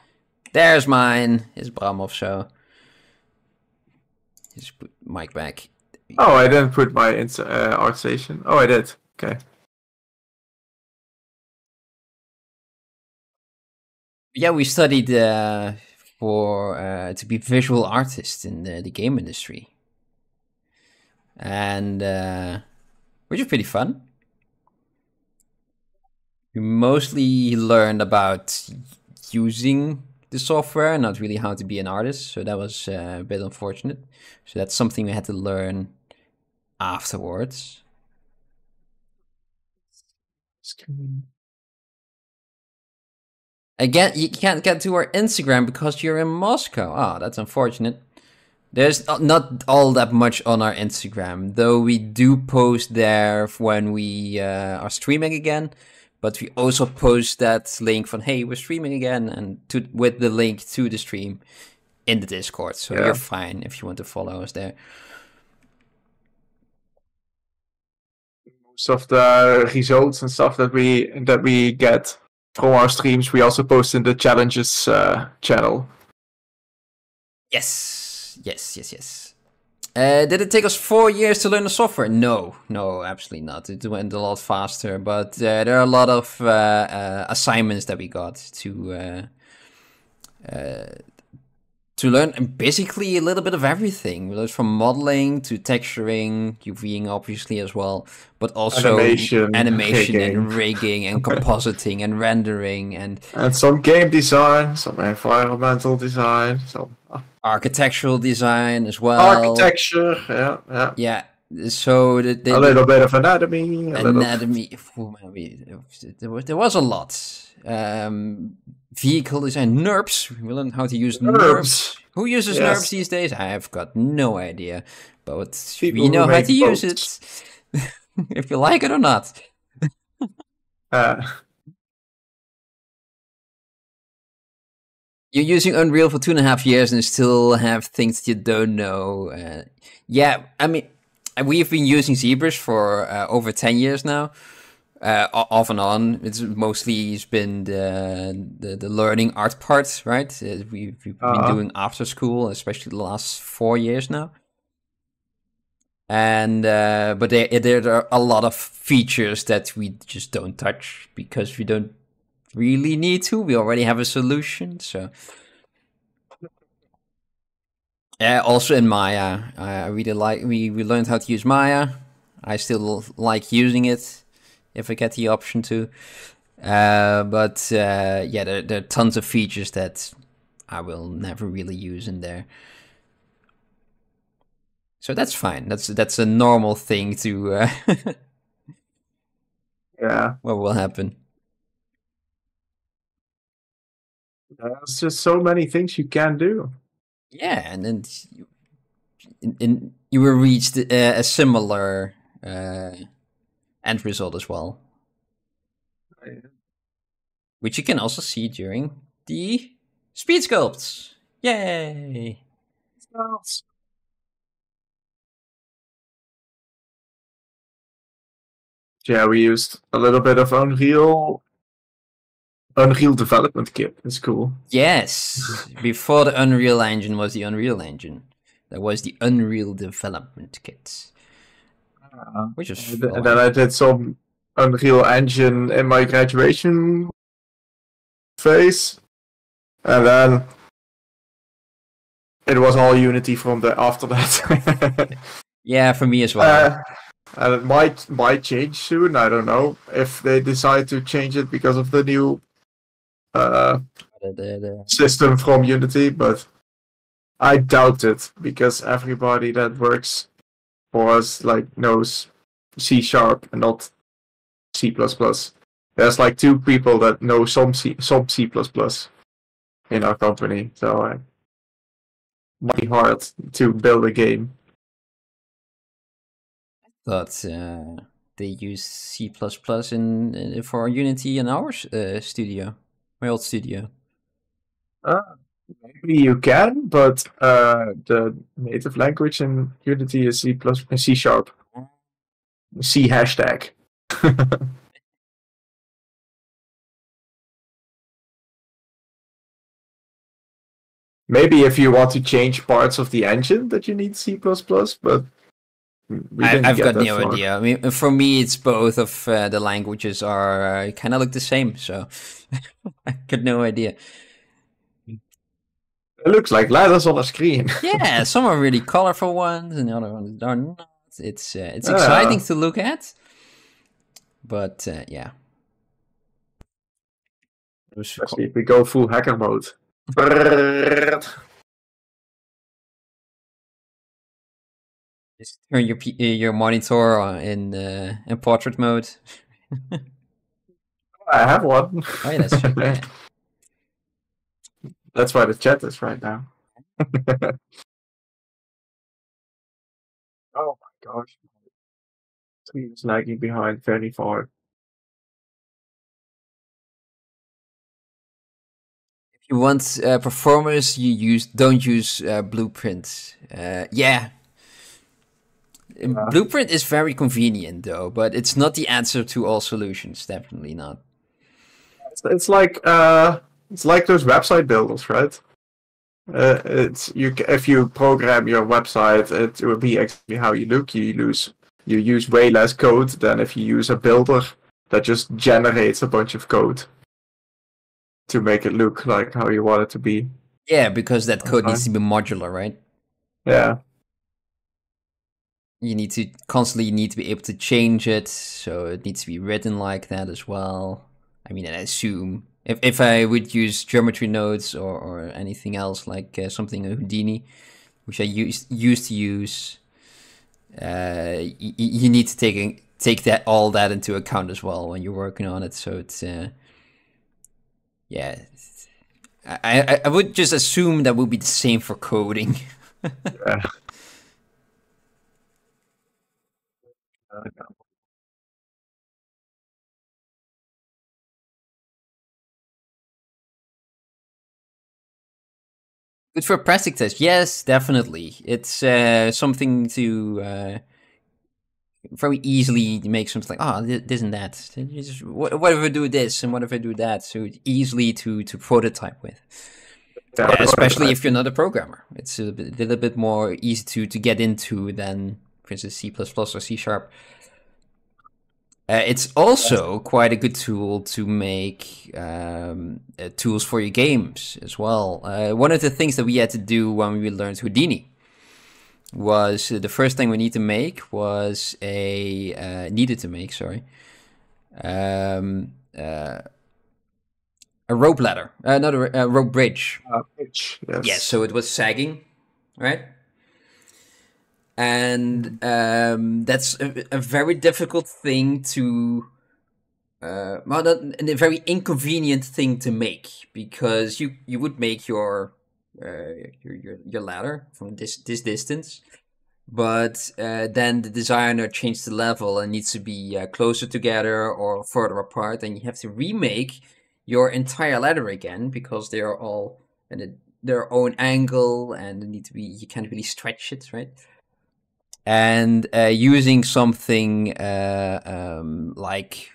There's mine. It's Bram of show. Just put Mike back. Oh, I didn't put my ArtStation. Oh, I did. Okay. Yeah, we studied for to be visual artists in the game industry, and which is pretty fun. We mostly learned about using the software, not really how to be an artist, so that was a bit unfortunate. So that's something we had to learn afterwards. Again, you can't get to our Instagram because you're in Moscow. Ah, that's unfortunate. There's not all that much on our Instagram, though we do post there when we are streaming again. But we also post that link from, hey, we're streaming again, and with the link to the stream. in the Discord. So you're fine if you want to follow us there. Most of the results and stuff that we get from our streams, we also post in the challenges channel. Yes. Did it take us 4 years to learn the software? No, absolutely not. It went a lot faster, but there are a lot of assignments that we got to learn, and basically a little bit of everything. We learned from modeling to texturing, UVing obviously as well, but also animation rigging. And rigging and compositing and rendering and some game design, some environmental design, some architectural design as well. Architecture, yeah. So they a little bit of anatomy. There was a lot. Vehicle design, NURBS. We learned how to use NURBS. Who uses NURBS these days? I have got no idea, but we know how to use it. If you like it or not. You're using Unreal for 2.5 years and still have things that you don't know. I mean, we've been using ZBrush for over 10 years now, off and on. It's mostly been the learning art part, right? We've been doing after school, especially the last 4 years now. And but there are a lot of features that we just don't touch because we don't really need to. We already have a solution, so. Also in Maya, I really like. We learned how to use Maya. I still like using it if I get the option to. There are tons of features that I will never really use in there. So that's fine. That's a normal thing to. What will happen? There's just so many things you can do. Yeah, and then you will reach a similar end result as well, which you can also see during the speed sculpts. Yay! Yeah, we used a little bit of Unreal Development Kit. It's cool. Yes. Before the Unreal Engine was the Unreal Engine, there was the Unreal Development Kit. Which is fun. And then I did some Unreal Engine in my graduation phase. And then it was all Unity from after that. Yeah, for me as well. And it might change soon. I don't know if they decide to change it because of the new system from Unity, but I doubt it because everybody that works for us knows C# and not C++. There's 2 people that know some C++ in our company, so it might be hard to build a game. But they use C++ for Unity in our studio, my old studio. Maybe you can, but the native language in Unity is C#. C hashtag. Maybe if you want to change parts of the engine that you need C++, but... I've got no idea. I mean, for me, it's both of the languages are kind of look the same, so I've got no idea. It looks like letters on a screen. Yeah, some are really colorful ones, and the other ones are not. It's exciting to look at, but especially if we go full hacker mode. Just turn your monitor in portrait mode. I have one. Oh, yeah, that's true. Yeah. That's why the chat is right now. Oh my gosh. Screen is lagging behind very far. If you want performance, you don't use blueprints. Yeah. Blueprint is very convenient though, but it's not the answer to all solutions. Definitely not. It's like those website builders, right? If you program your website, it will be exactly how you look. You use way less code than if you use a builder that just generates a bunch of code to make it look like how you want it to be. Yeah, because that code needs to be modular, right? Yeah. You need to constantly be able to change it, so it needs to be written like that as well. I mean, I assume if I would use geometry nodes or anything else like something Houdini, which I used to use, you need to take that all that into account as well when you're working on it. So it's yeah, I would just assume that will be the same for coding. Yeah. Good for a practice test, yes, definitely. It's something to very easily make something like, oh, this and that. Just, what if I do this and what if I do that? So easily to prototype with, especially if you're not a programmer. It's a little bit more easy to get into than, for instance, C++ or C#. It's also quite a good tool to make tools for your games as well. One of the things that we had to do when we learned Houdini was the first thing we need to make was a a rope ladder, not a rope bridge. Bridge, yes. Yes, so it was sagging, right? And that's a very difficult thing to, well, not, a very inconvenient thing to make, because you would make your ladder from this distance, but then the designer changed the level and needs to be closer together or further apart, and you have to remake your entire ladder again because they are all at their own angle and they need to be. You can't really stretch it, right? And using something like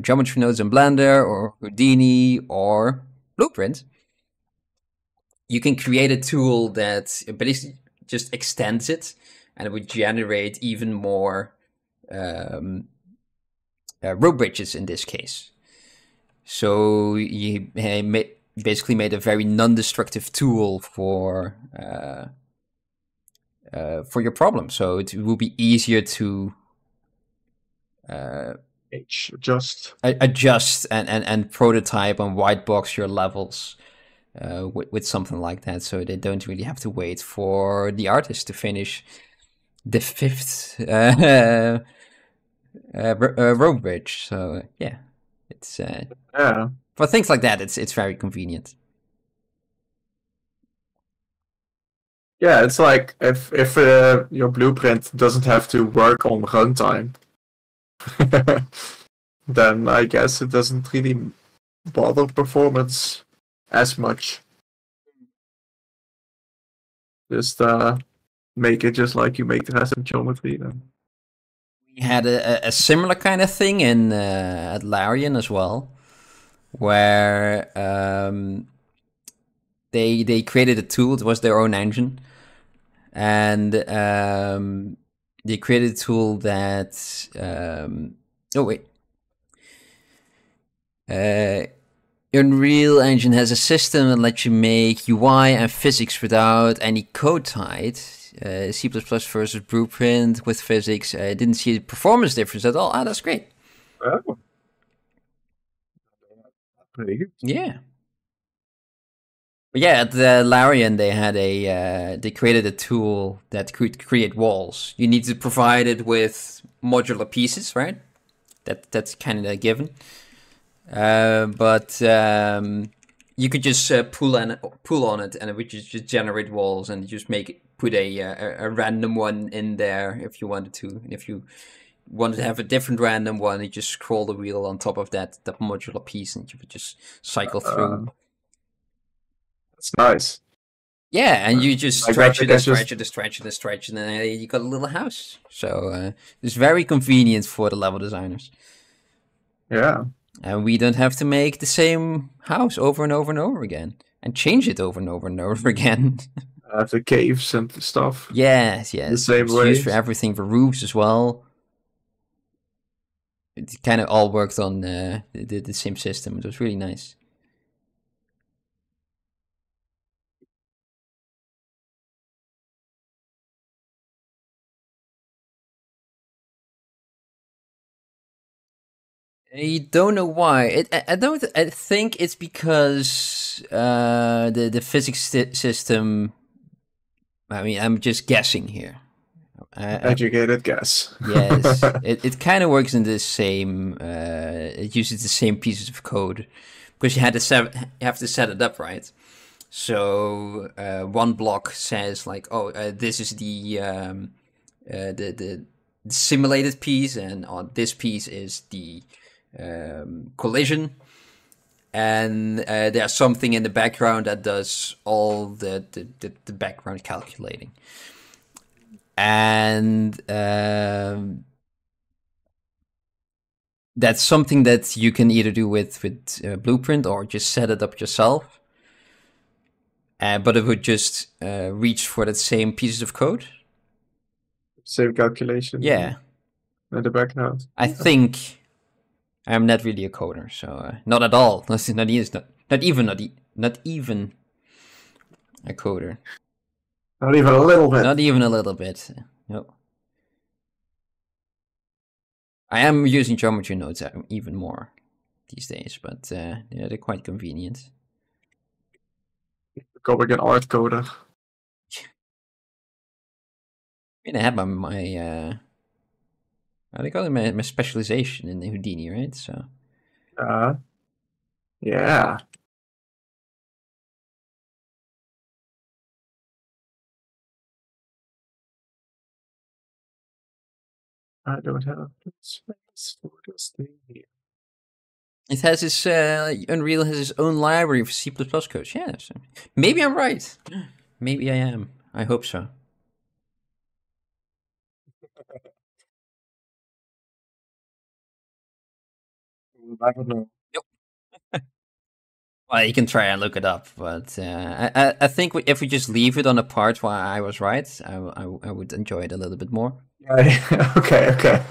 geometry nodes in Blender or Houdini or Blueprint, you can create a tool that basically just extends it, and it would generate even more rope bridges in this case. So you basically made a very non-destructive tool for your problem, so it will be easier to adjust and prototype and white box your levels with something like that, so they don't really have to wait for the artist to finish the 5th rope bridge. So yeah, it's for things like that, it's very convenient. Yeah, it's like if your blueprint doesn't have to work on runtime, then I guess it doesn't really bother performance as much. Just make it just like you make the rest of geometry. Then we had a similar kind of thing in at Larian as well, where they created a tool. It was their own engine. And they created a tool that Unreal Engine has a system that lets you make UI and physics without any code tied. C++ versus Blueprint with physics. I didn't see the performance difference at all. Ah, that's great. Oh. Pretty good. Yeah. But yeah, at the Larian, they had a they created a tool that could create walls. You need to provide it with modular pieces, right? That's kind of a given. But you could just pull on it, and it would just generate walls, and just make it, put a random one in there if you wanted to. And if you wanted to have a different random one, you just scroll the wheel on top of that modular piece, and you would just cycle through. That's nice. Yeah, and you just stretch it, and then you got a little house. So it's very convenient for the level designers. Yeah. And we don't have to make the same house over and over and over again. And change it over and over and over again. The caves and stuff. Yes, yes. The same way. Used for everything, for roofs as well. It kind of all worked on the same system. It was really nice. You don't know why. I think it's because the physics system. I mean, I'm just guessing here. Educated guess. Yes, it kind of works in the same. It uses the same pieces of code because you have to set it up right. So one block says like, oh, this is the simulated piece, and on this piece is the collision, and there's something in the background that does all the background calculating, and that's something that you can either do with Blueprint or just set it up yourself, but it would just reach for that same pieces of code, same calculation, yeah, in the background. I think I'm not really a coder, so not at all. Not even a coder. Not even a little bit. Not even a little bit. No. I am using geometry nodes even more these days, but yeah, they're quite convenient. Go back an art coder. I mean, I have my I got my specialization in the Houdini, right? So, yeah. I don't have the space for this thing here. It has its Unreal has its own library for C++ code. Yeah, so maybe I'm right. Maybe I am. I hope so. I don't know. Nope. Well, you can try and look it up, but I think if we just leave it on a part where I was right, I would enjoy it a little bit more. Yeah, okay.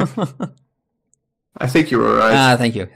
I think you were right. Thank you.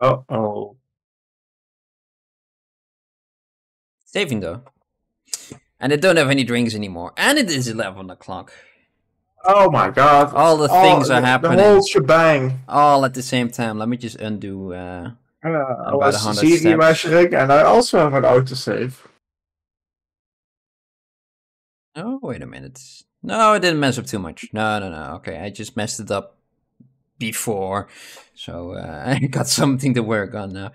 Uh-oh. Saving though. And I don't have any drinks anymore. And it is 11 o'clock. Oh my god. All the things are happening. The whole shebang. All at the same time. Let me just undo about 100 steps. Measuring, and I also have an autosave. Oh, wait a minute. No, I didn't mess up too much. No. Okay, I just messed it up before. So I got something to work on now.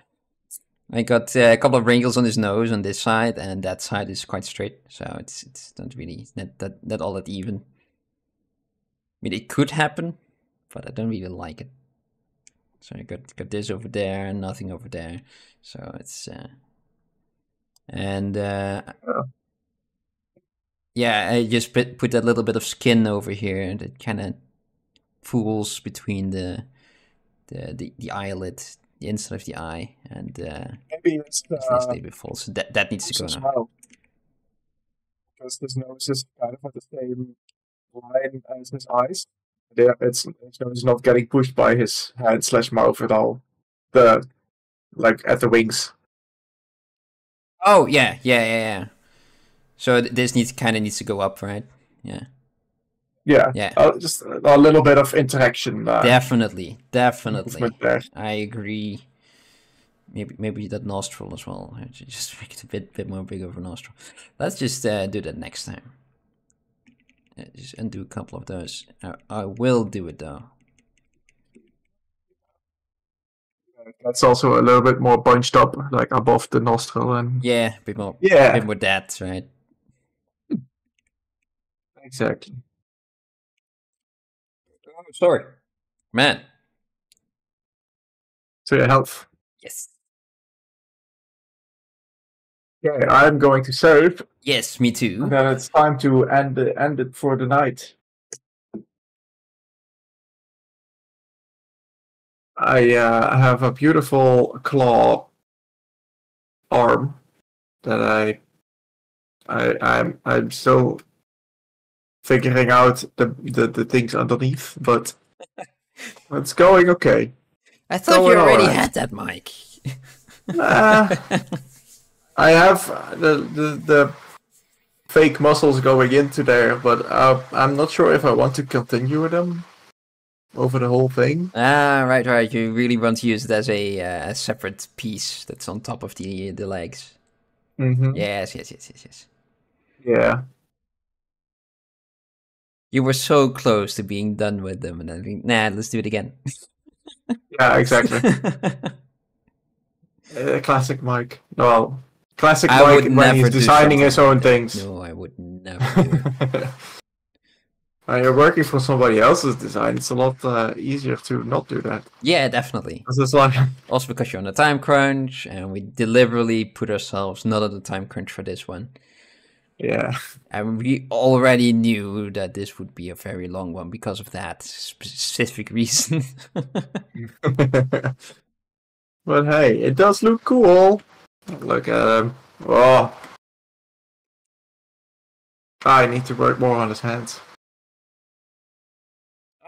I got a couple of wrinkles on his nose on this side, and that side is quite straight, so it's not really not all that even. I mean, it could happen, but I don't really like it. So I got this over there and nothing over there, so it's and Yeah, I just put a little bit of skin over here that kind of fools between the eyelid, the inside of the eye, and maybe it's the day before. So that needs to go now. Well. Because this nose is kind of at the same line as his eyes. Yeah, it's not getting pushed by his hand / mouth at all. Like at the wings. Oh yeah. So this needs to go up, right? Yeah. Yeah. Just a little bit of interaction. Definitely. I agree. Maybe that nostril as well. Just make it a bit more big of a nostril. Let's just do that next time. Just undo a couple of those. I will do it though. That's also a little bit more bunched up, like above the nostril, and yeah, a bit more depth, right? Exactly. Oh, sorry, man. So your health. Yes. Yeah, I'm going to save. Yes, me too. And then it's time to end it for the night. I have a beautiful claw arm that I'm still figuring out the things underneath, but it's going okay. I thought you already had that, Mike. I have the fake muscles going into there, but I'm not sure if I want to continue with them. Over the whole thing. Ah, right. You really want to use it as a separate piece that's on top of the legs. Mm-hmm. Yes. Yeah. You were so close to being done with them, and I think, nah, let's do it again. Yeah, exactly. Classic Mike. Well, classic Mike when he's designing his own things. No, I would never do it. You're working for somebody else's design. It's a lot easier to not do that. Yeah, definitely. Also because you're on a time crunch, and we deliberately put ourselves not on a time crunch for this one. Yeah. And we already knew that this would be a very long one because of that specific reason. But hey, it does look cool. Look at him. Oh. I need to work more on his hands.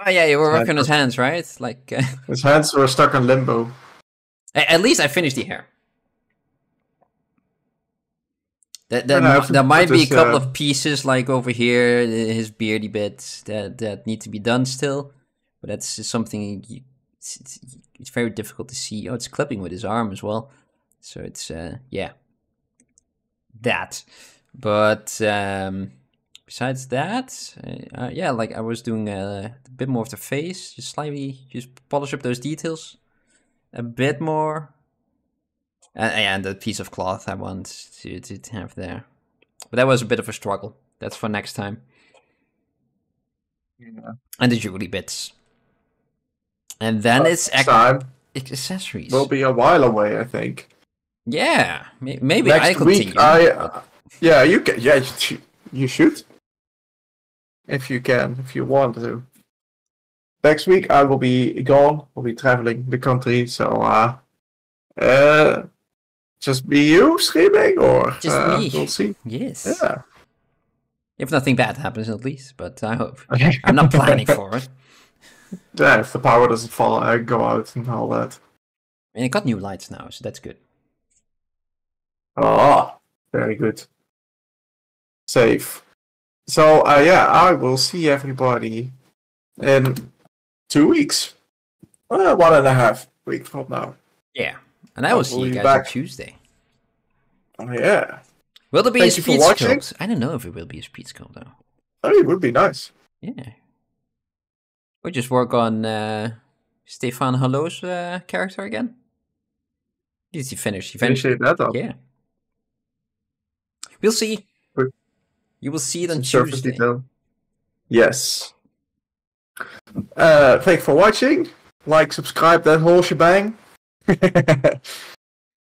Oh yeah, you were working on his hands, right? Like his hands were stuck on limbo. At least I finished the hair. There might be a couple of pieces like over here, his beardy bits that need to be done still, but that's just something it's very difficult to see. Oh, it's clipping with his arm as well, so it's yeah, that. But besides that, yeah, like I was doing a bit more of the face, just polish up those details a bit more. And the piece of cloth I want to have there. But that was a bit of a struggle. That's for next time. Yeah. And the jewelry bits. And then accessories. Will be a while away, I think. Yeah, maybe next week continue. Yeah, you can. Yeah, you should. If you can, if you want to. Next week I will be gone. I'll be traveling the country, so just be you streaming, or just me. We'll see. Yes. Yeah. If nothing bad happens, at least. But I hope. Okay. I'm not planning for it. Yeah, if the power doesn't fall, I go out and all that. And I got new lights now, so that's good. Oh, very good. Safe. So yeah, I will see everybody in 2 weeks, 1.5 weeks from now. Yeah, and I will see you guys back on Tuesday. Oh yeah. Will there be a speed sculpt? I don't know if it will be a speed sculpt though. Oh, it would be nice. Yeah. We'll just work on Stefan Hallo's character again. Did he finish? He finished that up. Yeah. We'll see. You will see it on Tuesday. Detail. Yes. Thanks for watching. Like, subscribe, that whole shebang.